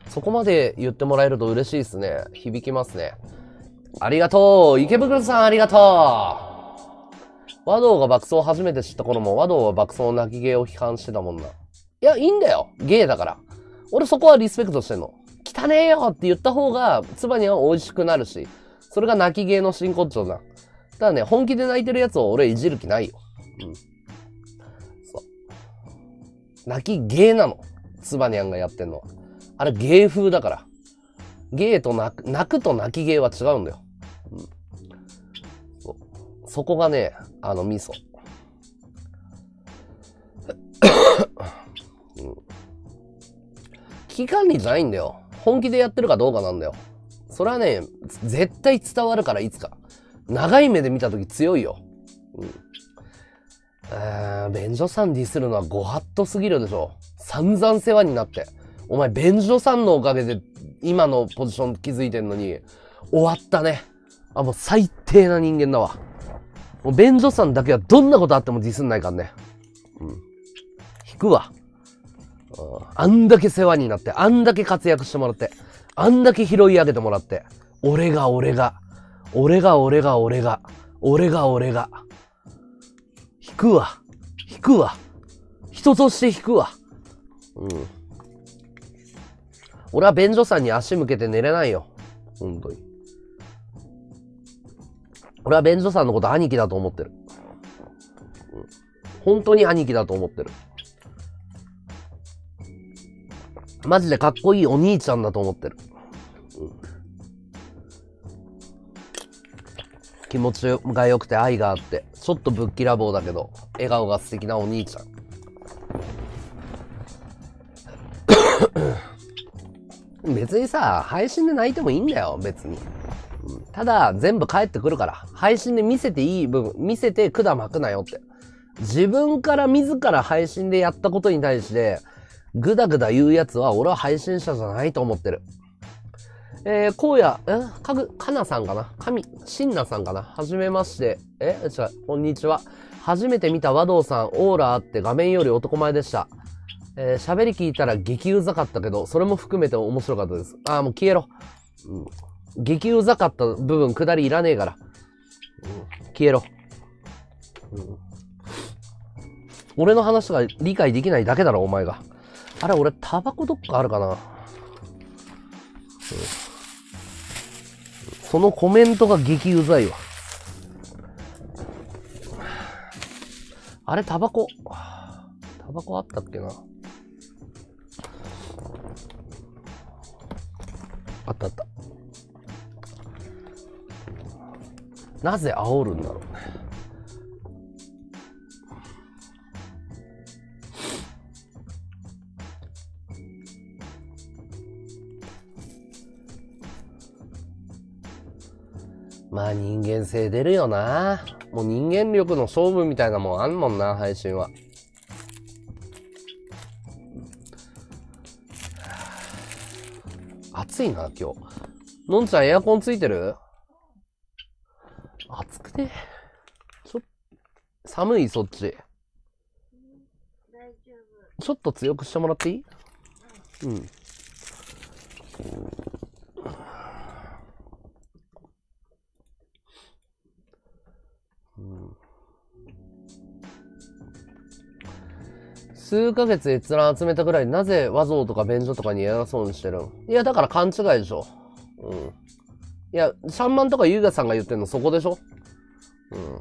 ー、そこまで言ってもらえると嬉しいですね。響きますね。ありがとう。池袋さんありがとう。和道が爆走を初めて知った頃も和道は爆走の泣き芸を批判してたもんな。いや、いいんだよ。ゲーだから。俺そこはリスペクトしてんの。汚ねえよって言った方が、唾には美味しくなるし、それが泣き芸の真骨頂だ。ただね、本気で泣いてるやつを俺いじる気ないよ。うん。そう。泣き芸なの。唾にゃんがやってんのは。あれ芸風だから。芸と泣くと泣き芸は違うんだよ。うん。そう。そこがね、ミソ。危機管理じゃないんだよ。本気でやってるかどうかなんだよ。それはね、絶対伝わるから、いつか。長い目で見たとき強いよ。うん。便所さんディスるのはご法度すぎるでしょ。散々世話になって。お前、便所さんのおかげで今のポジション気づいてんのに、終わったね。あ、もう最低な人間だわ。もう便所さんだけはどんなことあってもディスんないからね。うん。引くわ。あんだけ世話になって、あんだけ活躍してもらって、あんだけ拾い上げてもらって、俺が、引くわ。人として引くわ。うん。俺は便所さんに足向けて寝れないよ。本当に。俺は便所さんのこと兄貴だと思ってる。うん、本当に兄貴だと思ってる。マジでかっこいいお兄ちゃんだと思ってる。うん、気持ちが良くて愛があって、ちょっとぶっきらぼうだけど、笑顔が素敵なお兄ちゃん。別にさ、配信で泣いてもいいんだよ、別に。うん、ただ、全部返ってくるから。配信で見せていい部分、見せて管巻くなよって。自分から自ら配信でやったことに対して、ぐだぐだ言うやつは、俺は配信者じゃないと思ってる。かなさんかなしんなさんかなはじめまして。こんにちは。初めて見た和道さん、オーラあって画面より男前でした。喋り聞いたら激うざかったけど、それも含めて面白かったです。あー、もう消えろ。うん、激うざかった部分、下りいらねえから。うん、消えろ。うん、俺の話が理解できないだけだろ、お前が。あれ、俺、タバコどっかあるかな、うん、そのコメントが激うざいわ。あれ、タバコあったっけな、あった。なぜ煽るんだろうね。まあ人間性出るよな。もう人間力の勝負みたいなもんあんもんな、配信は。暑いな、今日。のんちゃんエアコンついてる？暑くて。寒い、そっち。大丈夫。ちょっと強くしてもらっていい？うん。数ヶ月閲覧集めたぐらい、なぜ和像とか便所とかに偉そうにしてるの？いや、だから勘違いでしょ。うん。いや、シャンマンとか優雅さんが言ってるのそこでしょ。うん。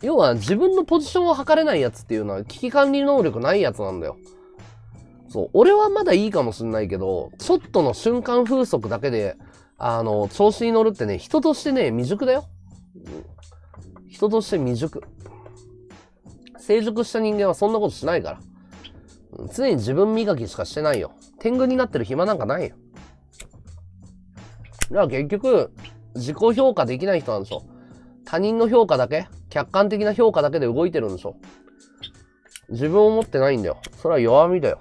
要は自分のポジションを測れないやつっていうのは危機管理能力ないやつなんだよ。そう。俺はまだいいかもしんないけど、ちょっとの瞬間風速だけで、調子に乗るってね、人としてね、未熟だよ。うん、人として未熟。成熟した人間はそんなことしないから。常に自分磨きしかしてないよ。天狗になってる暇なんかないよ。だから結局、自己評価できない人なんでしょ。他人の評価だけ、客観的な評価だけで動いてるんでしょ。自分を持ってないんだよ。それは弱みだよ。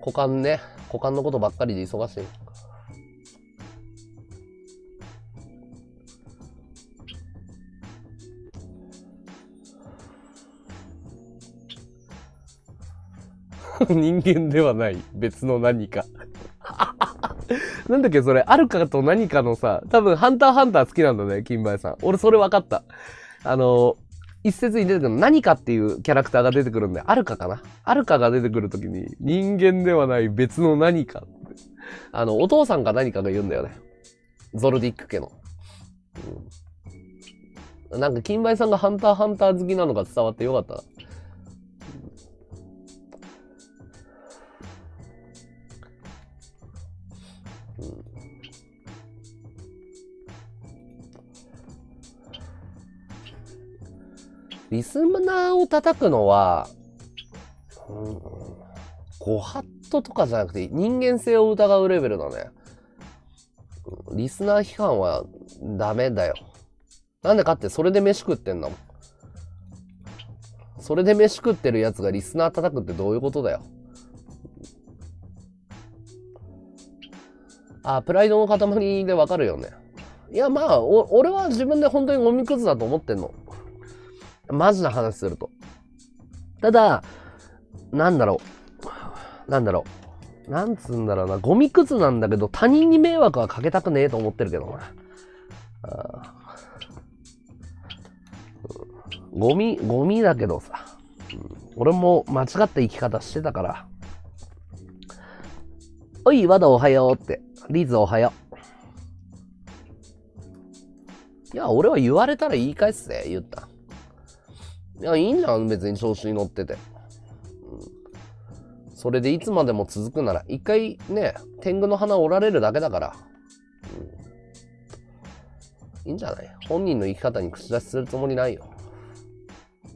股間ね。股間のことばっかりで忙しい。人間ではない別の何かなんだっけそれ、あるかと何かのさ、多分ハンターハンター好きなんだね、金前さん。俺それ分かった。一説に出てくる何かっていうキャラクターが出てくるんで、あるかかな、あるかが出てくるときに、人間ではない別の何かって、お父さんか何かが言うんだよね。ゾルディック家の。うん、なんか、金梅さんがハンターハンター好きなのが伝わってよかったな。リスナーを叩くのは、ご法度とかじゃなくて人間性を疑うレベルだね。リスナー批判はダメだよ。なんでかってそれで飯食ってんだもん。それで飯食ってるやつがリスナー叩くってどういうことだよ。あ、プライドの塊でわかるよね。いやまあ、俺は自分で本当にゴミくずだと思ってんの。マジな話すると。ただ、なんつうんだろうな。ゴミくずなんだけど、他人に迷惑はかけたくねえと思ってるけどな。ゴミだけどさ。俺も間違った生き方してたから。おい、和田おはようって。リーズおはよう。いや、俺は言われたら言い返すぜ、言った。いや、いいんじゃん、別に調子に乗ってて。それでいつまでも続くなら、一回ね、天狗の花折られるだけだから。いいんじゃない？本人の生き方に口出しするつもりないよ。い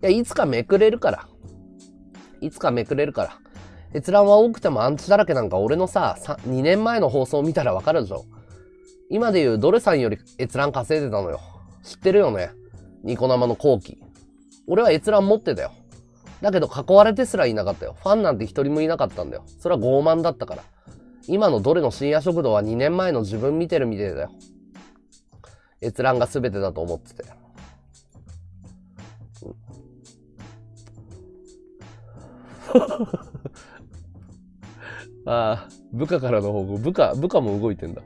や、いつかめくれるから。閲覧は多くてもアンチだらけなんか俺のさ、2年前の放送見たらわかるでしょ。今で言うドルさんより閲覧稼いでたのよ。知ってるよね。ニコ生の後期。俺は閲覧持ってたよ。だけど囲われてすらいなかったよ。ファンなんて一人もいなかったんだよ。それは傲慢だったから。今のどれの深夜食堂は2年前の自分見てるみてえだよ。閲覧が全てだと思ってて。ああ、部下からの報告。部下も動いてんだ。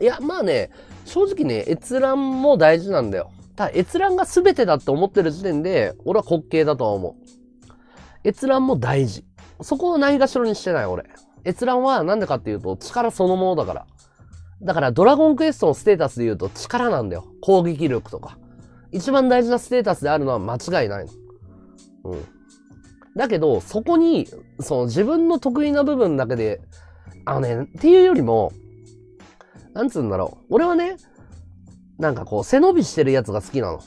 いや、まあね、正直ね、閲覧も大事なんだよ。ただ、閲覧が全てだって思ってる時点で、俺は滑稽だとは思う。閲覧も大事。そこをないがしろにしてない、俺。閲覧はなんでかっていうと、力そのものだから。だから、ドラゴンクエストのステータスで言うと、力なんだよ。攻撃力とか。一番大事なステータスであるのは間違いないの。うん。だけど、そこに、自分の得意な部分だけで、っていうよりも、なんつうんだろう。俺はね、なんかこう、背伸びしてるやつが好きなの。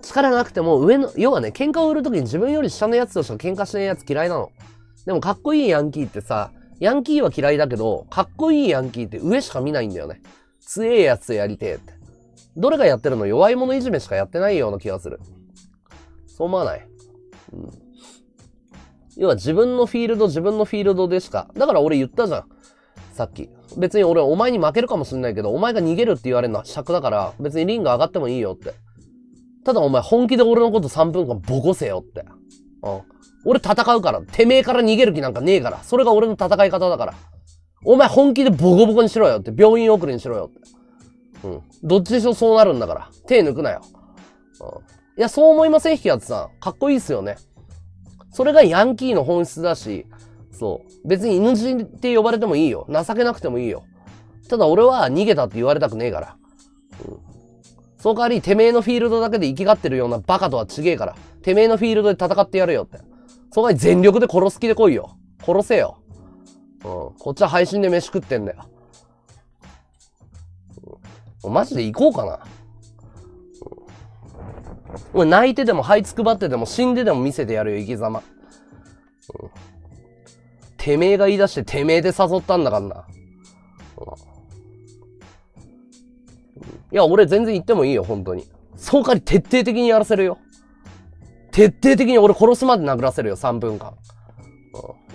力なくても上の、要はね、喧嘩を売るときに自分より下のやつとしか喧嘩しないやつ嫌いなの。でもかっこいいヤンキーってさ、ヤンキーは嫌いだけど、かっこいいヤンキーって上しか見ないんだよね。強えやつやりてえって。どれがやってるの？弱い者いじめしかやってないような気がする。そう思わない？うん。要は自分のフィールドでしか。だから俺言ったじゃん。さっき。別に俺お前に負けるかもしんないけど、お前が逃げるって言われるのは尺だから、別にリング上がってもいいよって。ただお前本気で俺のこと3分間ボコせよって。うん。俺戦うから。てめえから逃げる気なんかねえから。それが俺の戦い方だから。お前本気でボコボコにしろよって。病院送りにしろよって。うん。どっちにしろそうなるんだから。手抜くなよ。うん。いや、そう思いません、ヒアツさん。かっこいいっすよね。それがヤンキーの本質だし、そう。別に NG って呼ばれてもいいよ。情けなくてもいいよ。ただ俺は逃げたって言われたくねえから。うん。その代わり、てめえのフィールドだけで生きがってるようなバカとは違えから。てめえのフィールドで戦ってやれよって。その代わり全力で殺す気で来いよ。殺せよ。うん。こっちは配信で飯食ってんだよ。うん、マジで行こうかな。泣いてでも這いつくばってでも死んででも見せてやるよ、生き様。うん、てめえが言い出しててめえで誘ったんだからな。うん、いや、俺全然言ってもいいよ、本当に。そうかに徹底的にやらせるよ。徹底的に俺殺すまで殴らせるよ、3分間。うん、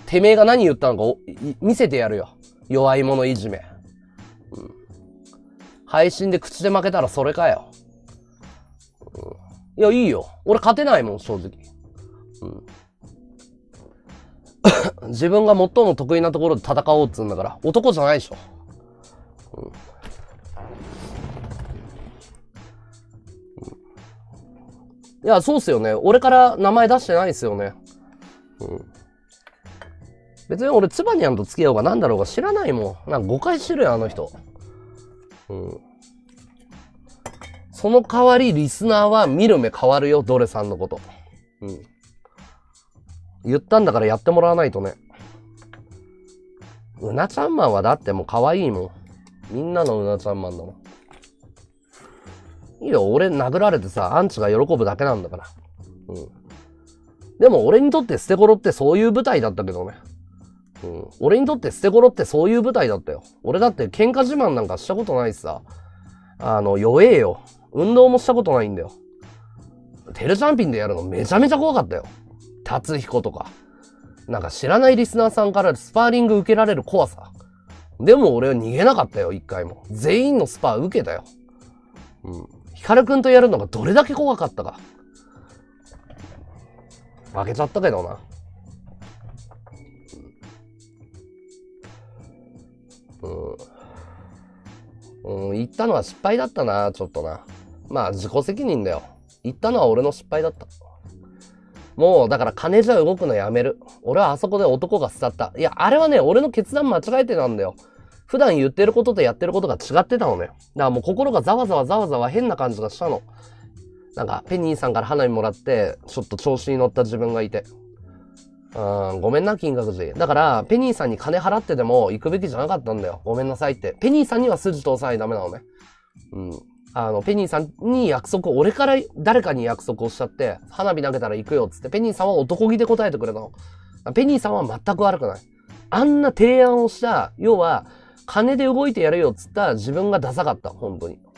てめえが何言ったのか見せてやるよ。弱い者いじめ。うん、配信で口で負けたらそれかよ。うんいや、いいよ。俺勝てないもん、正直。うん、自分が最も得意なところで戦おうっつうんだから、男じゃないでしょ。うん、いや、そうっすよね。俺から名前出してないっすよね。うん、別に俺、つばにゃんと付き合おうが何だろうが知らないもん。なんか誤解してるよ、あの人。うんその代わり、リスナーは見る目変わるよ、ドレさんのこと。うん。言ったんだからやってもらわないとね。うなちゃんマンはだってもう可愛いもん。みんなのうなちゃんマンだもん。いいよ、俺殴られてさ、アンチが喜ぶだけなんだから。うん。でも俺にとって捨て頃ってそういう舞台だったけどね。うん。俺にとって捨て頃ってそういう舞台だったよ。俺だって喧嘩自慢なんかしたことないしさ。弱えよ。運動もしたことないんだよ。テレチャンピンでやるのめちゃめちゃ怖かったよ。達彦とか。なんか知らないリスナーさんからスパーリング受けられる怖さ。でも俺は逃げなかったよ、一回も。全員のスパー受けたよ。うん。ヒカルくんとやるのがどれだけ怖かったか。負けちゃったけどな。言ったのは失敗だったな、ちょっとな。まあ自己責任だよ。言ったのは俺の失敗だった。もうだから金じゃ動くのやめる。俺はあそこで男が伝った。いや、あれはね、俺の決断間違えてたんだよ。普段言ってることとやってることが違ってたのね。だからもう心がざわざわ変な感じがしたの。なんかペニーさんから花火もらって、ちょっと調子に乗った自分がいて。ごめんな、金閣寺。だから、ペニーさんに金払ってでも行くべきじゃなかったんだよ。ごめんなさいって。ペニーさんには筋通さないダメなのね。うん。ペニーさんに約束を、俺から誰かに約束をしちゃって、花火投げたら行くよっつって、ペニーさんは男気で答えてくれたの。ペニーさんは全く悪くない。あんな提案をした、要は、金で動いてやるよっつった自分がダサかった、本当に。だか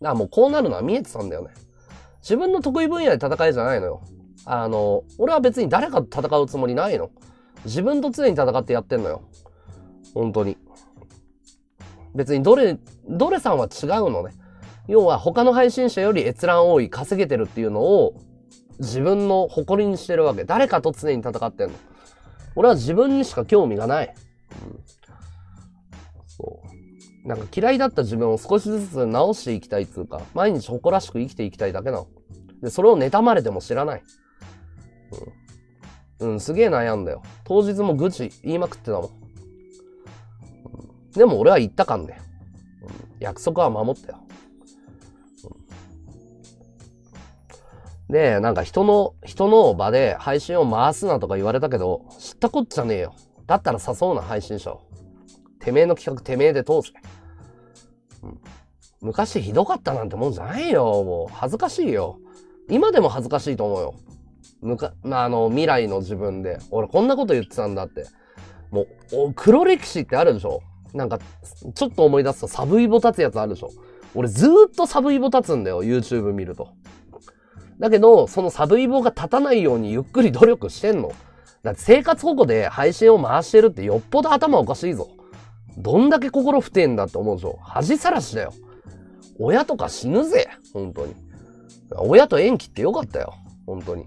らもうこうなるのは見えてたんだよね。自分の得意分野で戦いじゃないのよ。俺は別に誰かと戦うつもりないの。自分と常に戦ってやってんのよ。本当に。別にどれさんは違うのね。要は他の配信者より閲覧多い、稼げてるっていうのを自分の誇りにしてるわけ。誰かと常に戦ってんの。俺は自分にしか興味がない。うん、そう。なんか嫌いだった自分を少しずつ直していきたいっつうか、毎日誇らしく生きていきたいだけなの。で、それを妬まれても知らない。うん、すげえ悩んだよ。当日も愚痴言いまくってたもん。うん、でも俺は言ったかんね、うん。約束は守ったよ。うん、で、なんか人の場で配信を回すなとか言われたけど、知ったこっちゃねえよ。だったら誘うな、配信者を。てめえの企画、てめえで通せ。うん、昔ひどかったなんてもんじゃないよ。もう恥ずかしいよ。今でも恥ずかしいと思うよ。まあ、未来の自分で、俺こんなこと言ってたんだって。もう、黒歴史ってあるでしょ？なんか、ちょっと思い出すとサブイボ立つやつあるでしょ？俺ずーっとサブイボ立つんだよ、YouTube 見ると。だけど、そのサブイボが立たないようにゆっくり努力してんの。だって生活保護で配信を回してるってよっぽど頭おかしいぞ。どんだけ心不定んだって思うでしょ。恥さらしだよ。親とか死ぬぜ、本当に。親と縁切ってよかったよ、本当に。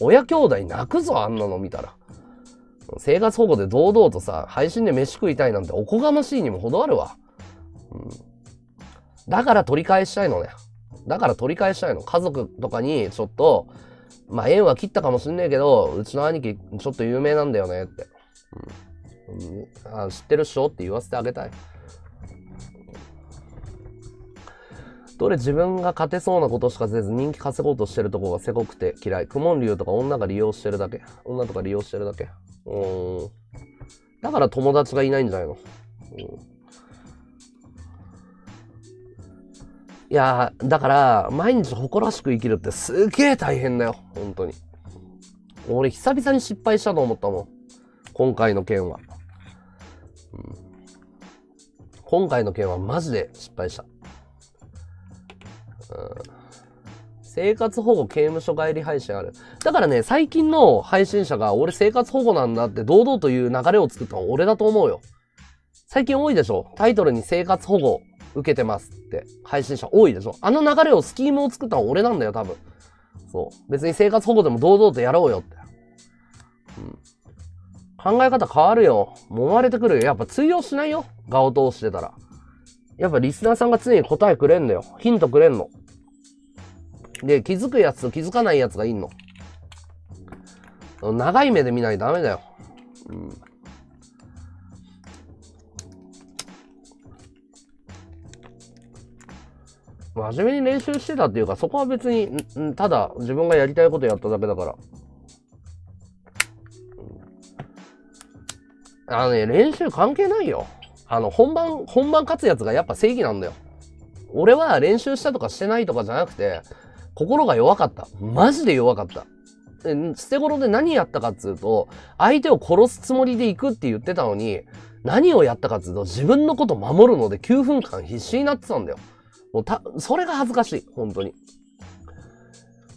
親兄弟泣くぞ、あんなの見たら。生活保護で堂々とさ、配信で飯食いたいなんておこがましいにも程あるわ。うん、だから取り返したいのね。だから取り返したいの。家族とかにちょっと、まあ縁は切ったかもしんねえけど、うちの兄貴ちょっと有名なんだよねって。うん、あ、知ってるっしょって言わせてあげたい。どれ自分が勝てそうなことしかせず人気稼ごうとしてるとこがせこくて嫌い。公文竜とか女が利用してるだけ。女とか利用してるだけ。だから友達がいないんじゃないの。いやー、だから毎日誇らしく生きるってすげえ大変だよ、本当に。俺久々に失敗したと思ったもん、今回の件は。うん、今回の件はマジで失敗した。生活保護刑務所帰り配信ある。だからね、最近の配信者が俺生活保護なんだって堂々という流れを作ったのは俺だと思うよ。最近多いでしょ、タイトルに生活保護受けてますって配信者多いでしょ。あの流れをスキームを作ったのは俺なんだよ、多分。そう。別に生活保護でも堂々とやろうよって。うん、考え方変わるよ。揉まれてくるよ。やっぱ通用しないよ、画を通してたら。やっぱリスナーさんが常に答えくれんのよ。ヒントくれんの。で、気づくやつと気づかないやつがいんの。長い目で見ないとダメだよ。うん、真面目に練習してたっていうか、そこは別に、ただ自分がやりたいことやっただけだから。あのね、練習関係ないよ。本番勝つやつがやっぱ正義なんだよ。俺は練習したとかしてないとかじゃなくて、心が弱かった。マジで弱かった。捨て頃で何やったかっつうと、相手を殺すつもりで行くって言ってたのに、何をやったかっつうと、自分のこと守るので9分間必死になってたんだよ。もうそれが恥ずかしい。本当に。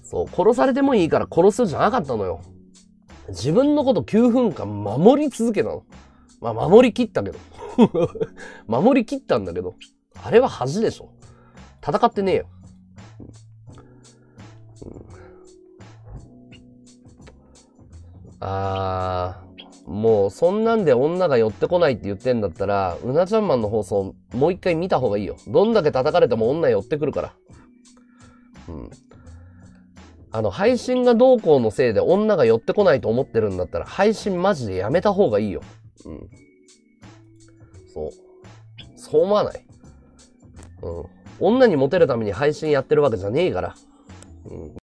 そう、殺されてもいいから殺すじゃなかったのよ。自分のこと9分間守り続けたの。まあ、守り切ったけど。守り切ったんだけど。あれは恥でしょ。戦ってねえよ。もうそんなんで女が寄ってこないって言ってんだったら、うなちゃんマンの放送もう一回見た方がいいよ。どんだけ叩かれても女寄ってくるから。うん。配信がどうこうのせいで女が寄ってこないと思ってるんだったら、配信マジでやめた方がいいよ。うん。そう。そう思わない。うん。女にモテるために配信やってるわけじゃねえから。うん。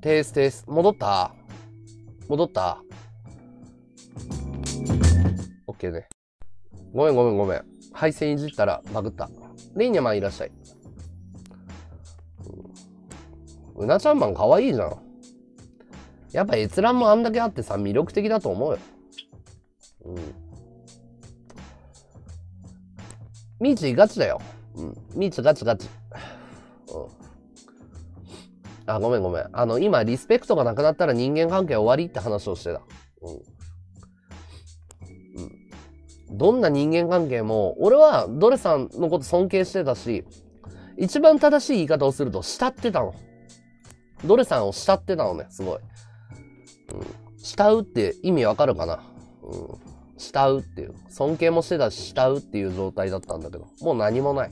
テース。戻った ?OK ね。ごめん。配線いじったらバグった。レイニャマンいらっしゃい。うなちゃんマンかわいいじゃん。やっぱ閲覧もあんだけあってさ、魅力的だと思うよ。うん。ミーツガツだよ。うん、ミーツガツガツ。うん、あ、ごめんごめん。今、リスペクトがなくなったら人間関係終わりって話をしてた。うん。うん、どんな人間関係も、俺はドレさんのこと尊敬してたし、一番正しい言い方をすると、慕ってたの。ドレさんを慕ってたのね、すごい。うん、慕うって意味わかるかな。うん、慕うっていう。尊敬もしてたし、慕うっていう状態だったんだけど、もう何もない。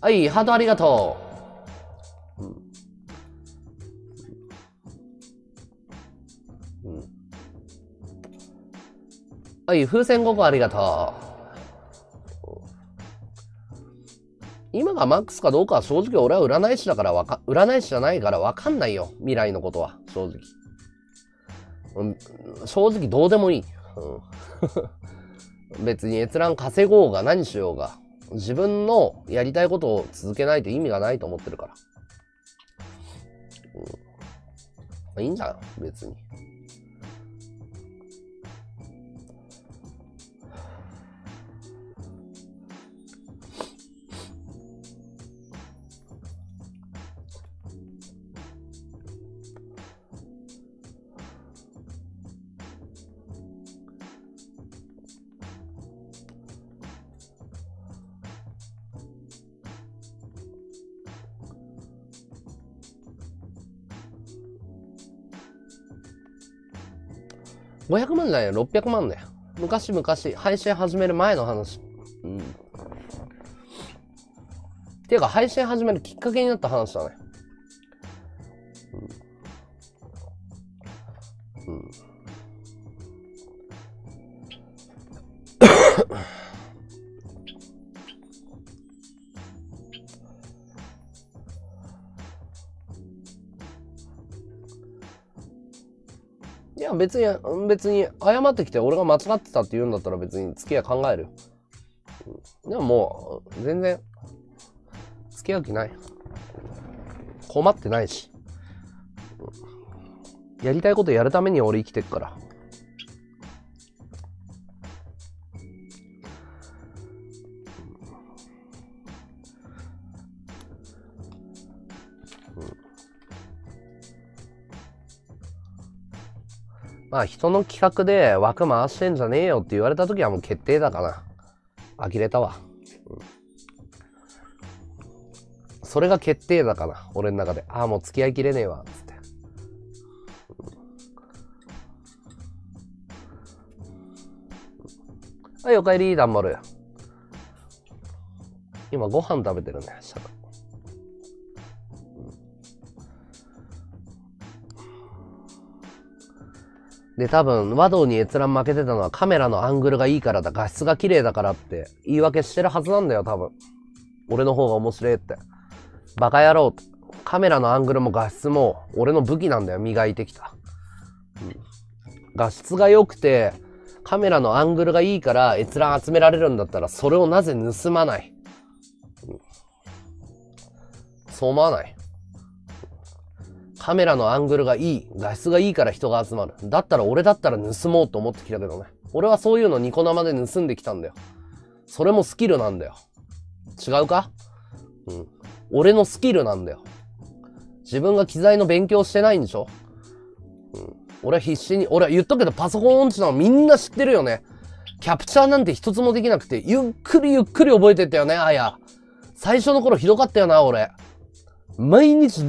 はい、ハートありがとう。うん。うん、はい、風船5個ありがとう。今がマックスかどうかは正直俺は占い師じゃないから分かんないよ。未来のことは、正直。うん、正直どうでもいい。うん、別に閲覧稼ごうが何しようが、自分のやりたいことを続けないと意味がないと思ってるから。うん、いいんじゃん、別に。500万じゃないよ、600万だよ。昔、配信始める前の話。うん。ていうか、配信始めるきっかけになった話だね。うん。うん。いや、別に、謝ってきて俺が間違ってたって言うんだったら別に付き合い考えるよ。でももう、全然、付き合う気ない。困ってないし。やりたいことやるために俺生きてっから。まあ人の企画で枠回してんじゃねえよって言われた時はもう決定だから。呆れたわ。うん、それが決定だから、俺の中で。ああ、もう付き合いきれねえわ、つって。うん、はい、おかえり、ダンボル。今ご飯食べてるね、シャカ。で、多分、和道に閲覧負けてたのはカメラのアングルがいいからだ、画質が綺麗だからって言い訳してるはずなんだよ、多分。俺の方が面白いって。バカ野郎って。カメラのアングルも画質も俺の武器なんだよ、磨いてきた。うん、画質が良くて、カメラのアングルがいいから閲覧集められるんだったら、それをなぜ盗まない、うん、そう思わない。カメラのアングルがいい、画質がいいから人が集まる。だったら俺だったら盗もうと思ってきたけどね。俺はそういうのニコ生で盗んできたんだよ。それもスキルなんだよ。違うか？うん。俺のスキルなんだよ。自分が機材の勉強してないんでしょ？うん。俺は必死に、俺は言っとくけどパソコン音痴なのみんな知ってるよね。キャプチャーなんて一つもできなくて、ゆっくり覚えてったよね、あや。最初の頃ひどかったよな、俺。毎日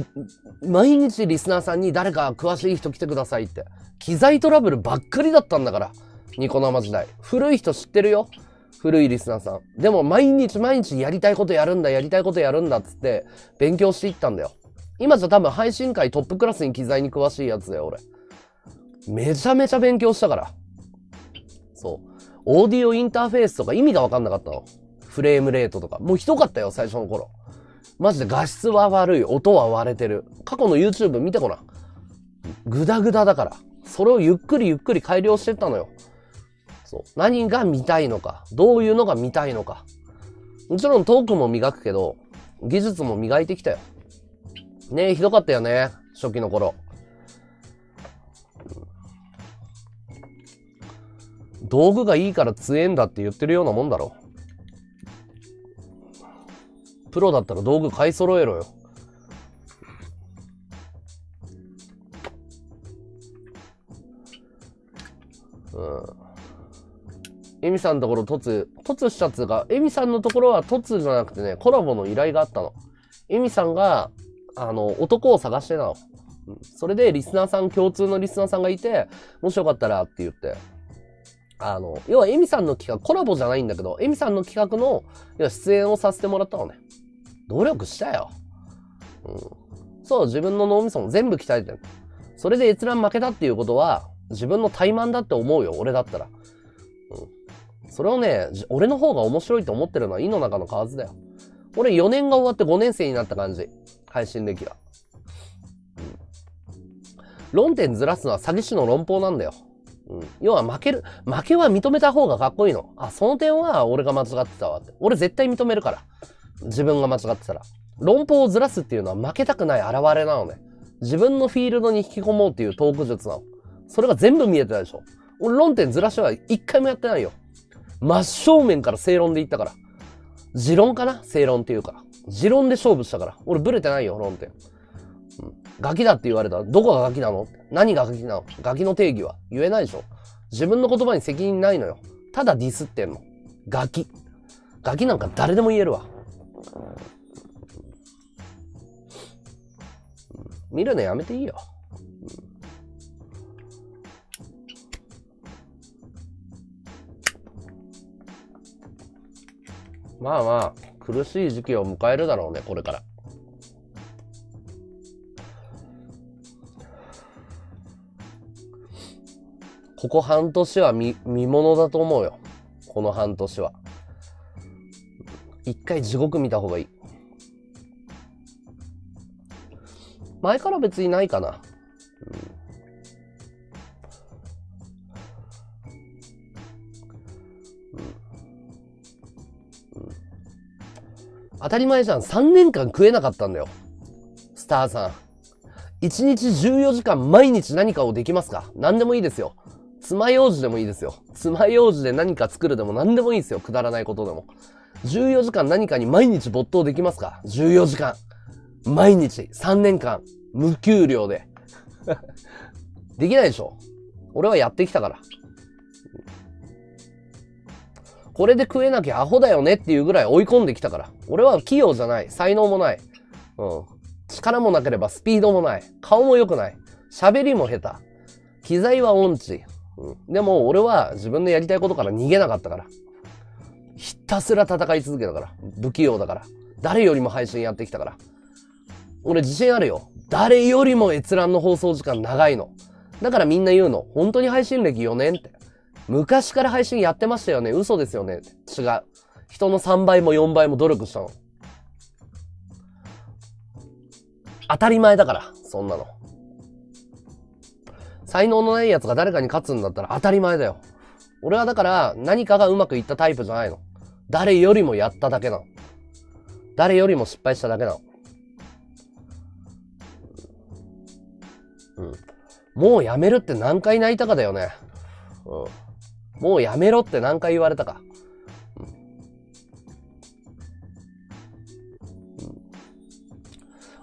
リスナーさんに誰か詳しい人来てくださいって。機材トラブルばっかりだったんだから。ニコ生時代。古い人知ってるよ。古いリスナーさん。でも毎日やりたいことやるんだっつって勉強していったんだよ。今じゃ多分配信界トップクラスに機材に詳しいやつだよ、俺。めちゃめちゃ勉強したから。そう。オーディオインターフェースとか意味がわかんなかったの。フレームレートとか。もうひどかったよ、最初の頃。マジで画質は悪い。音は割れてる。過去の YouTube 見てごらん。グダグダだから。それをゆっくり改良してったのよ。そう。何が見たいのか。どういうのが見たいのか。もちろんトークも磨くけど、技術も磨いてきたよ。ねえ、ひどかったよね。初期の頃。道具がいいから強えんだって言ってるようなもんだろ。プロだったら道具買い揃えろよ。エミさんのところ凸したつうか、エミさんのところは凸じゃなくてね、コラボの依頼があったの。エミさんが、男を探してたの。それでリスナーさん、共通のリスナーさんがいて、もしよかったらって言って。要はエミさんの企画、コラボじゃないんだけど、エミさんの企画の、要は出演をさせてもらったのね。努力したよ。そう、自分の脳みそも全部鍛えてる。それで閲覧負けたっていうことは、自分の怠慢だって思うよ、俺だったら。それをね、俺の方が面白いと思ってるのは井の中の蛙だよ。俺4年が終わって5年生になった感じ。配信歴は。論点ずらすのは詐欺師の論法なんだよ。要は負けは認めた方がかっこいいの。あ、その点は俺が間違ってたわって。俺絶対認めるから。自分が間違ってたら。論法をずらすっていうのは負けたくない現れなのね。自分のフィールドに引き込もうっていうトーク術なの。それが全部見えてたでしょ。俺論点ずらしは一回もやってないよ。真正面から正論で言ったから。持論かな？正論っていうか。持論で勝負したから。俺ブレてないよ、論点。ガキだって言われたら、どこがガキなの？何がガキなの？ガキの定義は言えないでしょ。自分の言葉に責任ないのよ。ただディスってんの。ガキ。ガキなんか誰でも言えるわ。見るのやめていいよ。まあまあ、苦しい時期を迎えるだろうね、これから。ここ半年は見物だと思うよ。この半年は。一回地獄見た方がいい。前から別にないかな。当たり前じゃん。3年間食えなかったんだよ。スターさん。1日14時間毎日何かをできますか？何でもいいですよ。爪楊枝でもいいですよ。爪楊枝で何か作るでも何でもいいですよ。くだらないことでも。14時間何かに毎日没頭できますか？14時間。毎日。3年間。無給料で。できないでしょ。俺はやってきたから。これで食えなきゃアホだよねっていうぐらい追い込んできたから。俺は器用じゃない。才能もない。力もなければスピードもない。顔も良くない。喋りも下手。機材は音痴。でも俺は自分のやりたいことから逃げなかったから。ひたすら戦い続けたから。不器用だから。誰よりも配信やってきたから。俺自信あるよ。誰よりも閲覧の放送時間長いの。だからみんな言うの。本当に配信歴4年って。昔から配信やってましたよね。嘘ですよね。違う。人の3倍も4倍も努力したの。当たり前だから。そんなの。才能のない奴が誰かに勝つんだったら当たり前だよ。俺はだから何かがうまくいったタイプじゃないの。誰よりもやっただけなの。誰よりも失敗しただけなの。もうやめるって何回泣いたかだよね。もうやめろって何回言われたか。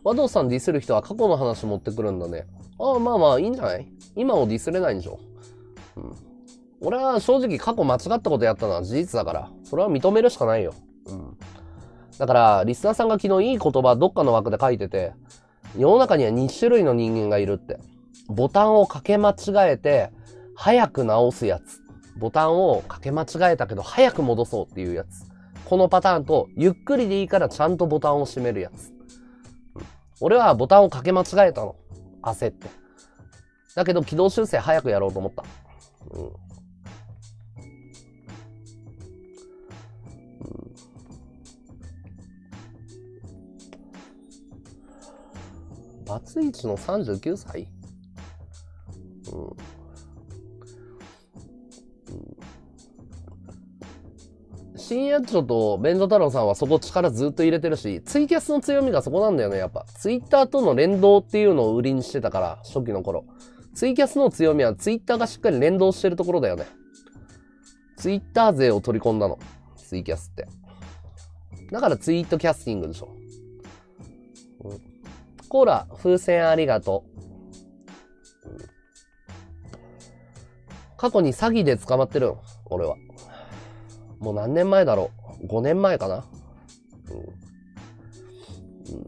和道さんディスる人は過去の話持ってくるんだね。ああ、まあまあいいんじゃない？今をディスれないんでしょ。俺は正直過去間違ったことやったのは事実だから、それは認めるしかないよ。だから、リスナーさんが昨日いい言葉どっかの枠で書いてて、世の中には2種類の人間がいるって。ボタンをかけ間違えて、早く直すやつ。ボタンをかけ間違えたけど、早く戻そうっていうやつ。このパターンと、ゆっくりでいいからちゃんとボタンを閉めるやつ。俺はボタンをかけ間違えたの。焦って。だけど軌道修正早くやろうと思った。バツイチの39歳？新八丁とベンゾ太郎さんはそこ力ずっと入れてるし、ツイキャスの強みがそこなんだよね、やっぱ。ツイッターとの連動っていうのを売りにしてたから、初期の頃。ツイキャスの強みはツイッターがしっかり連動してるところだよね。ツイッター勢を取り込んだの。ツイキャスって。だからツイートキャスティングでしょ。うん、コーラ、風船ありがとう。うん、過去に詐欺で捕まってるの、俺は。もう何年前だろう。5年前かな。うんうん、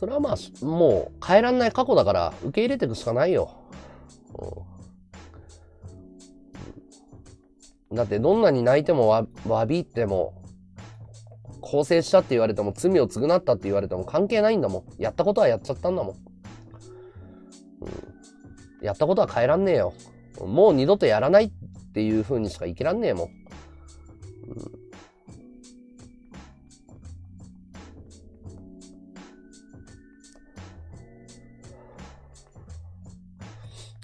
それはまあ、もう変えらんない過去だから、受け入れていくしかないよ。うん、だってどんなに泣いてもわびっても、更生したって言われても、罪を償ったって言われても関係ないんだもん。やったことはやっちゃったんだもん。うん、やったことは変えらんねえよ。もう二度とやらないっていう風にしかいけらんねえもん。うん、だ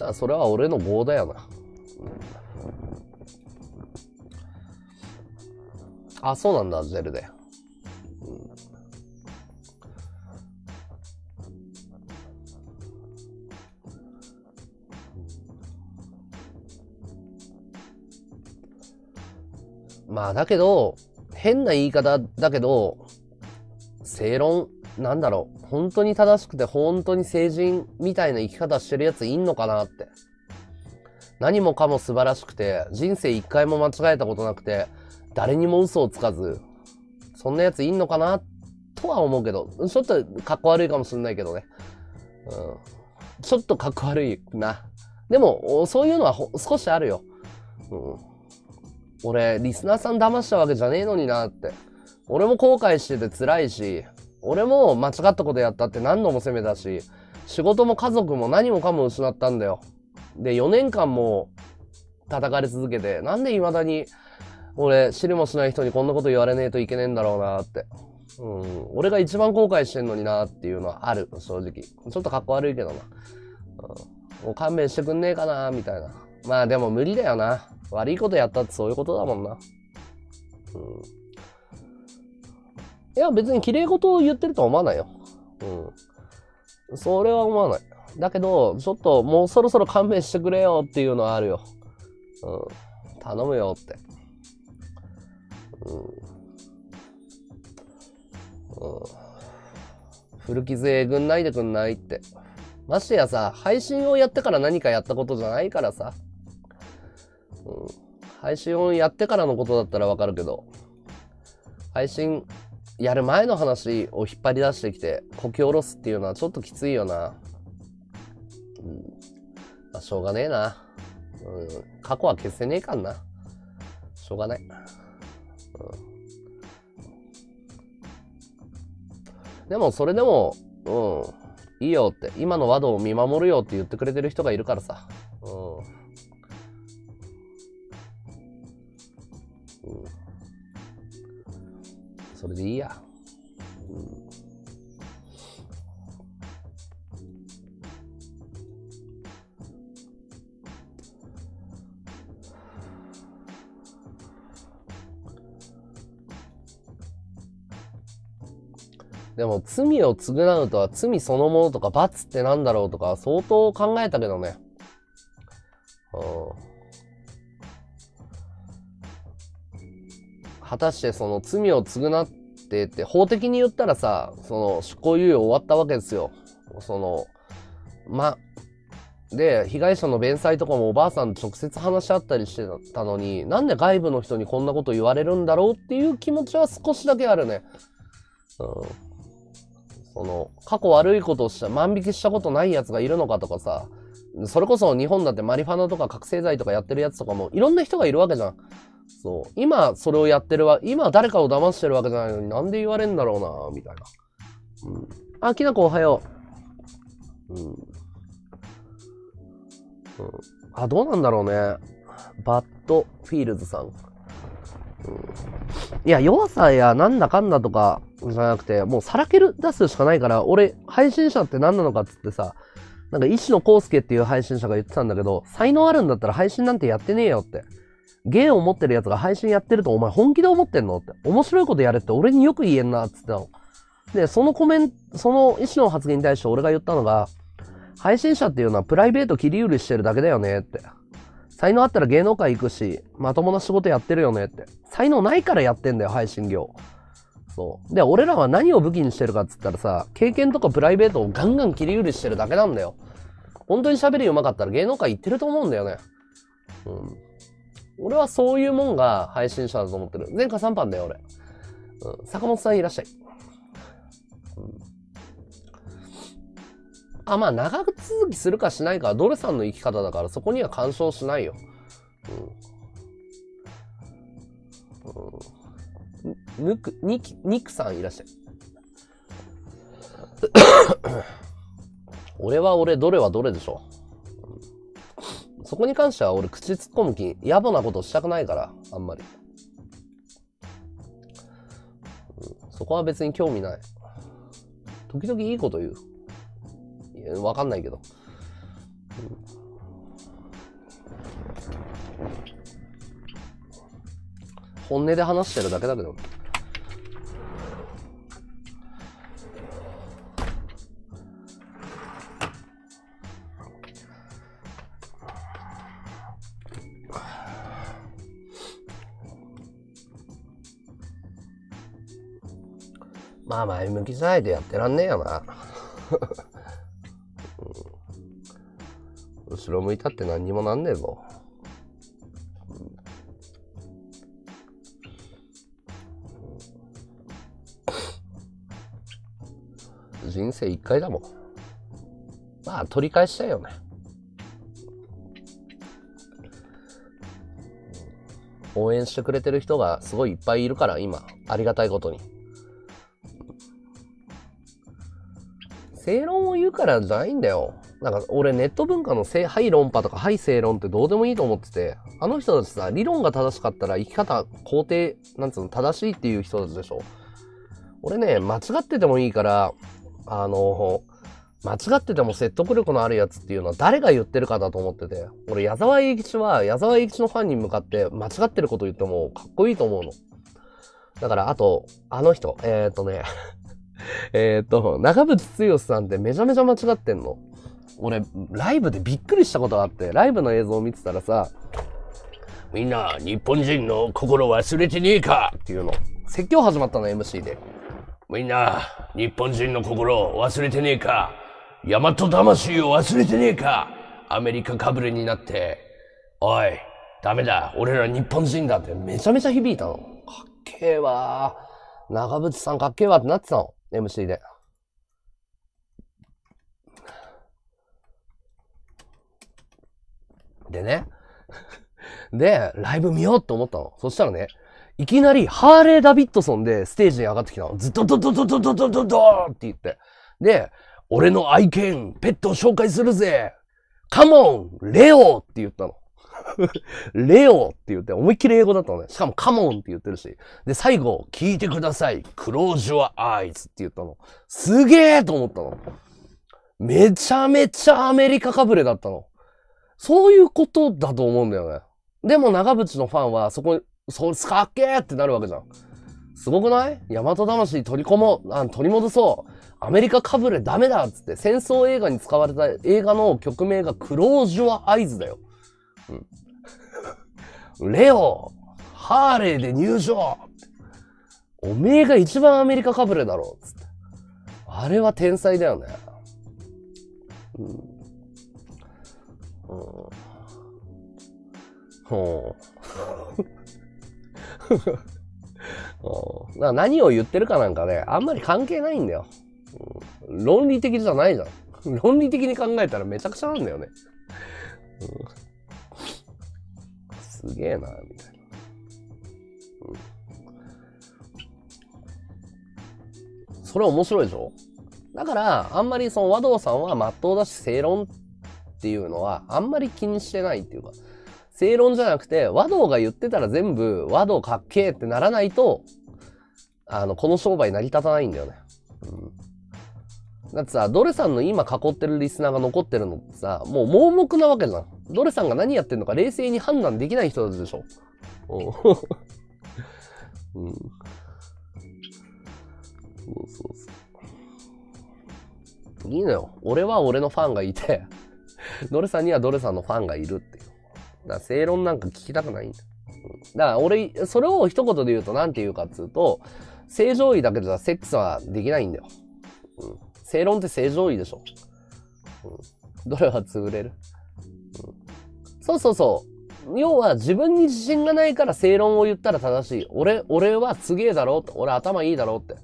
からそれは俺の業だよな。あ、そうなんだ、ゼルで。うん、まあだけど、変な言い方だけど、正論なんだろう、本当に正しくて本当に成人みたいな生き方してるやついんのかなって。何もかも素晴らしくて、人生一回も間違えたことなくて、誰にも嘘をつかず、そんなやついんのかなとは思うけど、ちょっとかっこ悪いかもしれないけどね。うん、ちょっとかっこ悪いな。でも、そういうのは少しあるよ。うん、俺、リスナーさん騙したわけじゃねえのになって。俺も後悔してて辛いし、俺も間違ったことやったって何度も責めたし、仕事も家族も何もかも失ったんだよ。で、4年間も叩かれ続けて、なんで未だに、俺、知りもしない人にこんなこと言われねえといけねえんだろうなって。うん。俺が一番後悔してんのになっていうのはある、正直。ちょっとかっこ悪いけどな。うん、もう勘弁してくんねえかなみたいな。まあでも無理だよな。悪いことやったってそういうことだもんな。うん。いや、別に綺麗事を言ってるとは思わないよ。うん。それは思わない。だけど、ちょっともうそろそろ勘弁してくれよっていうのはあるよ。うん。頼むよって。うんうん、古傷えぐんないでくんないって。ましてやさ、配信をやってから何かやったことじゃないからさ、うん、配信をやってからのことだったらわかるけど、配信やる前の話を引っ張り出してきてこき下ろすっていうのはちょっときついよな。うん、まあ、しょうがねえな。うん、過去は消せねえかんな。しょうがない。うん、でもそれでも、うん、いいよって、今のワドを見守るよって言ってくれてる人がいるからさ、うんうん、それでいいや。うん、でも罪を償うとは、罪そのものとか罰ってなんだろうとか相当考えたけどね。果たしてその罪を償ってって、法的に言ったらさ、その執行猶予終わったわけですよ。そので被害者の弁済とかもおばあさんと直接話し合ったりしてたのに、なんで外部の人にこんなこと言われるんだろうっていう気持ちは少しだけあるね。うん、その過去悪いことをした、万引きしたことないやつがいるのかとかさ、それこそ日本だってマリファナとか覚醒剤とかやってるやつとかもいろんな人がいるわけじゃん。そう、今それをやってるわ、今誰かを騙してるわけじゃないのに、なんで言われんだろうなみたいな。うん、あ、きなこおはよう。うん。うん、あ、どうなんだろうね。バッドフィールズさん。うん、いや、弱さやなんだかんだとかじゃなくて、もうさらけ出すしかないから。俺、配信者って何なのかっつってさ、なんか石野康介っていう配信者が言ってたんだけど、才能あるんだったら配信なんてやってねえよって、芸を持ってるやつが配信やってるとお前本気で思ってんのって、面白いことやれって俺によく言えんなっつってたので、そのコメント、その石野の発言に対して俺が言ったのが、配信者っていうのはプライベート切り売りしてるだけだよねって、才能あったら芸能界行くし、まともな仕事やってるよねって。才能ないからやってんだよ、配信業。そう。で、俺らは何を武器にしてるかっつったらさ、経験とかプライベートをガンガン切り売りしてるだけなんだよ。本当に喋り上手かったら芸能界行ってると思うんだよね。うん。俺はそういうもんが配信者だと思ってる。前科3班だよ、俺。うん。坂本さんいらっしゃい。うん。あ、まあ、長続きするかしないかはドルさんの生き方だから、そこには干渉しないよ。うん。うん。ニクさんいらっしゃい。俺は俺、どれはどれでしょう。そこに関しては俺、口突っ込む気、野暮なことしたくないから、あんまり。うん、そこは別に興味ない。時々いいこと言う。わかんないけど、本音で話してるだけだけど。まあ前向きじゃないとやってらんねえよな。後ろ向いたって何にもなんねえぞ。人生一回だもん。まあ取り返したいよね。応援してくれてる人がすごいいっぱいいるから今、ありがたいことに。正論を言うからじゃないんだよ。なんか俺ネット文化のはい論破とかはい正論ってどうでもいいと思ってて、あの人たちさ、理論が正しかったら生き方肯定、なんつうの、正しいっていう人たちでしょ。俺ね、間違っててもいいから、間違ってても説得力のあるやつっていうのは誰が言ってるかだと思ってて、俺矢沢永吉は矢沢永吉のファンに向かって間違ってること言ってもかっこいいと思うの。だからあと、あの人、長渕剛さんってめちゃめちゃ間違ってんの。俺、ライブでびっくりしたことがあって、ライブの映像を見てたらさ、みんな、日本人の心忘れてねえかっていうの。説教始まったの、MC で。みんな、日本人の心忘れてねえか、大和魂を忘れてねえか、アメリカかぶれになって、おい、ダメだ、俺ら日本人だってめちゃめちゃ響いたの。かっけえわー。長渕さんかっけえわってなってたの、MC で。でね。で、ライブ見ようって思ったの。そしたらね、いきなりハーレー・ダビッドソンでステージに上がってきたの。ずっとドドドドドドドドーって言って。で、俺の愛犬、ペットを紹介するぜ。カモン、レオって言ったの。レオって言って、思いっきり英語だったのね。しかもカモンって言ってるし。で、最後、聞いてください。Close your eyes って言ったの。すげーと思ったの。めちゃめちゃアメリカかぶれだったの。そういうことだと思うんだよね。でも長渕のファンはそこに、かっけーってなるわけじゃん。すごくない？大和魂取り戻そう。アメリカかぶれダメだっつって、戦争映画に使われた映画の曲名がクロージュアアイズだよ。うん。レオ、ハーレーで入場。おめえが一番アメリカかぶれだろっつって。あれは天才だよね。うん。何を言ってるかなんかね、あんまり関係ないんだよ。うん、論理的じゃないじゃん。論理的に考えたらめちゃくちゃなんだよね。うん、すげえな、みたいな。うん、それ面白いでしょ？だから、あんまりその和道さんは真っ当だし正論っていうのはあんまり気にしてないっていうか、正論じゃなくて和道が言ってたら全部和道かっけーってならないとこの商売成り立たないんだよね。うん、だってさ、ドレさんの今囲ってるリスナーが残ってるのってさ、もう盲目なわけじゃん。ドレさんが何やってんのか冷静に判断できない人たちでしょ。うん。そうそうそう。いいのよ。俺は俺のファンがいて。ドレさんにはドレさんのファンがいるっていう。だから正論なんか聞きたくないんだ。だから俺、それを一言で言うと何て言うかっつうと、正常位だけじゃセックスはできないんだよ。うん、正論って正常位でしょ。うん、どれは潰れる、うん、そうそうそう。要は自分に自信がないから正論を言ったら正しい。俺はすげえだろって。俺頭いいだろって。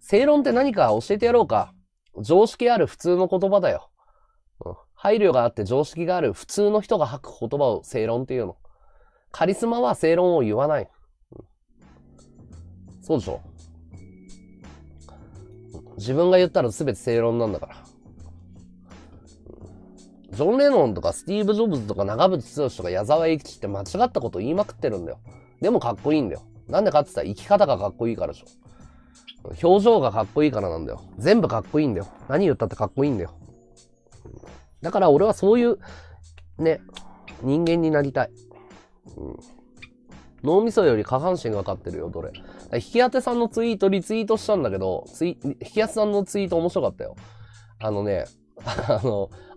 正論って何か教えてやろうか。常識ある普通の言葉だよ。うん、配慮があって常識がある普通の人が吐く言葉を正論っていうの。カリスマは正論を言わない。そうでしょ。自分が言ったら全て正論なんだから。ジョン・レノンとかスティーブ・ジョブズとか長渕剛とか矢沢永吉って間違ったこと言いまくってるんだよ。でもかっこいいんだよ。なんでかって言ったら生き方がかっこいいからでしょ。表情がかっこいいからなんだよ。全部かっこいいんだよ。何言ったってかっこいいんだよ。だから俺はそういう、ね、人間になりたい。うん、脳みそより下半身が勝ってるよ、どれ。引き当てさんのツイートリツイートしたんだけど、引き当てさんのツイート面白かったよ。あのね、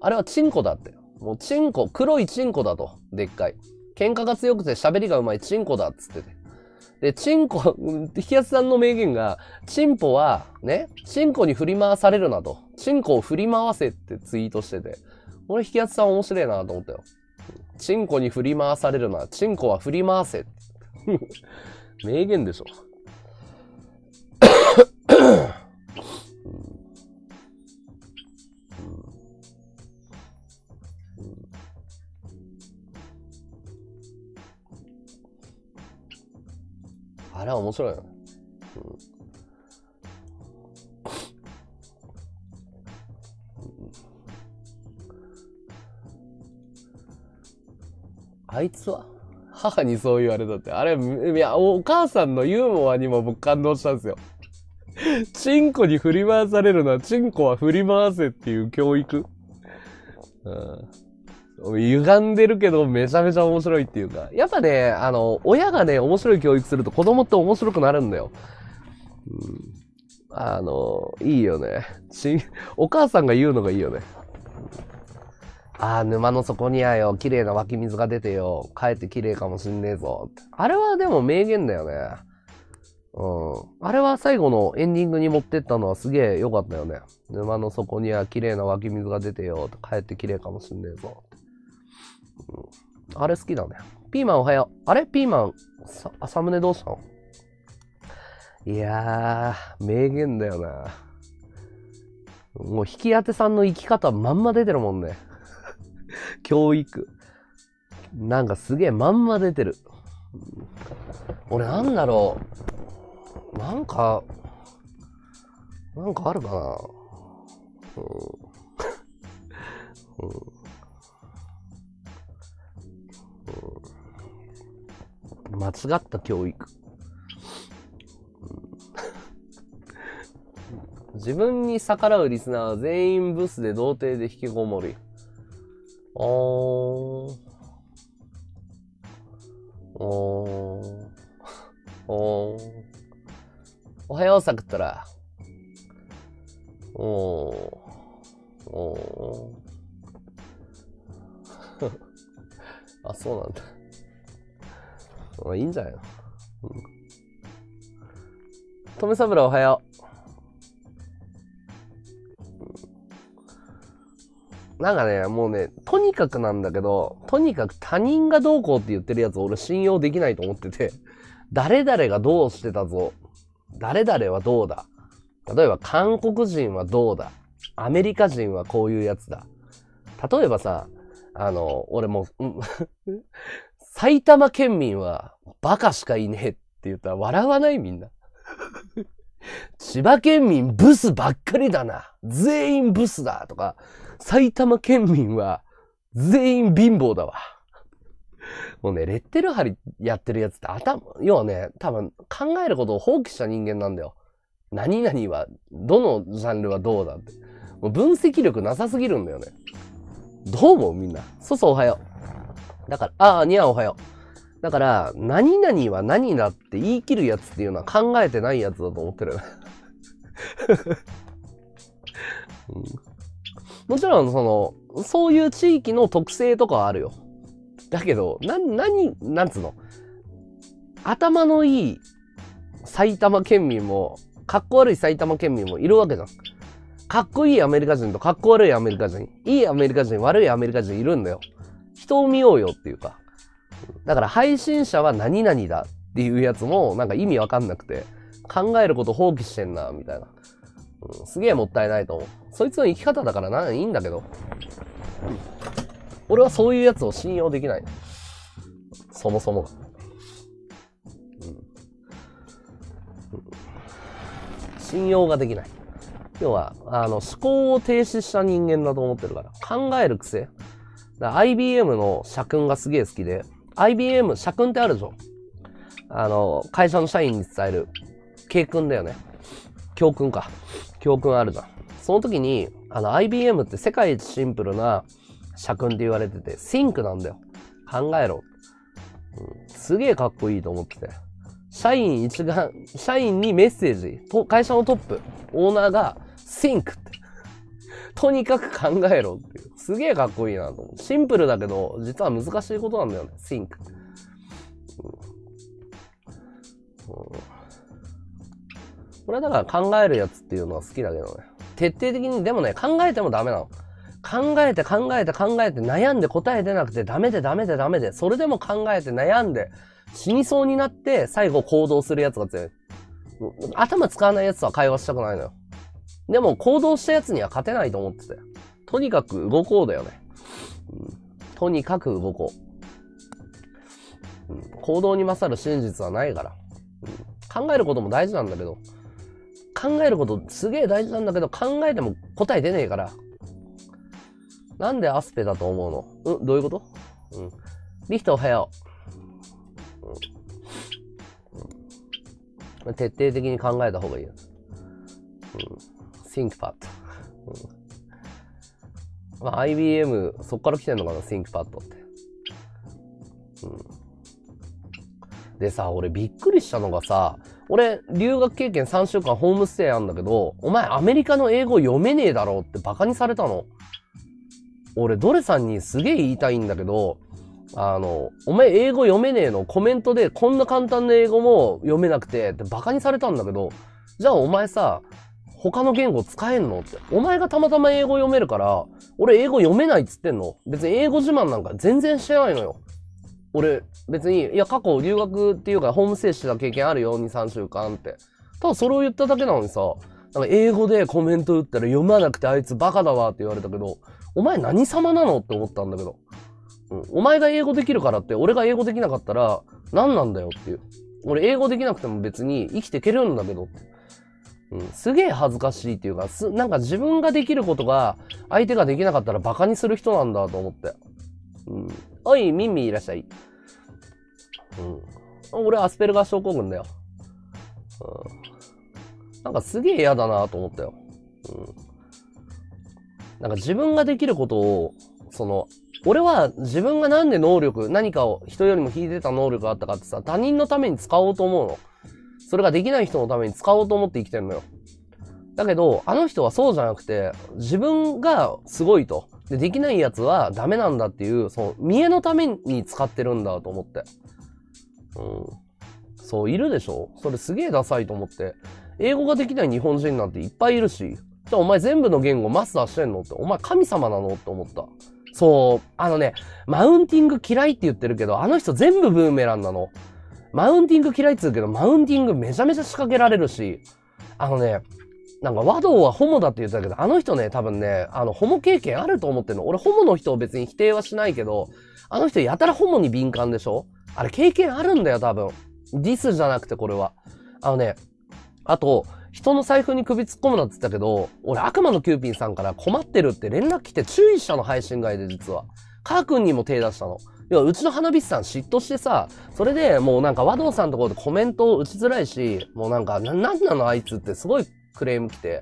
あれはチンコだって。もうチンコ、黒いチンコだと。でっかい。喧嘩が強くて喋りがうまいチンコだっつってて。で、チンコ、引き当てさんの名言が、チンポはね、チンコに振り回されるなと。チンコを振り回せってツイートしてて。俺引き当てさん面白いなと思ったよ。チンコに振り回されるな。チンコは振り回せ。名言でしょ。あれは面白いよね。あいつは母にそう言われたって。あれ、いや、お母さんのユーモアにも僕感動したんですよ。チンコに振り回されるな、チンコは振り回せっていう教育。うん。歪んでるけどめちゃめちゃ面白いっていうか。やっぱね、親がね、面白い教育すると子供って面白くなるんだよ。うん、いいよね。お母さんが言うのがいいよね。ああ、沼の底にはよ、綺麗な湧き水が出てよ、帰って綺麗かもしんねえぞ。あれはでも名言だよね。うん。あれは最後のエンディングに持ってったのはすげえ良かったよね。沼の底には綺麗な湧き水が出てよ、帰って綺麗かもしんねえぞ。うん、あれ好きだね。ピーマンおはよう。あれピーマン、サムネどうしたの？いやー、名言だよな。もう引き当てさんの生き方まんま出てるもんね。教育。なんかすげえまんま出てる。俺なんだろう。なんかあるかな。うん。うん。間違った教育。自分に逆らうリスナーは全員ブスで童貞で引きこもり。おはようさくったら。あ、そうなんだ。まあ、いいんじゃないの。トメサブラおはよう。なんかね、もうね、とにかくなんだけど、とにかく他人がどうこうって言ってるやつ俺信用できないと思ってて、誰々がどうしてたぞ。誰々はどうだ。例えば韓国人はどうだ。アメリカ人はこういうやつだ。例えばさ、俺も、埼玉県民はバカしかいねえって言ったら笑わないみんな。千葉県民ブスばっかりだな。全員ブスだとか、埼玉県民は全員貧乏だわ。もうね、レッテル貼りやってるやつって要はね、多分考えることを放棄した人間なんだよ。何々は、どのジャンルはどうだって。もう分析力なさすぎるんだよね。どう思うみんな。そうそうおはよう。だから、にゃんおはよう。だから、何々は何だって言い切るやつっていうのは考えてないやつだと思ってる。うん、もちろん、そういう地域の特性とかはあるよ。だけど、なんつうの、頭のいい埼玉県民も、かっこ悪い埼玉県民もいるわけじゃん。かっこいいアメリカ人とかっこ悪いアメリカ人、いいアメリカ人、悪いアメリカ人いるんだよ。人を見ようよっていうか。だから配信者は何々だっていうやつもなんか意味わかんなくて、考えること放棄してんな、みたいな。すげえもったいないと思う。そいつの生き方だからいいんだけど。俺はそういうやつを信用できない。そもそも。信用ができない。要は、思考を停止した人間だと思ってるから。考える癖。IBM の社訓がすげえ好きで、IBM、社訓ってあるでしょ。会社の社員に伝える。経訓だよね。教訓か。教訓あるじゃん。その時に、IBM って世界一シンプルな社訓って言われてて、think なんだよ。考えろ。うん、すげえかっこいいと思ってて。社員にメッセージ、会社のトップ、オーナーが、think って。とにかく考えろっていう。すげえかっこいいなと思う。シンプルだけど、実は難しいことなんだよね。think。これだから考えるやつっていうのは好きだけどね。徹底的に、でもね、考えてもダメなの。考えて悩んで答え出なくてダメで、それでも考えて悩んで、死にそうになって最後行動するやつが強い。頭使わないやつは会話したくないのよ。でも行動したやつには勝てないと思ってて。とにかく動こうだよね。とにかく動こう。行動に勝る真実はないから。考えることも大事なんだけど、考えることすげえ大事なんだけど、考えても答え出ねえから。なんでアスペだと思うの？どういうこと？リヒトおはよう。徹底的に考えた方がいいよ。ThinkPad。まあ、IBM、そっから来てんのかな、ThinkPad って。でさ、俺びっくりしたのがさ、俺、留学経験3週間ホームステイあんだけど、お前アメリカの英語読めねえだろってバカにされたの。俺、ドレさんにすげえ言いたいんだけど、お前英語読めねえのコメントでこんな簡単な英語も読めなくてってバカにされたんだけど、じゃあお前さ、他の言語使えんのって。お前がたまたま英語読めるから、俺英語読めないっつってんの。別に英語自慢なんか全然してないのよ。俺、別に、いや、過去留学っていうか、ホームステイしてた経験あるよ、2、3週間って。ただそれを言っただけなのにさ、なんか英語でコメント打ったら読まなくてあいつバカだわって言われたけど、お前何様なのって思ったんだけど。お前が英語できるからって、俺が英語できなかったら、何なんだよっていう。俺英語できなくても別に生きていけるんだけどって。すげえ恥ずかしいっていうか、なんか自分ができることが、相手ができなかったらバカにする人なんだと思って。おい、ミンミンいらっしゃい。俺、アスペルガー症候群だよ。なんかすげえ嫌だなと思ったよ。なんか自分ができることを、俺は自分がなんで何かを人よりも引いてた能力があったかってさ、他人のために使おうと思うの。それができない人のために使おうと思って生きてるのよ。だけど、あの人はそうじゃなくて、自分がすごいと。できないやつはダメなんだっていう、見栄のために使ってるんだと思って。そう、いるでしょ？それすげえダサいと思って。英語ができない日本人なんていっぱいいるし、じゃあお前全部の言語マスターしてんのって、お前神様なのって思った。そう、マウンティング嫌いって言ってるけど、あの人全部ブーメランなの。マウンティング嫌いって言うけど、マウンティングめちゃめちゃ仕掛けられるし、なんか和道はホモだって言ってたけど、あの人ね、多分ね、ホモ経験あると思ってんの。俺ホモの人を別に否定はしないけど、あの人やたらホモに敏感でしょ？あれ経験あるんだよ、多分。ディスじゃなくてこれは。あと、人の財布に首突っ込むなって言ったけど、俺悪魔のキューピンさんから困ってるって連絡来て注意したの、配信外で実は。カー君にも手出したの。要はうちの花火師さん嫉妬してさ、それでもうなんか和道さんのところでコメントを打ちづらいし、もうなんか、なんなのあいつってすごい、クレーム来て。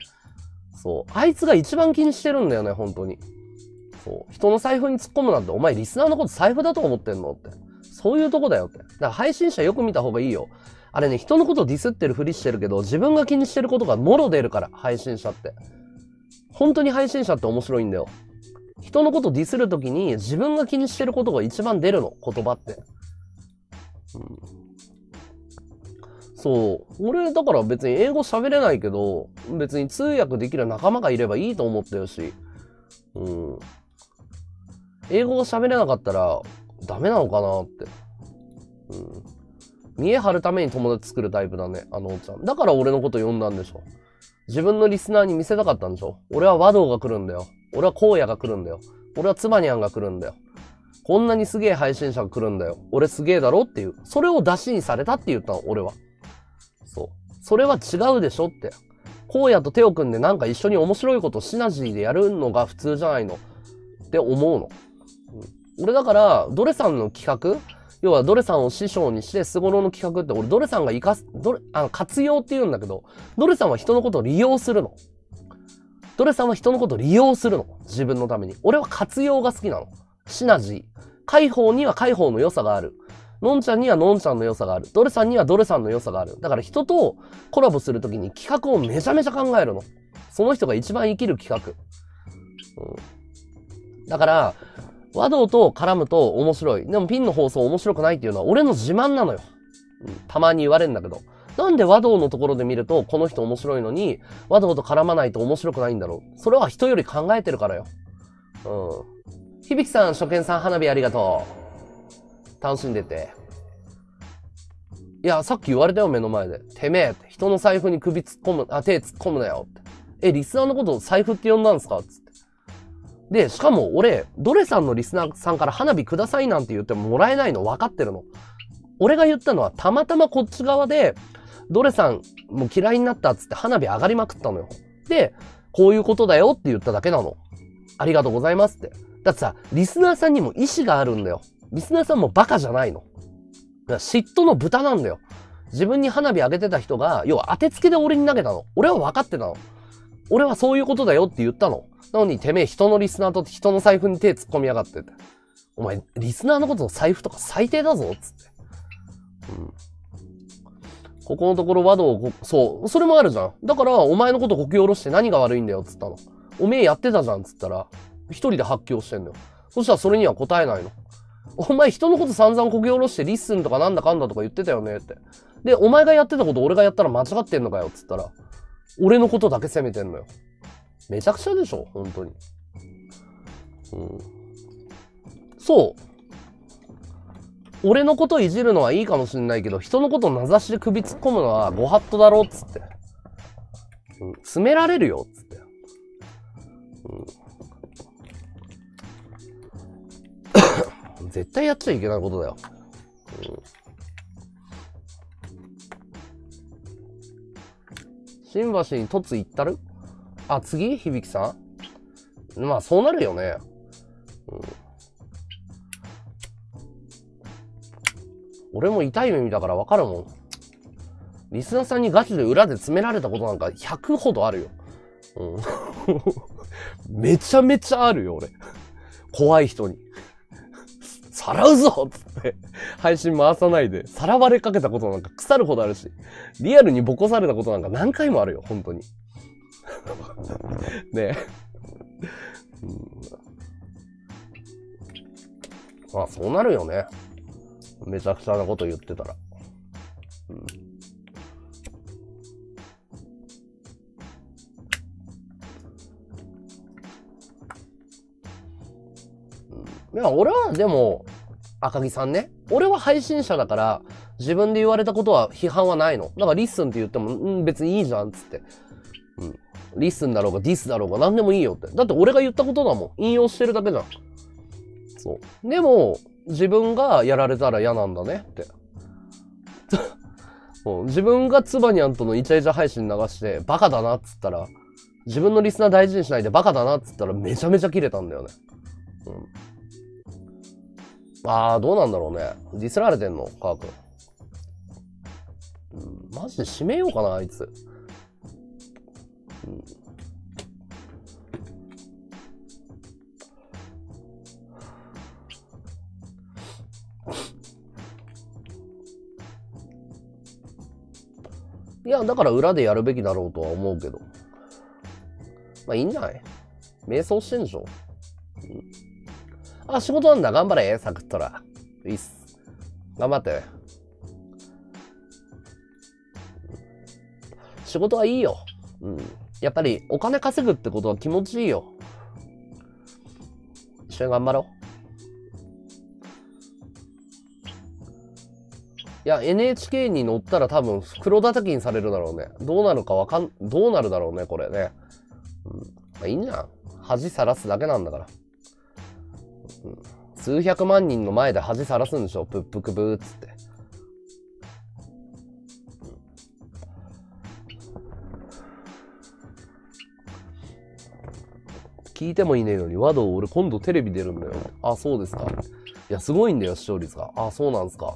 そう。あいつが一番気にしてるんだよね、本当に。そう。人の財布に突っ込むなんて、お前リスナーのこと財布だと思ってんのって。そういうとこだよって。だから配信者よく見た方がいいよ。あれね、人のことディスってるふりしてるけど、自分が気にしてることがもろ出るから、配信者って。本当に配信者って面白いんだよ。人のことディスるときに自分が気にしてることが一番出るの、言葉って。うん、そう。俺、だから別に英語喋れないけど、別に通訳できる仲間がいればいいと思ってるし、うん。英語が喋れなかったらダメなのかなって。うん。見え張るために友達作るタイプだね、あのおっちゃん。だから俺のこと呼んだんでしょ。自分のリスナーに見せたかったんでしょ。俺は和道が来るんだよ。俺は荒野が来るんだよ。俺はつばにゃんが来るんだよ。こんなにすげえ配信者が来るんだよ。俺すげえだろっていう。それを出しにされたって言ったの、俺は。そう。それは違うでしょって。荒野と手を組んでなんか一緒に面白いことシナジーでやるのが普通じゃないのって思うの。うん、俺だから、ドレさんの企画、要はドレさんを師匠にして、スゴロの企画って俺ドレさんが生かす、活用って言うんだけど、ドレさんは人のことを利用するの。ドレさんは人のことを利用するの。自分のために。俺は活用が好きなの。シナジー。解放には解放の良さがある。のんちゃんにはのんちゃんの良さがある。ドレさんにはドレさんの良さがある。だから人とコラボするときに企画をめちゃめちゃ考えるの。その人が一番生きる企画。うん、だから、和道と絡むと面白い。でもピンの放送面白くないっていうのは俺の自慢なのよ。うん、たまに言われるんだけど。なんで和道のところで見るとこの人面白いのに和道と絡まないと面白くないんだろう。それは人より考えてるからよ。うん。響さん、初見さん、花火ありがとう。楽しんでて。いや、さっき言われたよ、目の前で。てめえって。人の財布に手突っ込むなよって。え、リスナーのこと財布って呼んだんですかつって。で、しかも俺、ドレさんのリスナーさんから花火くださいなんて言ってももらえないの分かってるの。俺が言ったのはたまたまこっち側で、ドレさんもう嫌いになったっつって花火上がりまくったのよ。で、こういうことだよって言っただけなの。ありがとうございますって。だってさ、リスナーさんにも意思があるんだよ。リスナーさんもバカじゃないの。嫉妬の豚なんだよ。自分に花火上げてた人が、要は当てつけで俺に投げたの。俺は分かってたの。俺はそういうことだよって言ったの。なのに、てめえ人のリスナーと人の財布に手突っ込みやがって。お前、リスナーのことの財布とか最低だぞっつって。うん。ここのところ和道、そう、それもあるじゃん。だから、お前のことこき下ろして何が悪いんだよっつったの。おめえやってたじゃんっつったら、一人で発狂してんだよ。そしたらそれには答えないの。お前人のこと散々こき下ろしてリッスンとかなんだかんだとか言ってたよねって。で、お前がやってたこと俺がやったら間違ってんのかよっつったら、俺のことだけ責めてんのよ。めちゃくちゃでしょ、本当に。うん。そう。俺のこといじるのはいいかもしんないけど、人のことを名指しで首突っ込むのはご法度だろ、っつって。うん。詰められるよ、っつって。うん。絶対やっちゃいけないことだよ。うん。新橋に凸行ったる？あ、次？響さん？まあ、そうなるよね。うん、俺も痛い目見たから分かるもん。リスナーさんにガチで裏で詰められたことなんか100ほどあるよ。うん、めちゃめちゃあるよ、俺。怖い人に。さらうぞつって、配信回さないで、さらわれかけたことなんか腐るほどあるし、リアルにボコされたことなんか何回もあるよ、本当に。ねえ。まあ、そうなるよね。めちゃくちゃなこと言ってたら。うん、いや、俺はでも、赤木さんね。俺は配信者だから、自分で言われたことは批判はないの。だからリッスンって言っても、うん、別にいいじゃん、つって。うん。リッスンだろうが、ディスだろうが、なんでもいいよって。だって俺が言ったことだもん。引用してるだけじゃん。そう。でも、自分がやられたら嫌なんだね、って。そう。自分がつばにゃんとのイチャイチャ配信流して、バカだな、つったら、自分のリスナー大事にしないでバカだな、つったら、めちゃめちゃキレたんだよね。うん。ああ、どうなんだろうね。ディスられてんのカー君。うん、マジで締めようかな、あいつ。うん、いや、だから裏でやるべきだろうとは思うけど。まあ、いいんじゃない？迷走してんでしょ。うん、あ、仕事なんだ。頑張れ、サクッとら。いいっす。頑張って。仕事はいいよ。うん。やっぱりお金稼ぐってことは気持ちいいよ。一緒に頑張ろう。いや、NHK に乗ったら多分袋叩きにされるだろうね。どうなるだろうね、これね。うん、まあ、いいんじゃん。恥さらすだけなんだから。うん、数百万人の前で恥さらすんでしょ。プップクブーっつって。聞いてもいないのに、和道、俺今度テレビ出るんだよ。あ、そうですか。いや、すごいんだよ、視聴率が。あ、そうなんですか。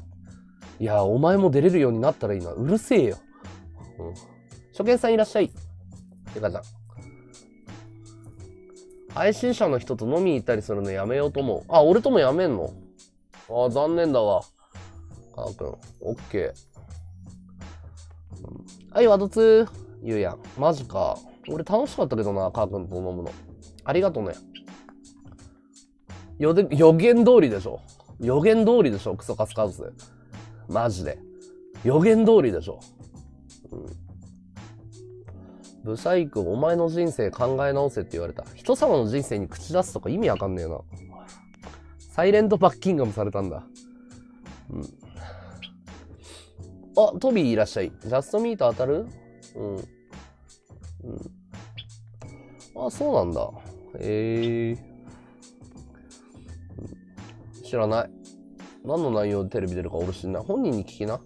いや、お前も出れるようになったらいいな。うるせえよ。うん、初見さんいらっしゃい。てかじゃん。配信者の人と飲みに行ったりするのやめようと思う。あ、俺ともやめんの？あ、残念だわ。カー君、オッケー。はい、ワドツー。ゆうやん。マジか。俺楽しかったけどな、カー君と飲むの。ありがとうね。予言通りでしょ。予言通りでしょ、クソカスカウス。マジで。予言通りでしょ。うん。ブサイク、お前の人生考え直せって言われた。人様の人生に口出すとか意味わかんねえな。サイレントバッキンガムされたんだ。うん。あ、トビーいらっしゃい。ジャストミート当たる？うん。うん。あ、そうなんだ。へえ。知らない。何の内容でテレビ出るか俺知んない。本人に聞きな。うん、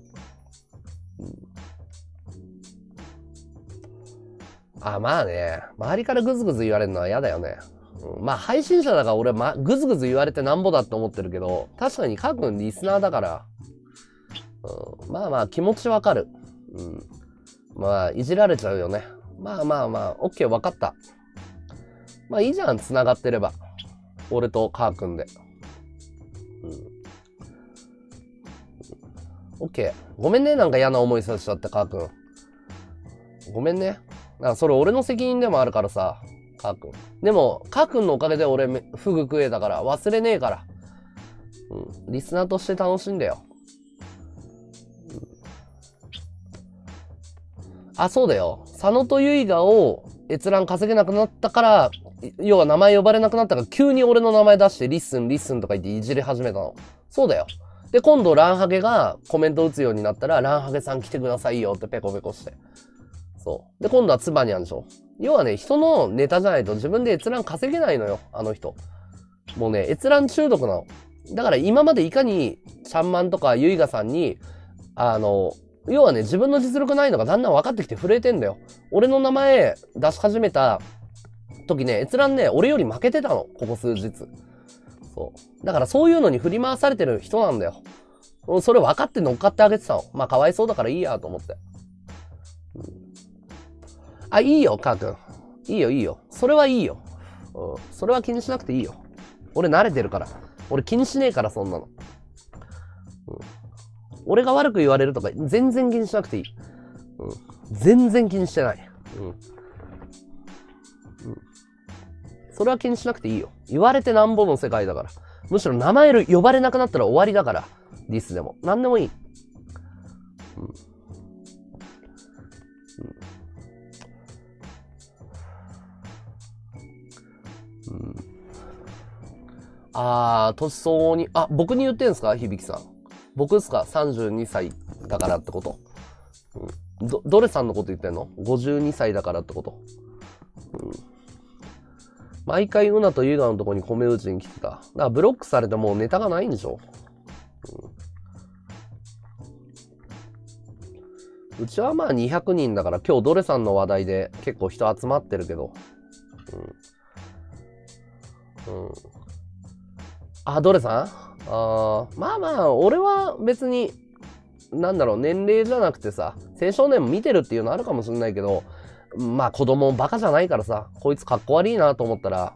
あ、まあね。周りからグズグズ言われるのは嫌だよね。うん、まあ配信者だから俺は、グズグズ言われてなんぼだって思ってるけど、確かに各君リスナーだから、うん、まあまあ気持ちわかる。うん、まあいじられちゃうよね。まあまあまあ、OK わかった。まあいいじゃん、繋がってれば。俺とカー君で。うんオッケー。ごめんね。なんか嫌な思いさせちゃって、カー君。ごめんね。それ俺の責任でもあるからさ、カー君。でも、カー君のおかげで俺、フグ食えたから、忘れねえから。うん。リスナーとして楽しんでよ。うん、あ、そうだよ。佐野と結賀を閲覧稼げなくなったから、要は名前呼ばれなくなったから、急に俺の名前出して、リッスン、リッスンとか言っていじり始めたの。そうだよ。で、今度、ランハゲがコメント打つようになったら、ランハゲさん来てくださいよってペコペコして。そう。で、今度はツバニャンでしょ。要はね、人のネタじゃないと自分で閲覧稼げないのよ、あの人。もうね、閲覧中毒なの。だから今までいかに、シャンマンとかユイガさんに、要はね、自分の実力ないのがだんだん分かってきて震えてんだよ。俺の名前出し始めた時ね、閲覧ね、俺より負けてたの、ここ数日。そうだからそういうのに振り回されてる人なんだよ。それ分かって乗っかってあげてたの。まあかわいそうだからいいやと思って。うん、あ、いいよ、カー君。いいよ、いいよ。それはいいよ、うん。それは気にしなくていいよ。俺慣れてるから。俺気にしねえから、そんなの。うん、俺が悪く言われるとか全然気にしなくていい。うん、全然気にしてない、うんうん。それは気にしなくていいよ。言われてなんぼの世界だから。むしろ名前呼ばれなくなったら終わりだから。ディスでも。なんでもいい。うんうん、うん、年相応に。あ、僕に言ってんすか響さん。僕っすか ?32 歳だからってこと。うん、どれさんのこと言ってんの ?52 歳だからってこと。うん毎回うなとゆうがのとこに米打ちに来てた。だからブロックされてもうネタがないんでしょ、うん、うちはまあ200人だから今日ドレさんの話題で結構人集まってるけど。うん。うん。あ、ドレさんまあまあ、俺は別に、なんだろう、年齢じゃなくてさ、青少年も見てるっていうのあるかもしれないけど、まあ子供バカじゃないからさ、こいつかっこ悪いなと思ったら、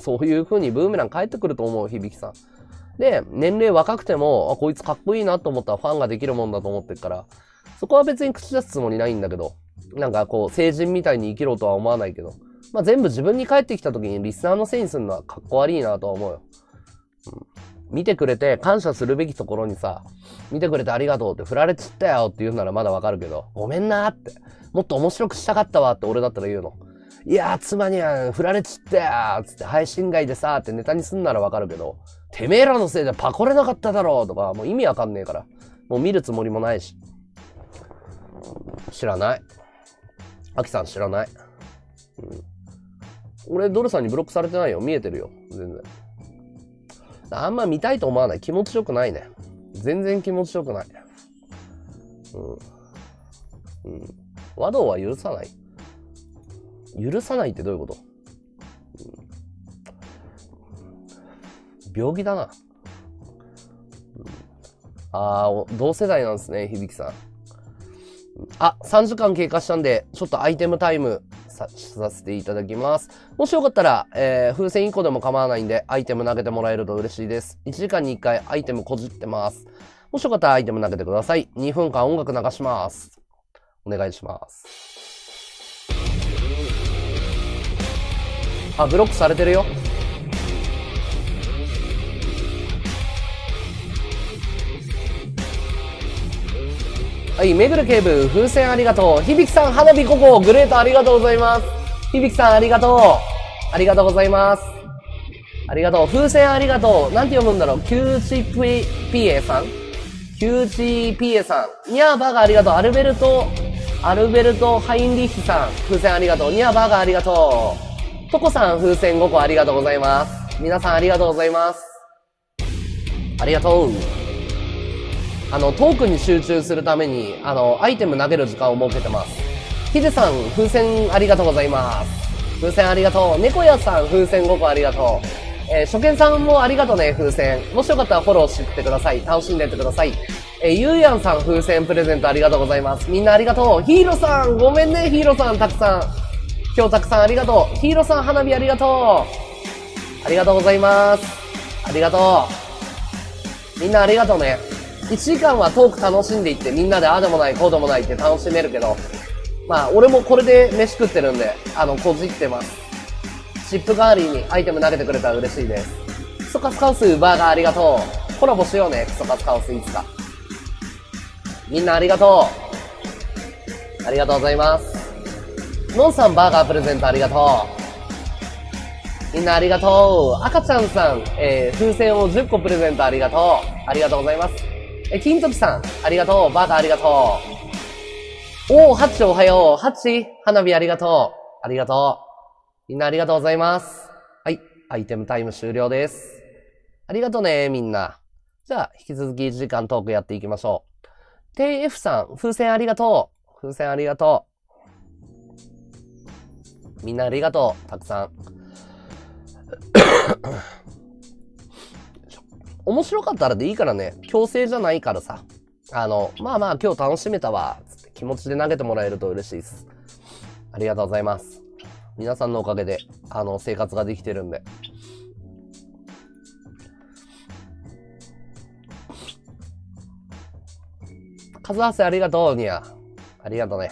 そういう風にブーメラン返ってくると思う、響さん。で、年齢若くても、あ、こいつかっこいいなと思ったらファンができるもんだと思ってるから、そこは別に口出すつもりないんだけど、なんかこう、成人みたいに生きろとは思わないけど、まあ、全部自分に返ってきた時にリスナーのせいにするのはかっこ悪いなとは思うよ。見てくれて感謝するべきところにさ、見てくれてありがとうって振られちったよって言うならまだわかるけど、ごめんなーって、もっと面白くしたかったわって俺だったら言うの。いやー妻には振られちったよーつって配信外でさーってネタにすんならわかるけど、てめえらのせいでパコれなかっただろうとか、もう意味わかんねえから、もう見るつもりもないし。知らない。アキさん知らない。うん、俺ドルさんにブロックされてないよ。見えてるよ。全然。あんま見たいと思わない。気持ちよくないね。全然気持ちよくない。うん。うん。和道は許さない。許さないってどういうこと？うん、病気だな。うん、ああ、同世代なんですね、響さん。あ、3時間経過したんで、ちょっとアイテムタイムさせていただきます。もしよかったら、風船1個でも構わないんで、アイテム投げてもらえると嬉しいです。1時間に1回アイテムこじってます。もしよかったらアイテム投げてください。2分間音楽流します。お願いします。あ、ブロックされてるよ。はい、めぐる警部、風船ありがとう。響さん、花火ここ、グレートありがとうございます。響さん、ありがとう。ありがとうございます。ありがとう。風船ありがとう。なんて読むんだろう。キューチピエさん。キューチピエさん。ニャーバーがありがとう。アルベルト・ハインリッヒさん。風船ありがとう。ニャーバーがありがとう。トコさん、風船5個ありがとうございます。皆さん、ありがとうございます。ありがとう。トークに集中するために、アイテム投げる時間を設けてます。ヒデさん、風船ありがとうございます。風船ありがとう。猫屋さん、風船5個ありがとう。初見さんもありがとうね、風船。もしよかったらフォローしてってください。楽しんでってください。ゆうやんさん、風船プレゼントありがとうございます。みんなありがとう。ヒーロさん、ごめんね、ヒーロさん、たくさん。今日たくさんありがとう。ヒーロさん、花火ありがとう。ありがとうございます。ありがとう。みんなありがとうね。1時間はトーク楽しんでいって、みんなでああでもないこうでもないって楽しめるけど、まあ俺もこれで飯食ってるんで、こじってます。チップ代わりにアイテム投げてくれたら嬉しいです。クソカスカオスバーガーありがとう。コラボしようね、クソカスカオスいつか。みんなありがとう。ありがとうございます。ノンさんバーガープレゼントありがとう。みんなありがとう。赤ちゃんさん、風船を10個プレゼントありがとう。ありがとうございます。金時さん、ありがとう。バーガーありがとう。おー、ハッチおはよう。ハッチ、花火ありがとう。ありがとう。みんなありがとうございます。はい、アイテムタイム終了です。ありがとうね、みんな。じゃあ、引き続き1時間トークやっていきましょう。TF さん、風船ありがとう。風船ありがとう。みんなありがとう。たくさん。面白かったらでいいからね。強制じゃないからさ。まあまあ今日楽しめたわ。つって気持ちで投げてもらえると嬉しいです。ありがとうございます。皆さんのおかげで、生活ができてるんで。カズハセありがとう、ニア。ありがとうね。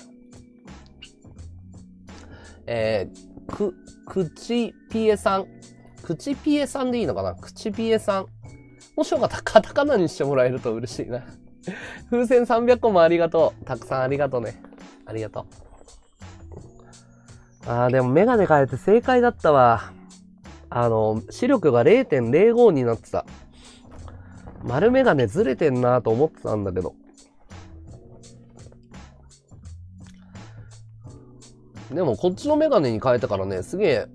くちぴえさんでいいのかな？くちぴえさん。もしよかったらカタカナにしてもらえると嬉しいな。風船300個もありがとう。たくさんありがとうね。ありがとう。あー、でもメガネ変えて正解だったわ。視力が 0.05 になってた。丸メガネずれてんなと思ってたんだけど。でもこっちのメガネに変えたからね、すげえ、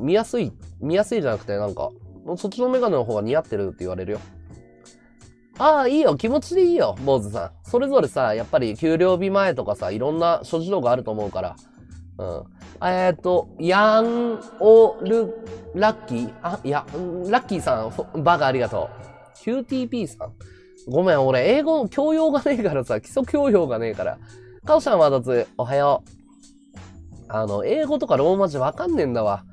見やすいじゃなくてなんか、そっちのメガネの方が似合ってるって言われるよ。ああ、いいよ。気持ちでいいよ、坊主さん。それぞれさ、やっぱり給料日前とかさ、いろんな諸事情があると思うから。うん。ヤンオルラッキー、あ、いや、ラッキーさん、バカありがとう。QTP さん。ごめん、俺、英語の教養がねえからさ、基礎教養がねえから。カオシャンはだつ、おはよう。英語とかローマ字わかんねえんだわ。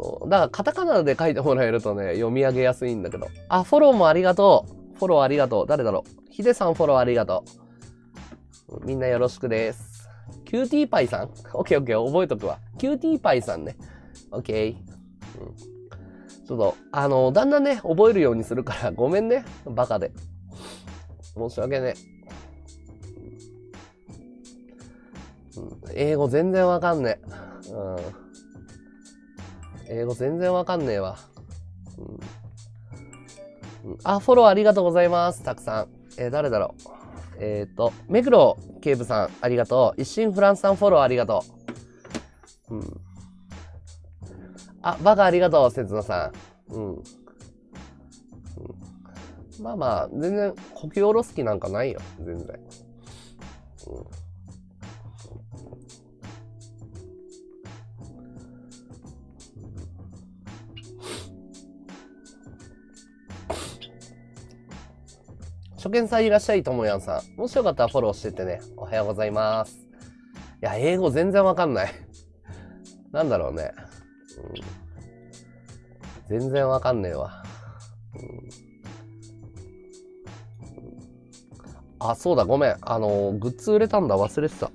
そうだからカタカナで書いてもらえるとね、読み上げやすいんだけど。あ、フォローもありがとう。フォローありがとう。誰だろう。ヒデさんフォローありがとう。みんなよろしくです。キューティーパイさん。オッケーオッケー、覚えとくわ。キューティーパイさんね。OK。ちょっと、だんだんね、覚えるようにするから、ごめんね。バカで。申し訳ね。英語全然わかんねえ。英語全然わかんねえわ。あ、フォローありがとうございます。たくさん。誰だろう。目黒警部さん、ありがとう。一心フランスさん、フォローありがとう。あ、バカありがとう、せつなさん。まあまあ、全然、呼吸おろす気なんかないよ、全然。初見さんいらっしゃい、ともやんさん。もしよかったらフォローしてってね。おはようございます。いや、英語全然わかんない。なんだろうね。全然わかんねえわ。あ、そうだ、ごめん。グッズ売れたんだ。忘れてた。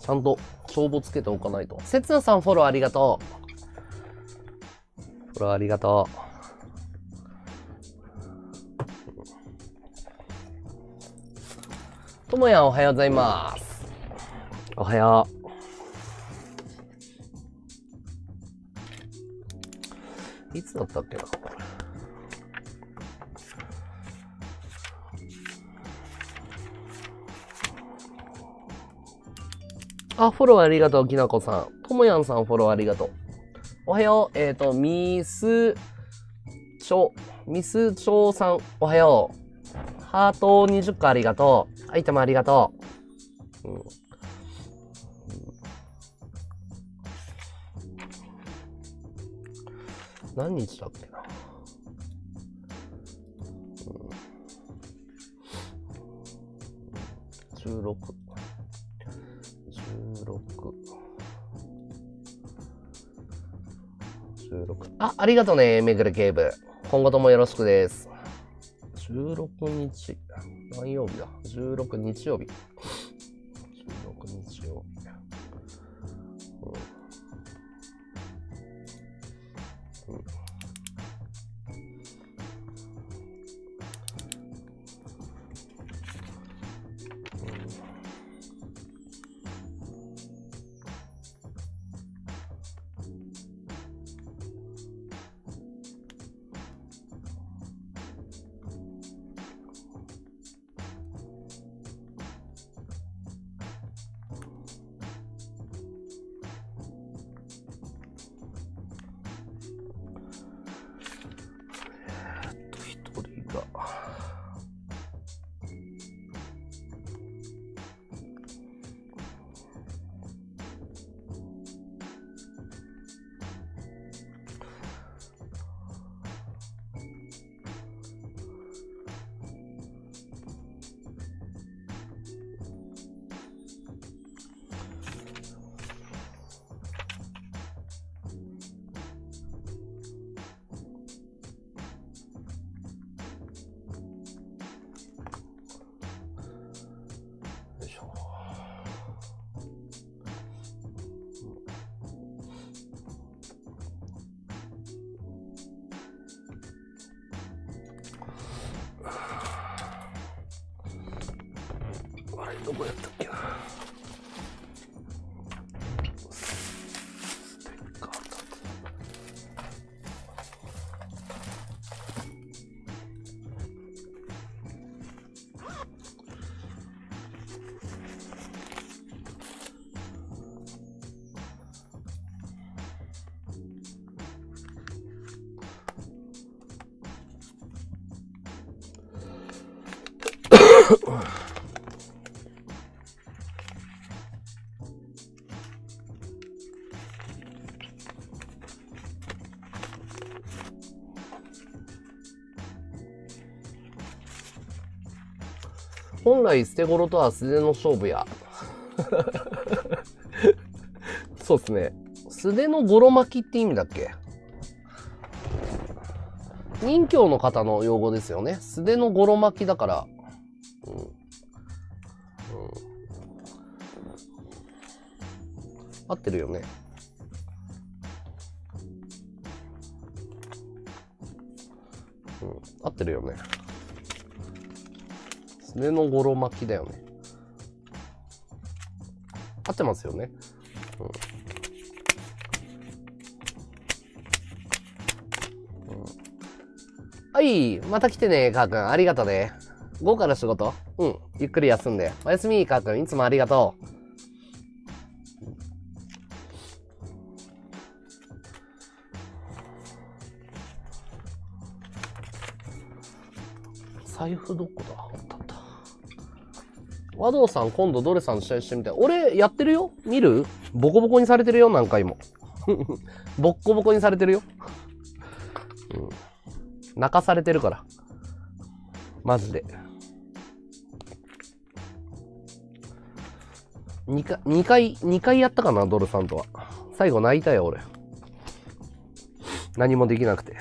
ちゃんと帳簿つけておかないと。せつなさん、フォローありがとう。フォローありがとう。ともやん、おはようございます。おはよう。いつだったっけな。あ、フォローありがとう、きなこさん。ともやんさん、フォローありがとう。おはよう。ミスチョウさん、おはよう。ハート20個ありがとう。アイテムありがとう。何日だっけな。16。あ、ありがとうね、めぐる警部。今後ともよろしくです。16日、何曜日だ ?16 日曜日。16日曜日。どこやったっけな。ステッカーだった。本来捨て頃とは素手の勝負や。そうですね。素手のゴロ巻きって意味だっけ？任侠の方の用語ですよね。素手のゴロ巻きだから。合ってるよね。うん、合ってるよね。すねのゴロ巻きだよね。合ってますよね。うんうん、はい、また来てね、かーくん。ありがとね。午後から仕事？うん、ゆっくり休んで。おやすみ、かーくん。いつもありがとう。財布どこだ？あったあった。和道さん、今度ドレさんと試合してみて。俺、やってるよ？見る？ボコボコにされてるよ、何回も。ボッコボコにされてるよ。うん、泣かされてるから。マジで。2回やったかな、ドレさんとは。最後泣いたよ、俺。何もできなくて。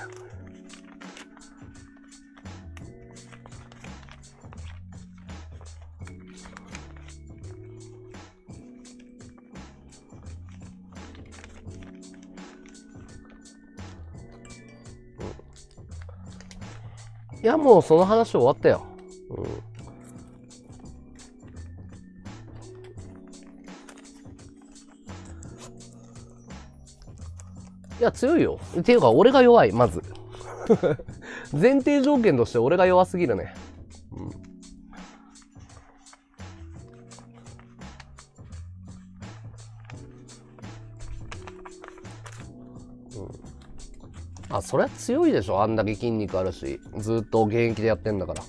いや、もうその話終わったよ。うん、いや、強いよ。っていうか、俺が弱い、まず。前提条件として俺が弱すぎるね。うんあ、そりゃ強いでしょ。あんだけ筋肉あるし、ずっと現役でやってんだから。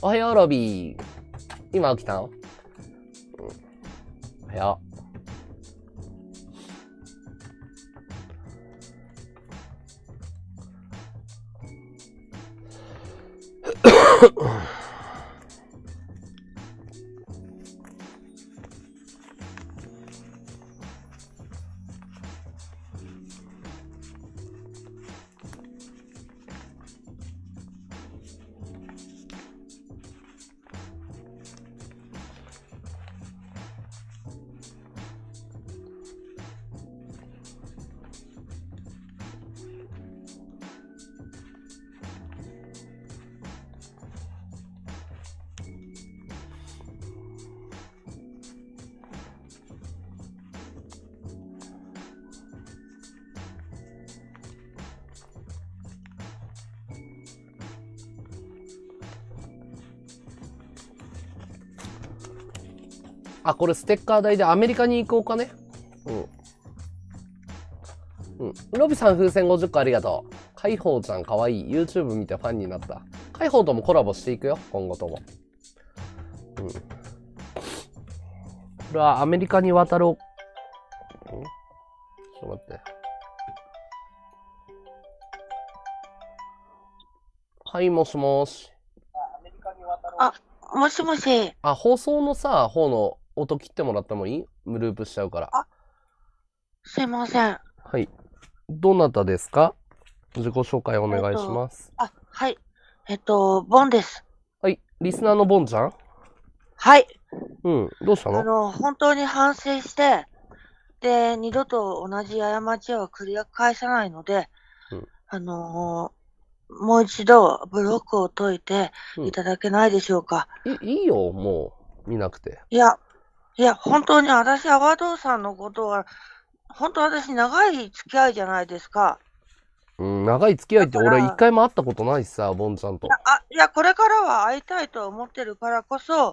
おはよう、ロビー。今起きたの？おはよう。あ、これステッカー代でアメリカに行こうかね。うん。うん。ロビさん風船50個ありがとう。海宝ちゃんかわいい。YouTube 見てファンになった。海宝ともコラボしていくよ。今後とも。うん。これはアメリカに渡ろう。うん？ちょっと待って。はい、もしもし。あ、もしもし。あ、放送のさ、方の音切ってもらってもいい？ループしちゃうから。あ、すいません。はい。どなたですか？自己紹介お願いします。あ、はい。ボンです。はい。リスナーのボンちゃん？はい。うん。どうしたの？本当に反省して、で、二度と同じ過ちは繰り返さないので、うん、もう一度ブロックを解いていただけないでしょうか。うん、いいよ、もう見なくて。いや、本当に私は和道さんのことは、本当私、長い付き合いじゃないですか。うん、長い付き合いって俺、一回も会ったことないしさ、ボンちゃんと。いや、これからは会いたいと思ってるからこそ、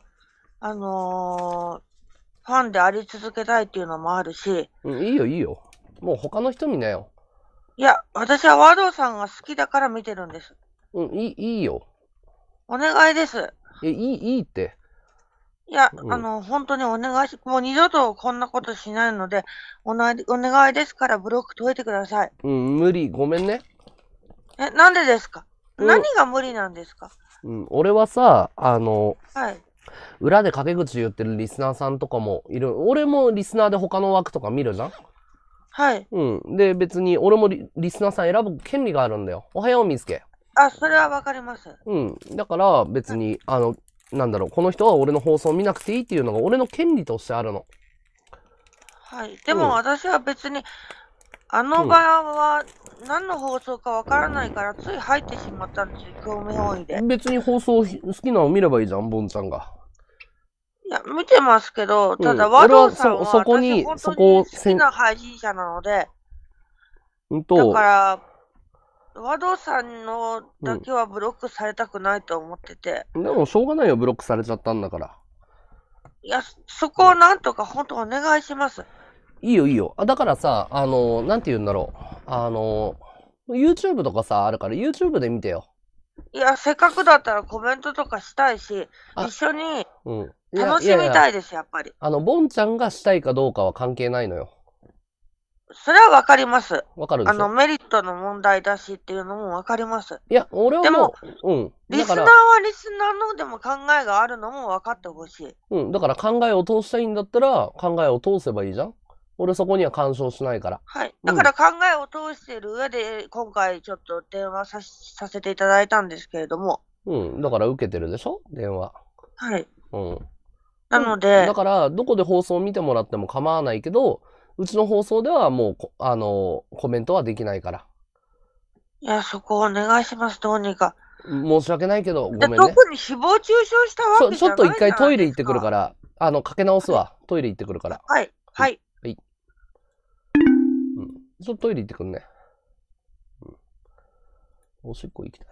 ファンであり続けたいっていうのもあるし。うん、いいよ、いいよ。もう他の人見なよ。いや、私は和道さんが好きだから見てるんです。うん、いいよ。お願いです。いいって。いや、うん、本当にお願いし、もう二度とこんなことしないので、お願いですからブロック解いてください。うん、無理、ごめんね。え、なんでですか？うん、何が無理なんですか？うん、俺はさ、はい。裏で陰口言ってるリスナーさんとかもいる。俺もリスナーで他の枠とか見るじゃん？はい。うん。で、別に、俺も リスナーさん選ぶ権利があるんだよ。おはよう、みすけ。あ、それはわかります。うん。だから、別に、なんだろう、この人は俺の放送見なくていいっていうのが、俺の権利としてあるの。はい。でも私は別に、あの場は何の放送かわからないから、つい入ってしまったんですよ、興味本位で。別に放送好きなの見ればいいじゃん、ボンちゃんが。いや、見てますけど、ただ、和道さんはそこに、そこを好きな配信者なので、だから、和道さんのだけはブロックされたくないと思ってて。でも、しょうがないよ、ブロックされちゃったんだから。いや、そこをなんとか、本当お願いします。いいよ、いいよ。だからさ、なんて言うんだろう。YouTube とかさ、あるから、YouTube で見てよ。いや、せっかくだったらコメントとかしたいし、一緒に、楽しみたいです、やっぱり。ボンちゃんがしたいかどうかは関係ないのよ。それはわかります。わかるでしょ。メリットの問題だしっていうのもわかります。いや、俺はもう、リスナーはリスナーのでも考えがあるのも分かってほしい。うん、だから考えを通したいんだったら、考えを通せばいいじゃん。俺そこには干渉しないから。はい。だから考えを通してる上で、今回ちょっと電話させていただいたんですけれども。うん。だから受けてるでしょ電話。はい。うん。なので。だから、どこで放送を見てもらっても構わないけど、うちの放送ではもう、コメントはできないから。いや、そこお願いします、どうにか。申し訳ないけど、ごめんね。特に誹謗中傷したわけじゃないから。ちょっと一回トイレ行ってくるから、かけ直すわ。はい、トイレ行ってくるから。はい。はい。ちょっとトイレ行ってくんね。おしっこ行きたい。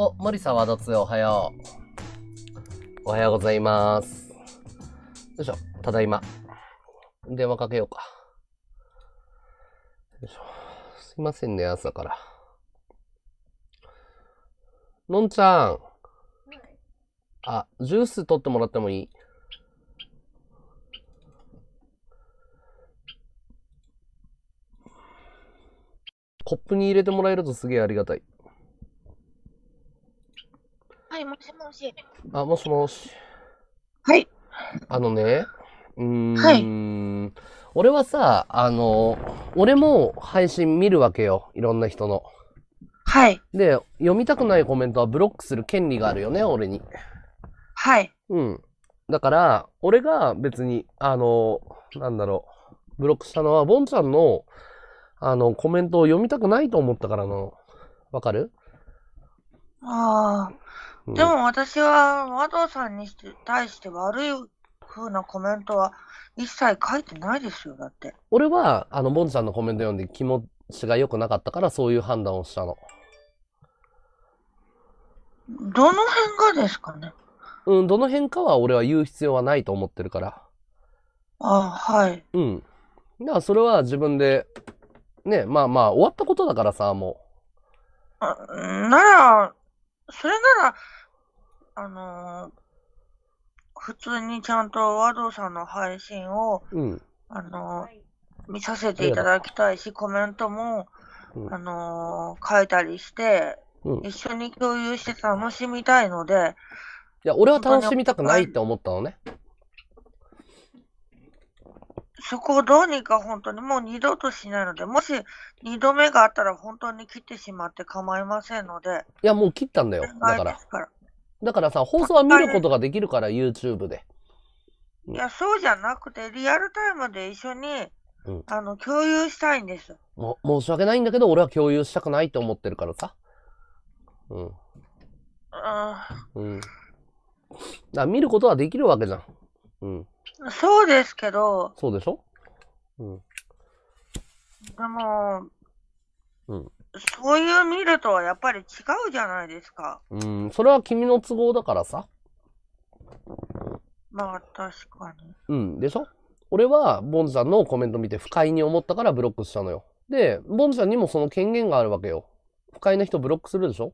お、マリサはどつよ、おはよう。おはようございます。よいしょ、ただいま。電話かけようか。よいしょ。すいませんね、朝から。のんちゃん。あ、ジュース取ってもらってもいい？コップに入れてもらえるとすげえありがたい。はい、もしもし。あ、もしもし。はい。はい、俺はさ、俺も配信見るわけよ。いろんな人の。はい。で、読みたくないコメントはブロックする権利があるよね、俺に。はい。うん。だから、俺が別に、なんだろう、ブロックしたのは、ボンちゃんの、コメントを読みたくないと思ったからの。わかる？ああ。でも私は和道さんに対して悪い風なコメントは一切書いてないですよ、だって。俺は、ボンちゃんのコメント読んで気持ちが良くなかったから、そういう判断をしたの。どの辺がですかね？うん、どの辺かは俺は言う必要はないと思ってるから。あ、はい。うん。だからそれは自分で、ね、まあまあ、終わったことだからさ、もう。なら、それなら、普通にちゃんと和道さんの配信を、うん、見させていただきたいし、コメントも、うん、書いたりして、うん、一緒に共有して楽しみたいので。いや、俺は楽しみたくないって思ったのね。そこをどうにか本当にもう二度としないので、もし二度目があったら本当に切ってしまって構いませんので。いや、もう切ったんだよ。だからさ、放送は見ることができるから、YouTube で。いや、そうじゃなくて、リアルタイムで一緒に、うん、共有したいんです。申し訳ないんだけど、俺は共有したくないと思ってるからさ。うん。うん。だから見ることはできるわけじゃん。うん。そうですけど。そうでしょ？うん。でも、うん。そういう見るとはやっぱり違うじゃないですか。うん、それは君の都合だからさ。まあ、確かに。うん、でしょ？俺は、ボンちゃんのコメント見て不快に思ったからブロックしたのよ。で、ボンちゃんにもその権限があるわけよ。不快な人ブロックするでしょ？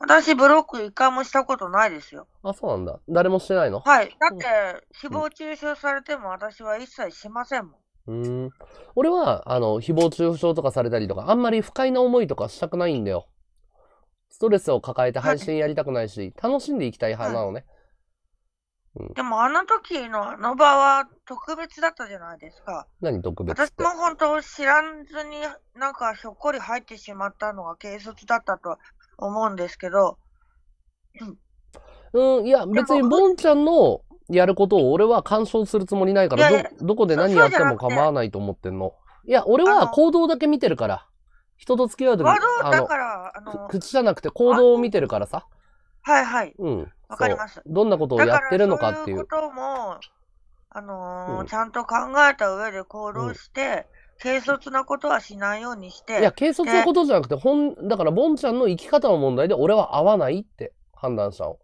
私、ブロック一回もしたことないですよ。あ、そうなんだ。誰もしてないの？はい。だって、誹謗中傷されても私は一切しませんもん。俺は、誹謗中傷とかされたりとか、あんまり不快な思いとかしたくないんだよ。ストレスを抱えて配信やりたくないし、楽しんでいきたい派なのね。うん、でも、あの時のあの場は特別だったじゃないですか。何特別って？私も本当知らずになんかひょっこり入ってしまったのが軽率だったと思うんですけど。うん、いや、別にボンちゃんのやることを俺は干渉するつもりないから、どこで何やっても構わないと思ってんの。いや、俺は行動だけ見てるから。人と付き合うときに、口じゃなくて行動を見てるからさ。はいはい。うん。わかります。どんなことをやってるのかっていう。そういうことも、ちゃんと考えた上で行動して、軽率なことはしないようにして。いや、軽率なことじゃなくて、だから、ボンちゃんの生き方の問題で、俺は合わないって判断したの。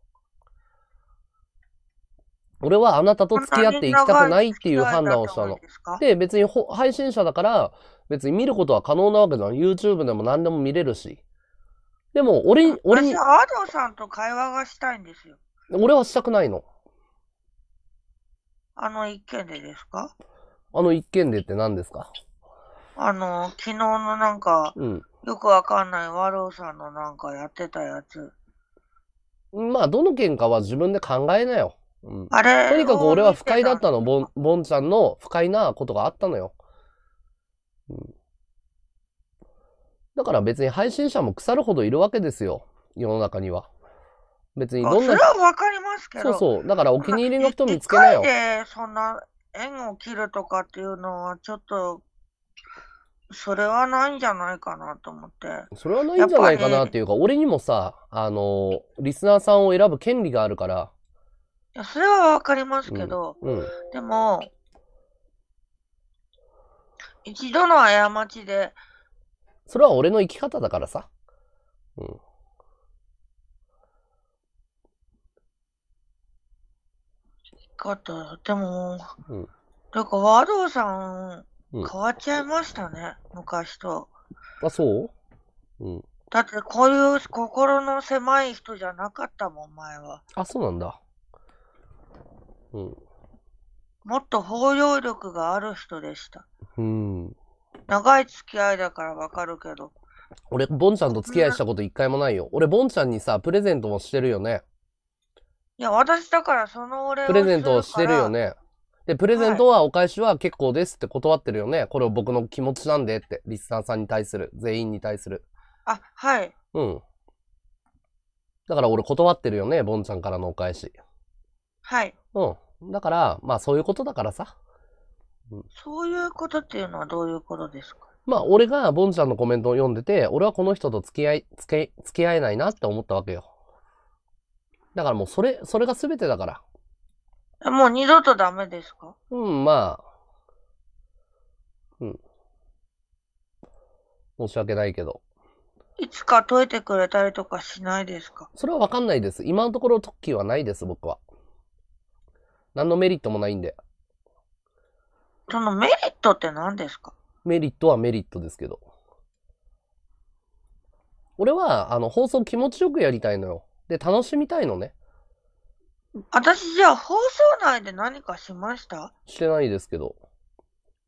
俺はあなたと付き合っていきたくないっていう判断をしたの。で、別に配信者だから、別に見ることは可能なわけじゃん。YouTube でも何でも見れるし。でも、私はアドさんと会話がしたいんですよ。俺はしたくないの。あの一件でですか？あの一件でって何ですか？昨日のなんか、うん、よくわかんない和道さんのなんかやってたやつ。まあ、どの件かは自分で考えなよ。うん、とにかく俺は不快だったの。ボンちゃんの不快なことがあったのよ。うん、だから別に配信者も腐るほどいるわけですよ。世の中には。別にどんな。それはわかりますけど。そうそう。だからお気に入りの人見つけなよ。で、そんな縁を切るとかっていうのはちょっと、それはないんじゃないかなと思って。それはないんじゃないかなっていうか、俺にもさ、リスナーさんを選ぶ権利があるから、それはわかりますけど、うんうん、でも、一度の過ちで。それは俺の生き方だからさ。うん。生き方、でも、うん、なんか和道さん、変わっちゃいましたね、うん、昔と。あ、そう？うん。だってこういう心の狭い人じゃなかったもん、前は。あ、そうなんだ。うん、もっと包容力がある人でした。うん。長い付き合いだからわかるけど。俺、ボンちゃんと付き合いしたこと一回もないよ。俺、ボンちゃんにさ、プレゼントもしてるよね。いや、私だからその俺を。プレゼントをしてるよね。で、プレゼントはお返しは結構ですって断ってるよね。はい、これを僕の気持ちなんでって、リスナーさんに対する、全員に対する。あ、はい。うん。だから俺断ってるよね、ボンちゃんからのお返し。はい。うん。だから、まあそういうことだからさ。そういうことっていうのはどういうことですか？まあ俺がボンちゃんのコメントを読んでて、俺はこの人と付き合えないなって思ったわけよ。だからもうそれが全てだから。もう二度とダメですか？うん、まあ。うん。申し訳ないけど。いつか解いてくれたりとかしないですか？それはわかんないです。今のところ特技はないです、僕は。何のメリットもないんで。そのメリットって何ですか？メリットはメリットですけど。俺は、放送気持ちよくやりたいのよ。で、楽しみたいのね。私、じゃあ放送内で何かしました？してないですけど。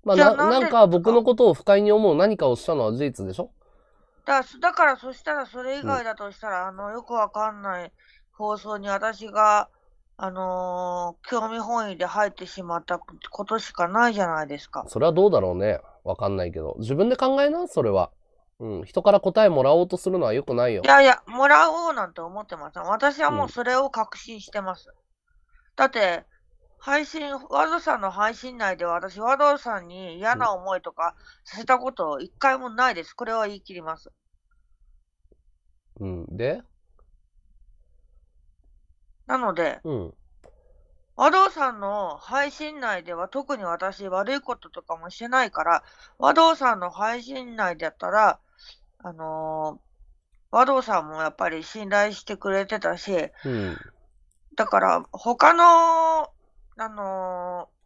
まあ、じゃあなんか僕のことを不快に思う何かをしたのは事実でしょ？だからそしたらそれ以外だとしたら、よくわかんない放送に私が、興味本位で入ってしまったことしかないじゃないですか。それはどうだろうね。わかんないけど。自分で考えな、それは。うん。人から答えもらおうとするのは良くないよ。いやいや、もらおうなんて思ってません。私はもうそれを確信してます。だって、和道さんの配信内では私、和道さんに嫌な思いとかさせたこと一回もないです。これは言い切ります。うん。で？なので、和道さんの配信内では特に私、悪いこととかもしてないから、和道さんの配信内だったら、和道さんもやっぱり信頼してくれてたし、だから、他の、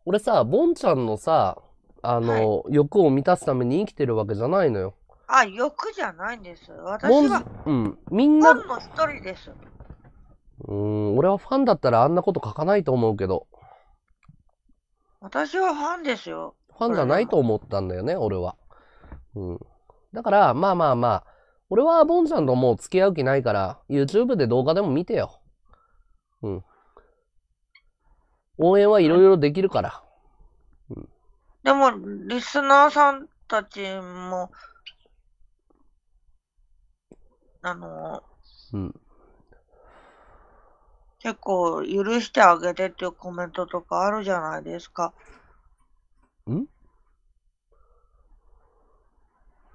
俺さ、ボンちゃんのさ、欲を満たすために生きてるわけじゃないのよ。あ、欲じゃないんです。私は、みんな、ファンの一人です。俺はファンだったらあんなこと書かないと思うけど。私はファンですよ。ファンじゃないと思ったんだよね、俺は。だから、まあ、俺はボンちゃんともう付き合う気ないから、YouTube で動画でも見てよ。応援はいろいろできるから。でも、リスナーさんたちも、結構、許してあげてっていうコメントとかあるじゃないですか。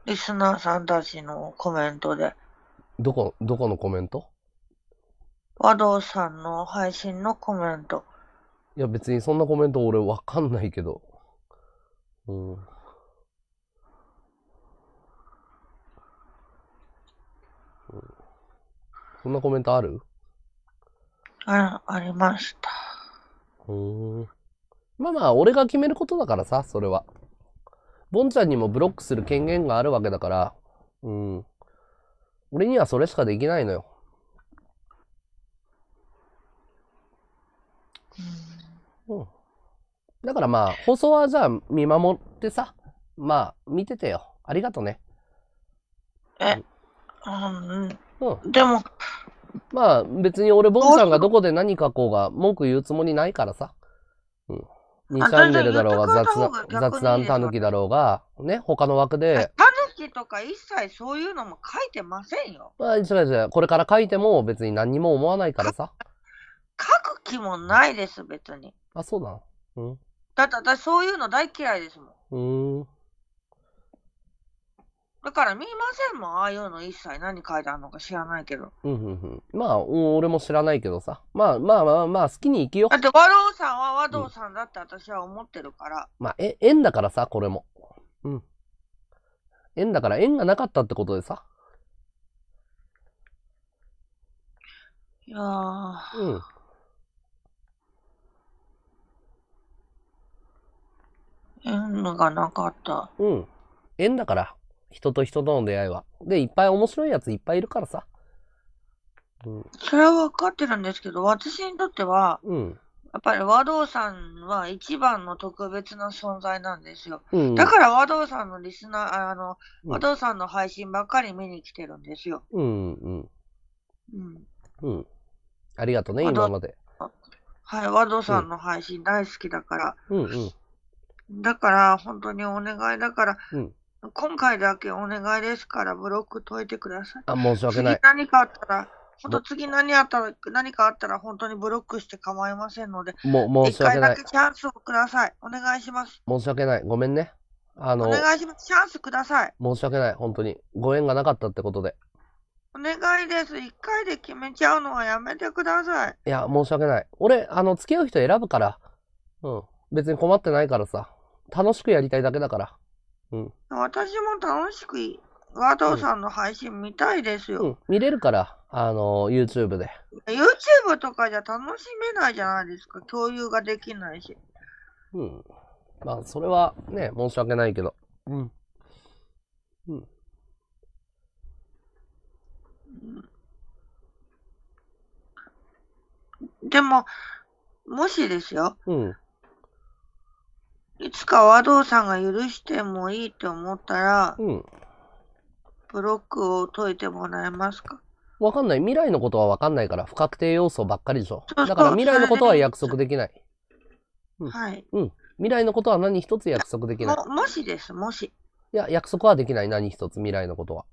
リスナーさんたちのコメントで。どこのコメント？和道さんの配信のコメント。いや、別にそんなコメント俺わかんないけど。そんなコメントある？ありました。まあ、俺が決めることだからさ、それは。ボンちゃんにもブロックする権限があるわけだから、俺にはそれしかできないのよ。だからまあ、放送はじゃあ見守ってさ、まあ、見ててよ。ありがとね。でも、まあ別に俺、ボンちゃんがどこで何書こうが文句言うつもりないからさ。2チャンネルだろうが雑談たぬきだろうが、ね、他の枠で。たぬきとか一切そういうのも書いてませんよ。まあ違う。これから書いても別に何にも思わないからさ。書く気もないです、別に。あ、そうだ。だって私そういうの大嫌いですもん。だから見ませんもん、ああいうの一切何書いてあるのか知らないけど。まあ、俺も知らないけどさ。まあ、好きに生きよう。だって和道さんは和道さんだって私は思ってるから。まあ、縁だからさ、これも。縁だから、縁がなかったってことでさ。いやー。縁がなかった。縁だから。人と人との出会いは。で、いっぱい面白いやついっぱいいるからさ。それは分かってるんですけど、私にとっては、やっぱり和道さんは一番の特別な存在なんですよ。だから和道さんの和道さんの配信ばっかり見に来てるんですよ。ありがとね、今まで。はい、和道さんの配信大好きだから。だから、本当にお願いだから、今回だけお願いですからブロック解いてください。あ、申し訳ない。次何かあったら本当にブロックして構いませんので、一回だけチャンスをください。お願いします。申し訳ない。ごめんね。お願いします。チャンスください。申し訳ない。本当に。ご縁がなかったってことで。お願いです。一回で決めちゃうのはやめてください。いや、申し訳ない。俺、付き合う人選ぶから。別に困ってないからさ。楽しくやりたいだけだから。私も楽しく和道さんの配信見たいですよ。見れるから、YouTube で。YouTube とかじゃ楽しめないじゃないですか。共有ができないし。まあ、それはね、申し訳ないけど。でも、もしですよ、うん、いつか和道さんが許してもいいって思ったら、うん、ブロックを解いてもらえますか？わかんない。未来のことはわかんないから、不確定要素ばっかりでしょ。そうそう、だから未来のことは約束できない。うん、はい、うん。未来のことは何一つ約束できない。もしです、もし。いや、約束はできない。何一つ、未来のことは。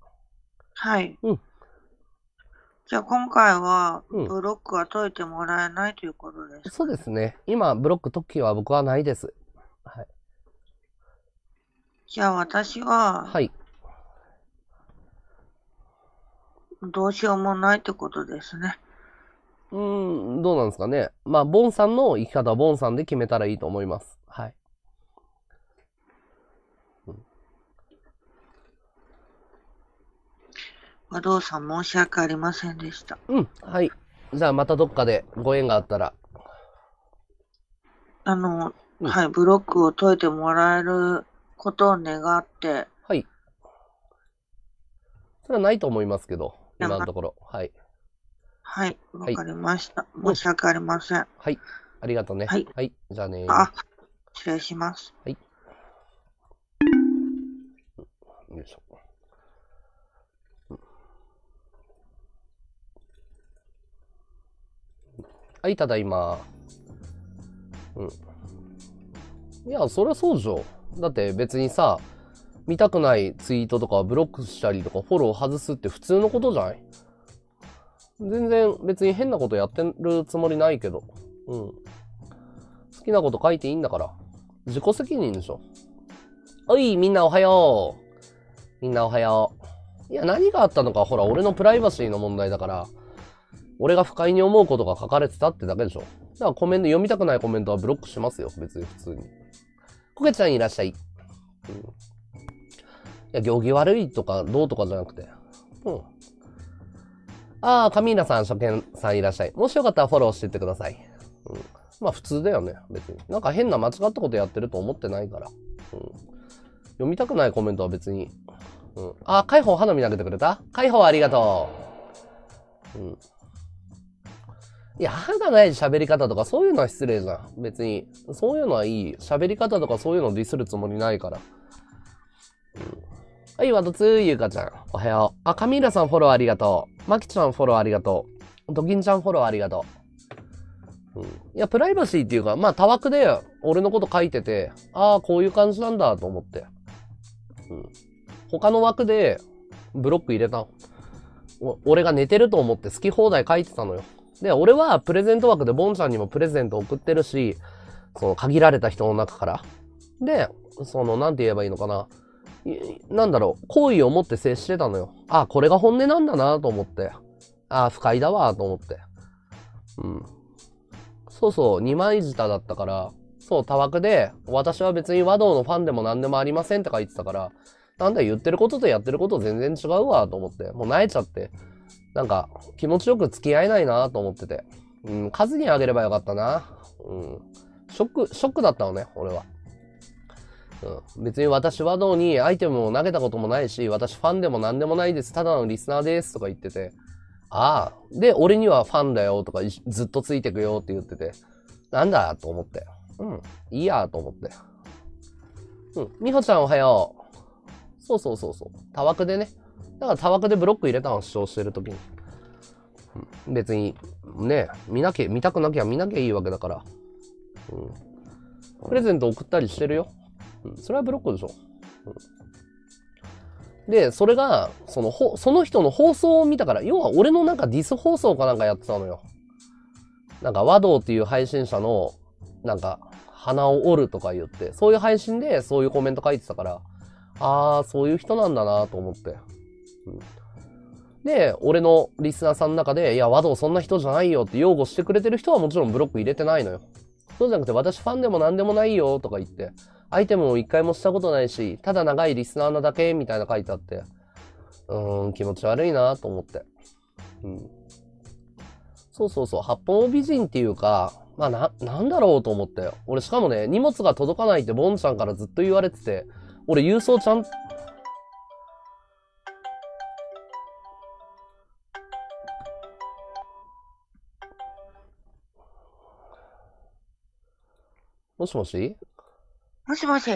はい。うん。じゃあ今回はブロックは解いてもらえないということです、ね。うん、そうですね。今ブロック解きは僕はないです。はい。じゃあ私は、はい。どうしようもないってことですね。どうなんですかね。まあ、ボンさんの生き方はボンさんで決めたらいいと思います。はい。和道さん、申し訳ありませんでした。うん、はい。じゃあ、またどっかでご縁があったら。うん、はい、ブロックを解いてもらえることを願って。はい。それはないと思いますけど、今のところ。はい。はい、わかりました。はい、申し訳ありません。はい、ありがとうね。はい、はい、じゃあね。あ、失礼します。はい。よいしょ。はい、ただいま。うん。いや、そりゃそうでしょ。だって別にさ、見たくないツイートとかブロックしたりとかフォロー外すって普通のことじゃない？全然別に変なことやってるつもりないけど。うん。好きなこと書いていいんだから。自己責任でしょ。おい、みんなおはよう。みんなおはよう。いや、何があったのか、ほら、俺のプライバシーの問題だから。俺が不快に思うことが書かれてたってだけでしょ。だからコメント、読みたくないコメントはブロックしますよ、別に普通に。こけちゃんいらっしゃい。うん、いや、行儀悪いとかどうとかじゃなくて。うん。ああ、カミーナさん、初見さんいらっしゃい。もしよかったらフォローしてってください。うん。まあ普通だよね、別に。なんか変な間違ったことやってると思ってないから。うん。読みたくないコメントは別に。うん。ああ、海宝花見投げてくれた？海宝ありがとう。うん。いや、歯がない喋り方とかそういうのは失礼じゃん。別に。そういうのはいい。喋り方とかそういうのをディスるつもりないから。うん、はい、ワトツー、ゆうかちゃん。おはよう。あ、カミーラさんフォローありがとう。マキちゃんフォローありがとう。ドキンちゃんフォローありがとう。うん、いや、プライバシーっていうか、まあ、多枠で俺のこと書いてて、ああ、こういう感じなんだと思って。うん、他の枠でブロック入れた。俺が寝てると思って好き放題書いてたのよ。で、俺はプレゼント枠でボンちゃんにもプレゼント送ってるし、その限られた人の中から。で、その、なんて言えばいいのかな。なんだろう、好意を持って接してたのよ。あ、これが本音なんだなと思って。あ、不快だわと思って。うん。そうそう、二枚舌だったから、そう、多枠で、私は別に和道のファンでも何でもありませんって書いてたから、なんだ言ってることとやってること全然違うわと思って。もう萎えちゃって。なんか、気持ちよく付き合えないなと思ってて。うん、数にあげればよかったな。うん。ショックだったのね、俺は。うん。別に私はどうにアイテムを投げたこともないし、私ファンでも何でもないです。ただのリスナーです。とか言ってて。ああ。で、俺にはファンだよ。とか、ずっとついてくよって言ってて。なんだと思って。うん。いいやと思って。うん。みほちゃんおはよう。そうそうそうそう。多枠でね。だから、多枠でブロック入れたのを主張してるときに。別に、ね、見たくなきゃ見なきゃいいわけだから。うん。プレゼント送ったりしてるよ。うん。それはブロックでしょ。うん。で、それが、その人の放送を見たから、要は俺のなんかディス放送かなんかやってたのよ。なんか、和道っていう配信者の、なんか、鼻を折るとか言って、そういう配信でそういうコメント書いてたから、あー、そういう人なんだなと思って。うん、で、俺のリスナーさんの中で、いや、和道そんな人じゃないよって擁護してくれてる人はもちろんブロック入れてないのよ。そうじゃなくて、私ファンでも何でもないよとか言って、アイテムを一回もしたことないし、ただ長いリスナーなだけみたいな書いてあって、気持ち悪いなと思って。うん。そうそうそう、八方美人っていうか、まあなんだろうと思って。俺しかもね、荷物が届かないってボンちゃんからずっと言われてて、俺郵送ちゃん、もしもし、もしもし、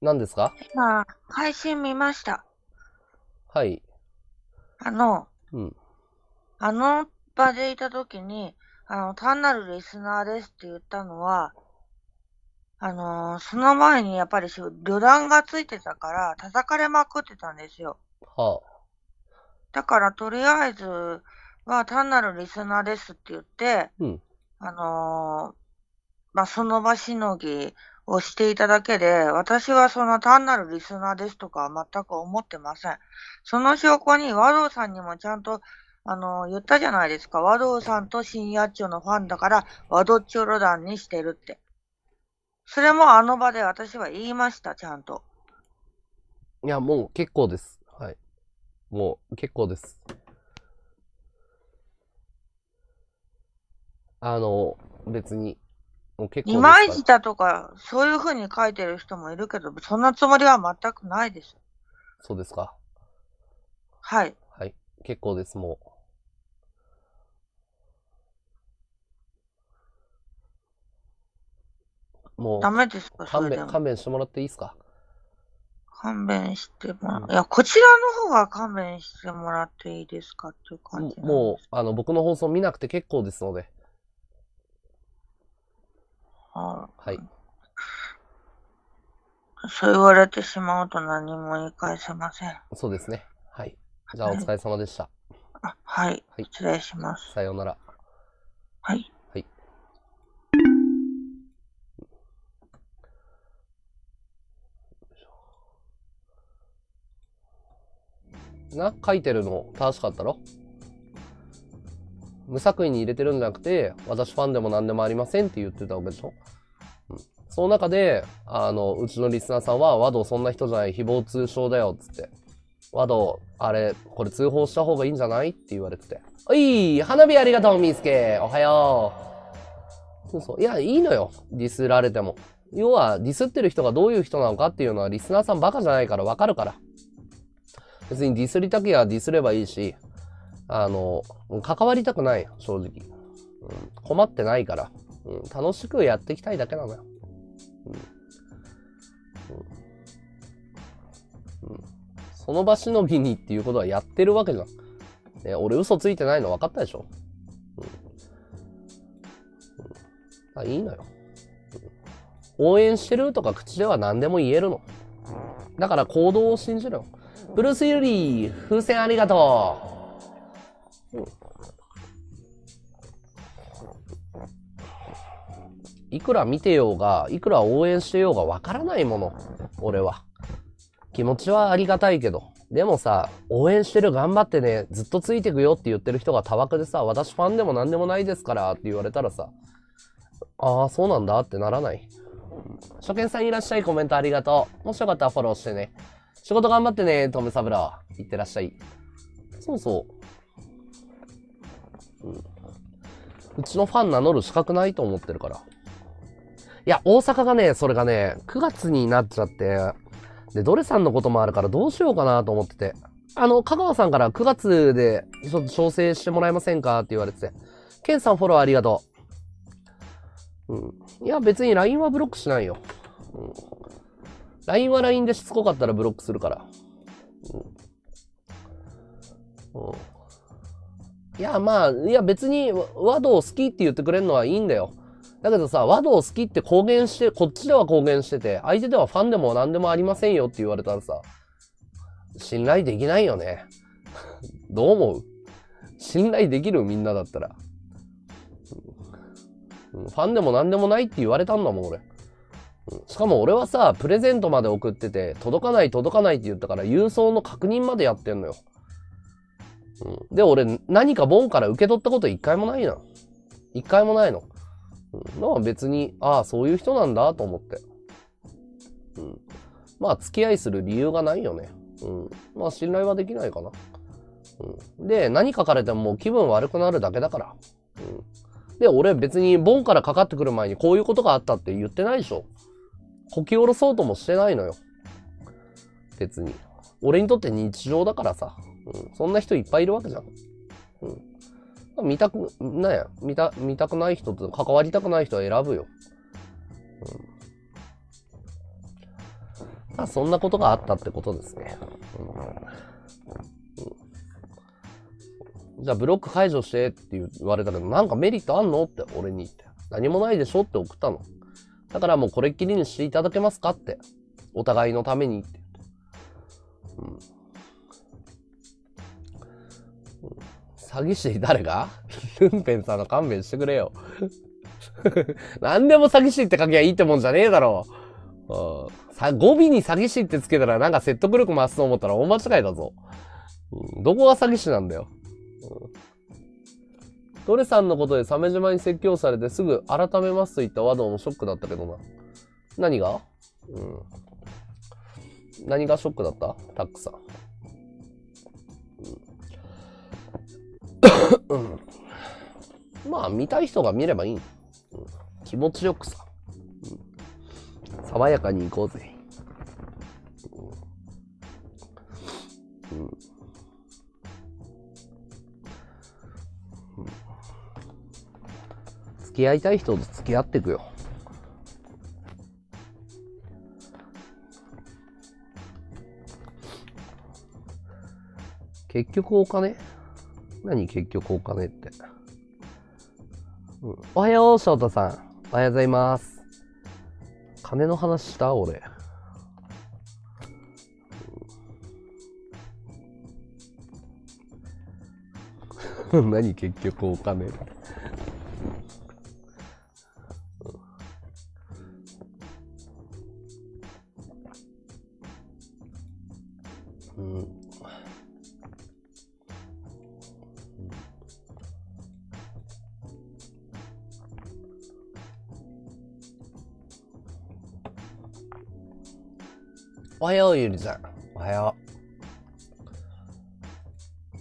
何ですか？今、配信見ました。はい。うん。あの場でいたときに、単なるリスナーですって言ったのは、その前にやっぱり旅団がついてたから、叩かれまくってたんですよ。はあ。だから、とりあえずは単なるリスナーですって言って、うん、その場しのぎをしていただけで、私はその単なるリスナーですとかは全く思ってません。その証拠に和道さんにもちゃんと、言ったじゃないですか。和道さんと深夜町のファンだから、和道町旅団にしてるって。それもあの場で私は言いました、ちゃんと。いや、もう結構です。はい。もう結構です。別に、もう結構です。いまいちだとか、そういうふうに書いてる人もいるけど、そんなつもりは全くないです。そうですか。はい。はい。結構です、もう。もうダメですか？勘弁してもらっていいですか？勘弁してもらう、いや、こちらの方が勘弁してもらっていいですかっていう感じ。もう僕の放送見なくて結構ですので。はい。そう言われてしまうと何も言い返せません。そうですね。はい。じゃあお疲れ様でした。はい。はい、失礼します。さようなら。はい。な、書いてるの正しかったろ？無作為に入れてるんじゃなくて、私ファンでも何でもありませんって言ってたわけでしょ。うん、その中で、うちのリスナーさんは、和道そんな人じゃない、誹謗中傷だよっつって。和道、あれ、これ通報した方がいいんじゃないって言われてて。おい、花火ありがとう、みーすけ。おはよう。そうそう。いや、いいのよ。ディスられても。要は、ディスってる人がどういう人なのかっていうのは、リスナーさんバカじゃないからわかるから。別にディスりたけりゃディスればいいし、関わりたくない、正直。うん、困ってないから、うん。楽しくやっていきたいだけなのよ。その場しのぎにっていうことはやってるわけじゃん。ね、俺嘘ついてないの分かったでしょ。いいのよ。応援してるとか口では何でも言えるの。だから行動を信じろよ。ブルース・ユリー、風船ありがとう。いくら見てようが、いくら応援してようがわからないもの、俺は。気持ちはありがたいけど。でもさ、応援してる、頑張ってね、ずっとついてくよって言ってる人が多枠でさ、私ファンでも何でもないですからって言われたらさ、ああ、そうなんだってならない。初見さんいらっしゃい、コメントありがとう。もしよかったらフォローしてね。仕事頑張ってね、トムサブラー。いってらっしゃい。そうそう。うちのファン名乗る資格ないと思ってるから。いや、大阪がね、それがね、9月になっちゃって、で、ドレさんのこともあるからどうしようかなと思ってて。香川さんから9月で、ちょっと調整してもらえませんかって言われてて。ケンさんフォローありがとう。いや、別に LINE はブロックしないよ。LINE は LINE でしつこかったらブロックするから。いや、別に和道好きって言ってくれるのはいいんだよ。だけどさ、和道好きって公言して、こっちでは公言してて、相手ではファンでも何でもありませんよって言われたらさ、信頼できないよね。どう思う？信頼できる？みんなだったら。ファンでも何でもないって言われたんだもん、俺。しかも俺はさ、プレゼントまで送ってて、届かないって言ったから、郵送の確認までやってんのよ。で、俺、何かボンから受け取ったこと一回もないの。まあ別に、ああ、そういう人なんだと思って。付き合いする理由がないよね。信頼はできないかな。で、何書かれてももう気分悪くなるだけだから。で、俺別にボンからかかってくる前にこういうことがあったって言ってないでしょ。こき下ろそうともしてないのよ。別に。俺にとって日常だからさ。そんな人いっぱいいるわけじゃん。見たくない人と関わりたくない人は選ぶよ。まあそんなことがあったってことですね。じゃあブロック解除してって言われたけど、なんかメリットあんのって俺に言って。何もないでしょって送ったの。だからもうこれっきりにしていただけますかって。お互いのためにって。うん、詐欺師誰がルンペンさんの勘弁してくれよ。何でも詐欺師って書きゃいいってもんじゃねえだろう。語尾に詐欺師ってつけたらなんか説得力増すと思ったら大間違いだぞ。うん、どこが詐欺師なんだよ。トレさんのことで鮫島に説教されてすぐ改めますと言ったワードもショックだったけどな。何が？うん。何がショックだった？タックさん。うん、まあ見たい人が見ればいい、うん、気持ちよくさ、うん、爽やかに行こうぜ、うんうん、付き合いたい人と付き合っていくよ。結局お金？何結局お金って、うん、おはよう翔太さん、おはようございます。金の話した俺、うん、何結局お金ってうんおはようゆりちゃん、おはよう。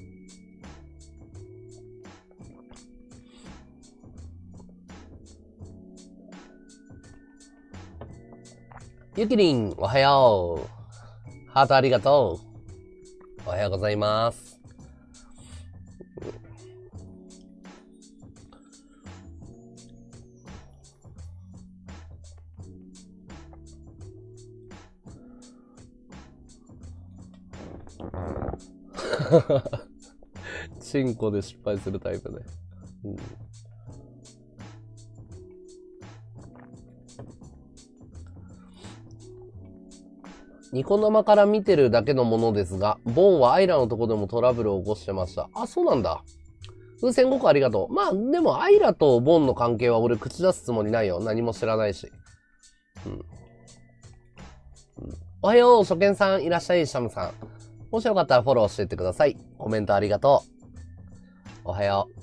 ゆきりん、おはよう。ハートありがとう。おはようございます。チンコで失敗するタイプね、うん、ニコ生から見てるだけのものですが、ボンはアイラのとこでもトラブルを起こしてました。あ、そうなんだ。風船5個ありがとう。まあでもアイラとボンの関係は俺口出すつもりないよ。何も知らないし、うんうん、おはよう初見さん、いらっしゃい。シャムさん、もしよかったらフォローしていってください。コメントありがとう。おはよう。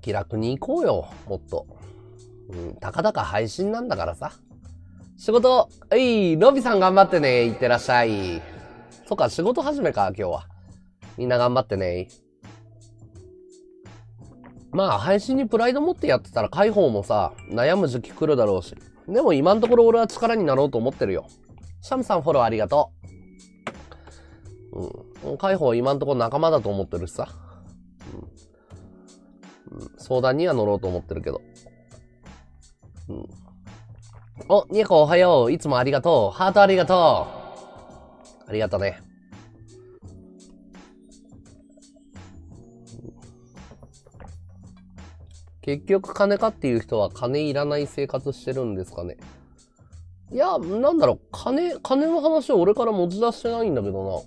気楽に行こうよ、もっと。うん、たかだか配信なんだからさ。仕事、ロビさん頑張ってね。いってらっしゃい。そっか、仕事始めか、今日は。みんな頑張ってね。まあ、配信にプライド持ってやってたら、解放もさ、悩む時期来るだろうし。でも今のところ俺は力になろうと思ってるよ。シャムさんフォローありがとう。うん。海保今のところ仲間だと思ってるしさ、うんうん。相談には乗ろうと思ってるけど。うん、お、ニエコおはよう。いつもありがとう。ハートありがとう。ありがとね。結局金かっていう人は金いらない生活してるんですかね。いや、なんだろう、金の話を俺から持ち出してないんだけど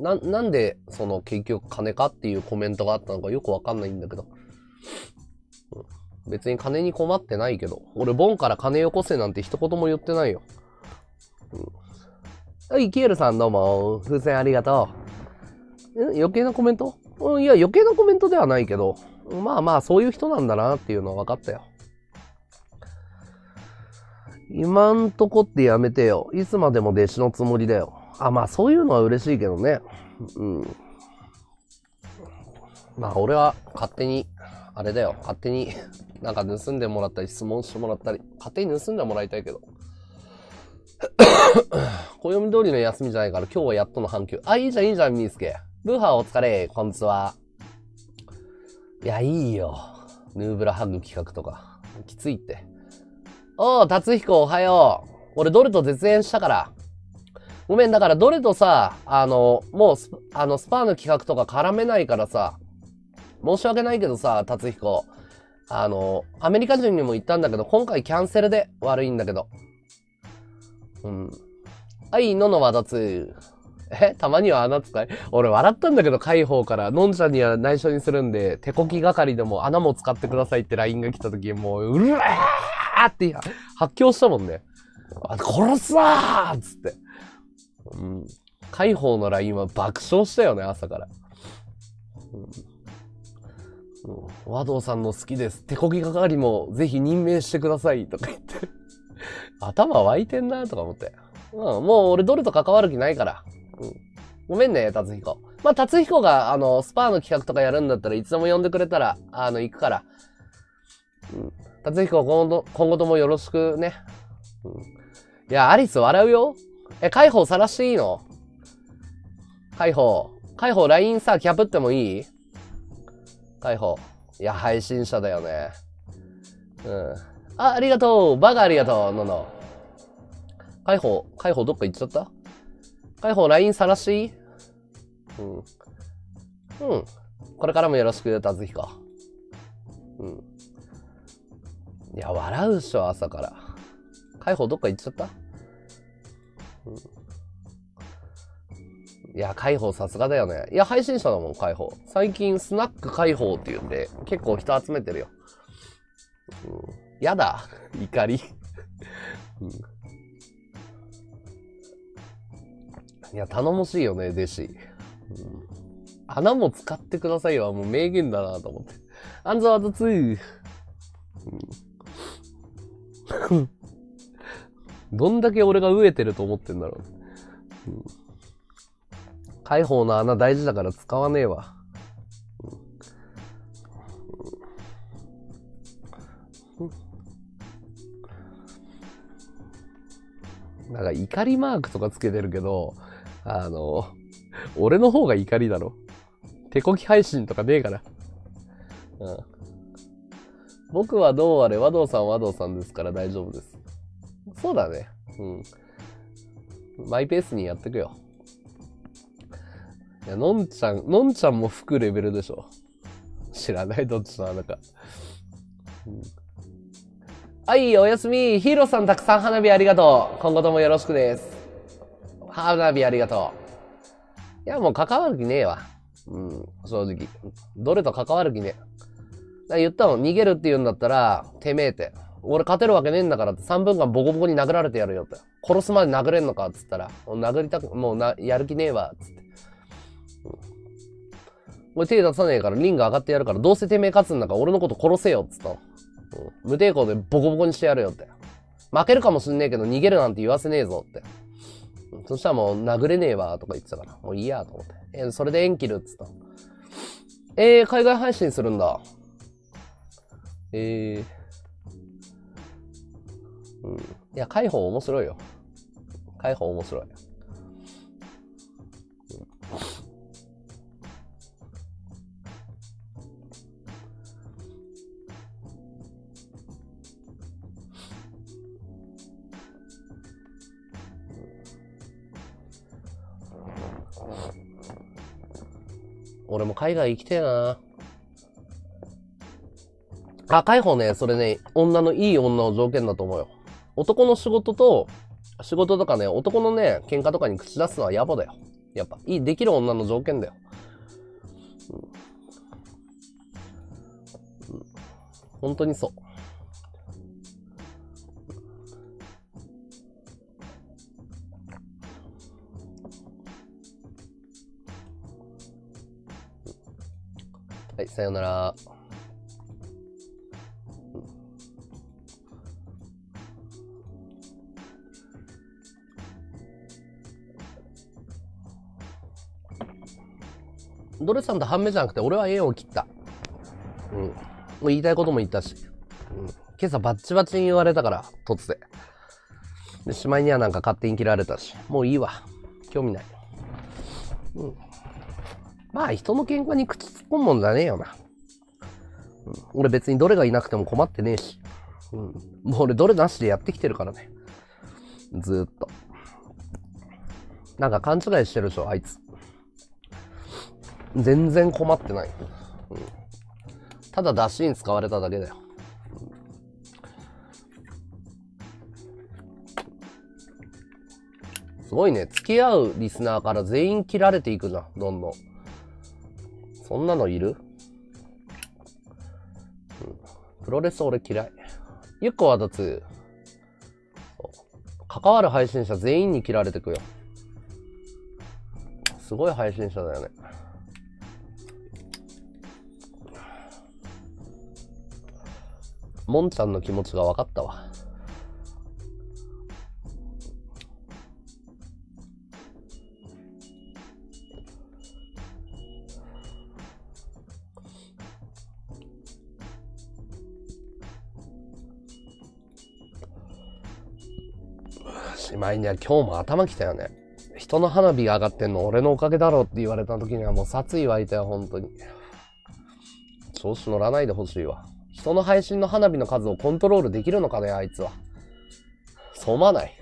な。なんで、その結局金かっていうコメントがあったのかよくわかんないんだけど。別に金に困ってないけど。俺、ボンから金よこせなんて一言も言ってないよ。はい、キエルさんどうも。風船ありがとう。余計なコメント？いや、余計なコメントではないけど。まあまあ、そういう人なんだなっていうのは分かったよ。今んとこってやめてよ。いつまでも弟子のつもりだよ。あ、まあそういうのは嬉しいけどね。うん。まあ俺は勝手に、あれだよ。勝手になんか盗んでもらったり、質問してもらったり、勝手に盗んでもらいたいけど。暦通りの休みじゃないから今日はやっとの半休。あ、いいじゃんいいじゃん、みーすけ。ブーハーお疲れ、こんにちは。いや、いいよ。ヌーブラハグ企画とか。きついって。おう、達彦おはよう。俺、ドルと絶縁したから。ごめん、だからドルとさ、もうスパーの企画とか絡めないからさ、申し訳ないけどさ、達彦。アメリカ人にも言ったんだけど、今回キャンセルで悪いんだけど。うん。はい、ののわだつ。たまには穴使い。俺笑ったんだけど、海宝から。のんちゃんには内緒にするんで、手こき係でも穴も使ってくださいって LINE が来た時、もう、うらーって発狂したもんね。殺すわーっつって。うん。海宝の LINE は爆笑したよね、朝から。うん。和道さんの好きです。手こき係もぜひ任命してくださいとか言って。頭湧いてんなとか思って。うん、もう俺ドルと関わる気ないから。うん、ごめんね、達彦。まあ、達彦が、スパーの企画とかやるんだったらいつでも呼んでくれたら、行くから。うん。達彦、今後ともよろしくね。うん。いや、アリス笑うよ。海宝晒していいの？海宝 LINE さ、キャプってもいい？海宝。いや、配信者だよね。うん。あ、ありがとう。バカありがとう、のの。海宝どっか行っちゃった？海宝 LINE さらしていい？うん。うん。これからもよろしく、達彦。うん。いや、笑うっしょ、朝から。海宝どっか行っちゃった？うん。いや、海宝さすがだよね。いや、配信者だもん、海宝。最近、スナック海宝って言うんで、結構人集めてるよ。うん。やだ。怒り。うん。いや、頼もしいよね、弟子。うん、穴も使ってくださいはもう名言だなと思って。アンザワード2。うん、どんだけ俺が飢えてると思ってんだろう。うん、海宝の穴大事だから使わねえわ。なんか怒りマークとかつけてるけど、俺の方が怒りだろ。手こき配信とかねえから。うん。僕はどうあれ、和道さんは和道さんですから大丈夫です。そうだね。うん。マイペースにやってくよ。いや、のんちゃんも吹くレベルでしょ。知らない、どっちの穴か。うん。はい、おやすみ。ヒーローさんたくさん花火ありがとう。今後ともよろしくです。花火ありがとう。いや、もう関わる気ねえわ。うん、正直。どれと関わる気ねえ。言ったの、逃げるって言うんだったら、てめえって。俺勝てるわけねえんだからって、3分間ボコボコに殴られてやるよって。殺すまで殴れんのかっつったら、やる気ねえわ、つって。俺手出さねえから、リング上がってやるから、どうせてめえ勝つんだから俺のこと殺せよ、つったの。無抵抗でボコボコにしてやるよって。負けるかもしんねえけど逃げるなんて言わせねえぞって。そしたらもう殴れねえわとか言ってたから、もういいやと思って。それで縁切るっつった。海外配信するんだ。うん。いや、海宝面白いよ。海宝面白い。俺も海外行きてえな。あ、海宝ね、それね、いい女を条件だと思うよ。男の仕事とかね、男のね、喧嘩とかに口出すのは野暮だよ。やっぱ、できる女の条件だよ。うん、本当にそう。はい、さよなら。ドレさんと半目じゃなくて、俺は縁を切った。うん。もう言いたいことも言ったし。うん。今朝バッチバチに言われたから、突然。で、しまいにはなんか勝手に切られたし。もういいわ。興味ない。うん。まあ、人の喧嘩に口突っ込むもんじゃねえよな。俺別にどれがいなくても困ってねえし、もう俺どれなしでやってきてるからね、ずっと。なんか勘違いしてるでしょあいつ。全然困ってない、ただ出汁に使われただけだよ。すごいね、付き合うリスナーから全員切られていくじゃん、どんどん。そんなのいる？プロレス俺嫌い。ゆっこはだつ、関わる配信者全員に切られてくよ。すごい配信者だよね。もんちゃんの気持ちが分かったわ。しまいには今日も頭きたよね。人の花火が上がってんの俺のおかげだろって言われた時にはもう殺意湧いたよ、本当に。調子乗らないでほしいわ。人の配信の花火の数をコントロールできるのかね、あいつは。そう思わない。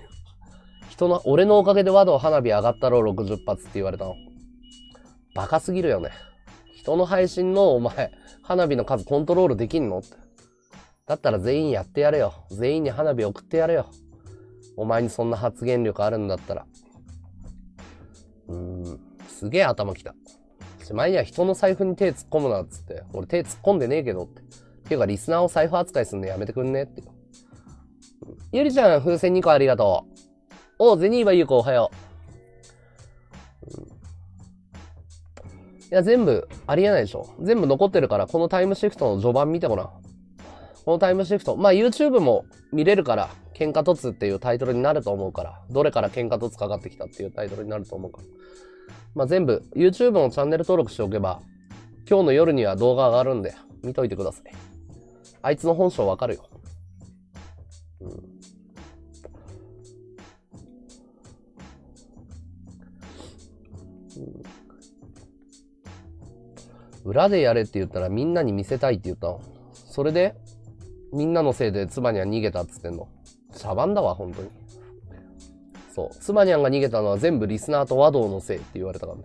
人の、俺のおかげで和道花火上がったろう60発って言われたの。バカすぎるよね。人の配信のお前、花火の数コントロールできんのって。だったら全員やってやれよ。全員に花火送ってやれよ。お前にそんな発言力あるんだったら。すげえ頭きた。しまいには人の財布に手突っ込むなっつって。俺手突っ込んでねえけどって。っていうかリスナーを財布扱いするのやめてくんねって。ゆりちゃん、風船2個ありがとう。おう、ゼニーバゆうこおはよう。いや、全部ありえないでしょ。全部残ってるから、このタイムシフトの序盤見てごらん。このタイムシフト。まあ YouTube も見れるから、喧嘩突っていうタイトルになると思うから、どれから喧嘩突かかってきたっていうタイトルになると思うから。まあ全部、YouTube のチャンネル登録しておけば、今日の夜には動画上がるんで、見といてください。あいつの本性わかるよ。裏でやれって言ったらみんなに見せたいって言ったの。それで、みんなのせいで妻には逃げたっつってんの。茶番だわ、本当に。そう。妻にゃんが逃げたのは全部リスナーと和道のせいって言われたから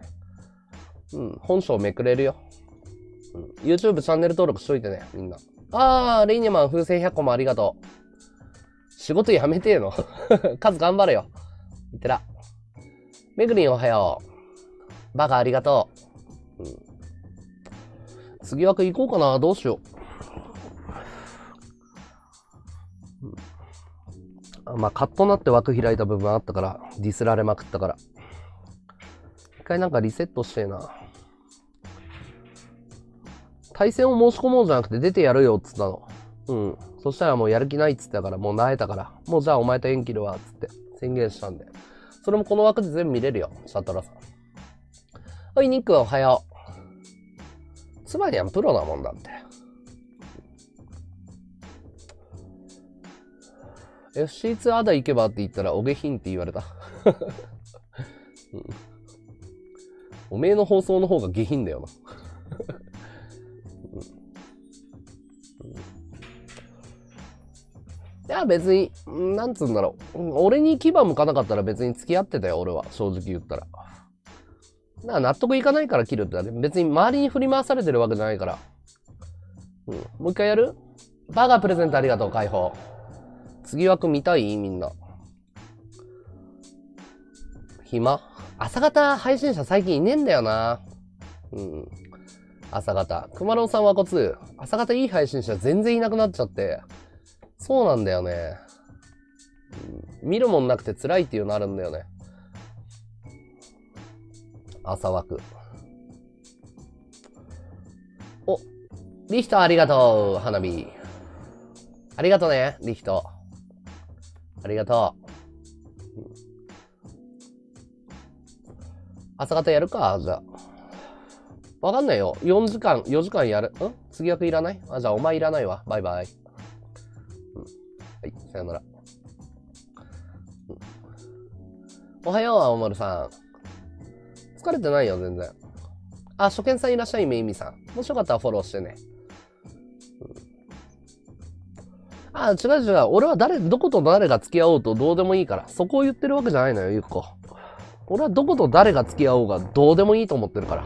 ね。本性めくれるよ。YouTube チャンネル登録しといてね、みんな。あー、レイニマン風船100個もありがとう。仕事やめてえの。数頑張れよ。いってら。めぐりんおはよう。バカありがとう。次枠行こうかな、どうしよう。まあ、カッとなって枠開いた部分あったから、ディスられまくったから。一回なんかリセットしてえな。対戦を申し込もうじゃなくて出てやるよっつったの。そしたらもうやる気ないっつったから、もう萎えたから、もうじゃあお前と縁切るわっつって宣言したんで。それもこの枠で全部見れるよ、シャトラさん。おい、ニックおはよう。つまりはプロなもんだって。FC2 アダ行けばって言ったら、お下品って言われた。おめえの放送の方が下品だよな。いや、別に、なんつうんだろう。俺に牙向かなかったら別に付き合ってたよ、俺は。正直言ったら。だから納得いかないから切るってだね。別に周りに振り回されてるわけじゃないから。もう一回やる？バーガープレゼントありがとう、解放。次枠見たい？みんな。暇？朝方配信者最近いねえんだよな。朝方。熊郎さんはコツ。朝方いい配信者全然いなくなっちゃって。そうなんだよね。見るもんなくて辛いっていうのあるんだよね。朝枠。お、リヒトありがとう、花火。ありがとね、リヒト。ありがとう。朝方やるか、じゃあ。わかんないよ。4時間、4時間やる。次役いらない？あ、じゃあお前いらないわ。バイバイ。はい、さよなら。おはよう、青丸さん。疲れてないよ、全然。あ、初見さんいらっしゃい、めいみさん。もしよかったらフォローしてね。あ、違う違う。俺はどこと誰が付き合おうとどうでもいいから。そこを言ってるわけじゃないのよ、ゆっこ。俺はどこと誰が付き合おうがどうでもいいと思ってるから。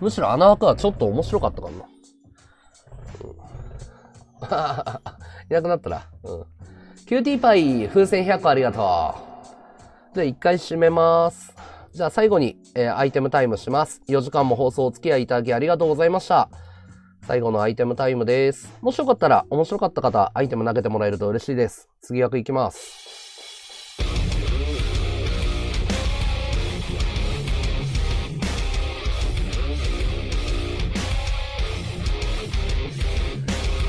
むしろあの枠はちょっと面白かったかもな。いなくなったら。うん。キューティーパイ、風船100個ありがとう。じゃあ一回締めます。じゃあ最後に、アイテムタイムします。4時間も放送お付き合いいただきありがとうございました。最後のアイテムタイムです。もしよかったら、面白かった方、アイテム投げてもらえると嬉しいです。次枠いきます。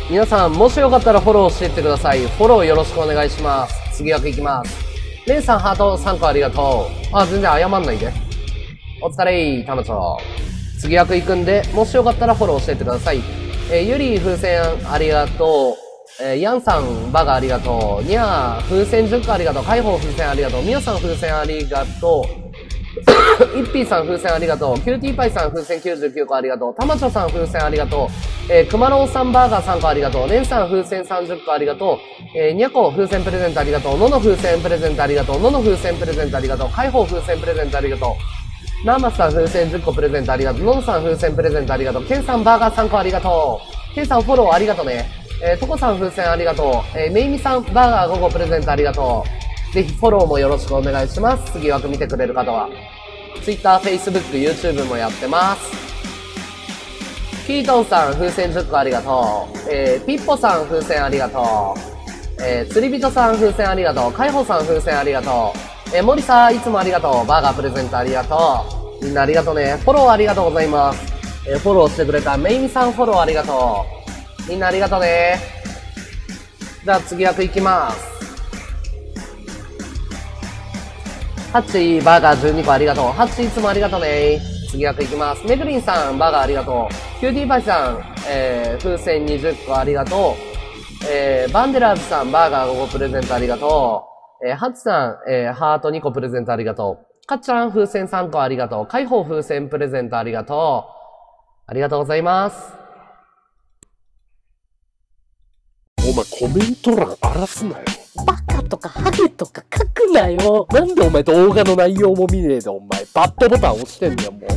皆さん、もしよかったらフォローしていってください。フォローよろしくお願いします。次枠いきます。レイさんハート3個ありがとう。あ、全然謝んないで。お疲れー、たまちょ。次枠行くんで、もしよかったらフォローしていってください。ゆりー風船ありがとう。ヤンさんバガありがとう。にゃー風船10個ありがとう。カイホウ風船ありがとう。みやさん風船ありがとう。いっぴーさん風船ありがとう。キューティーパイさん風船99個ありがとう。たまちょさん風船ありがとう。くまろうさんバーガー3個ありがとう。レンさん風船30個ありがとう。にゃこ風船プレゼントありがとう。のの風船プレゼントありがとう。のの風船プレゼントありがとう。かいほう風船プレゼントありがとう。ナーマスさん風船10個プレゼントありがとう。ののさん風船プレゼントありがとう。けんさんバーガー3個ありがとう。けんさんフォローありがとうね。とこさん風船ありがとう。めいみさんバーガー5個プレゼントありがとう。ぜひフォローもよろしくお願いします。次枠見てくれる方は。Twitter、Facebook、YouTube もやってます。キートンさん、風船10個ありがとう。ピッポさん、風船ありがとう。釣り人さん、風船ありがとう。カイホさん、風船ありがとう。モリサー、いつもありがとう。バーガープレゼントありがとう。みんなありがとうね。フォローありがとうございます。フォローしてくれたメイミさん、フォローありがとう。みんなありがとうね。じゃあ次役いきます。ハッチー、バーガー12個ありがとう。ハッチー、いつもありがとうね。次役いきます。めぐりんさん、バーガーありがとう。キューティーパイさん、風船20個ありがとう。バンデラーズさん、バーガー5個プレゼントありがとう。ハツさん、ハート2個プレゼントありがとう。かっちゃん、風船3個ありがとう。かいほう風船プレゼントありがとう。ありがとうございます。お前コメント欄荒らすなよ。バカとかハゲとか書くなよ。なんでお前動画の内容も見ねえでお前バッドボタン押してんだよもう。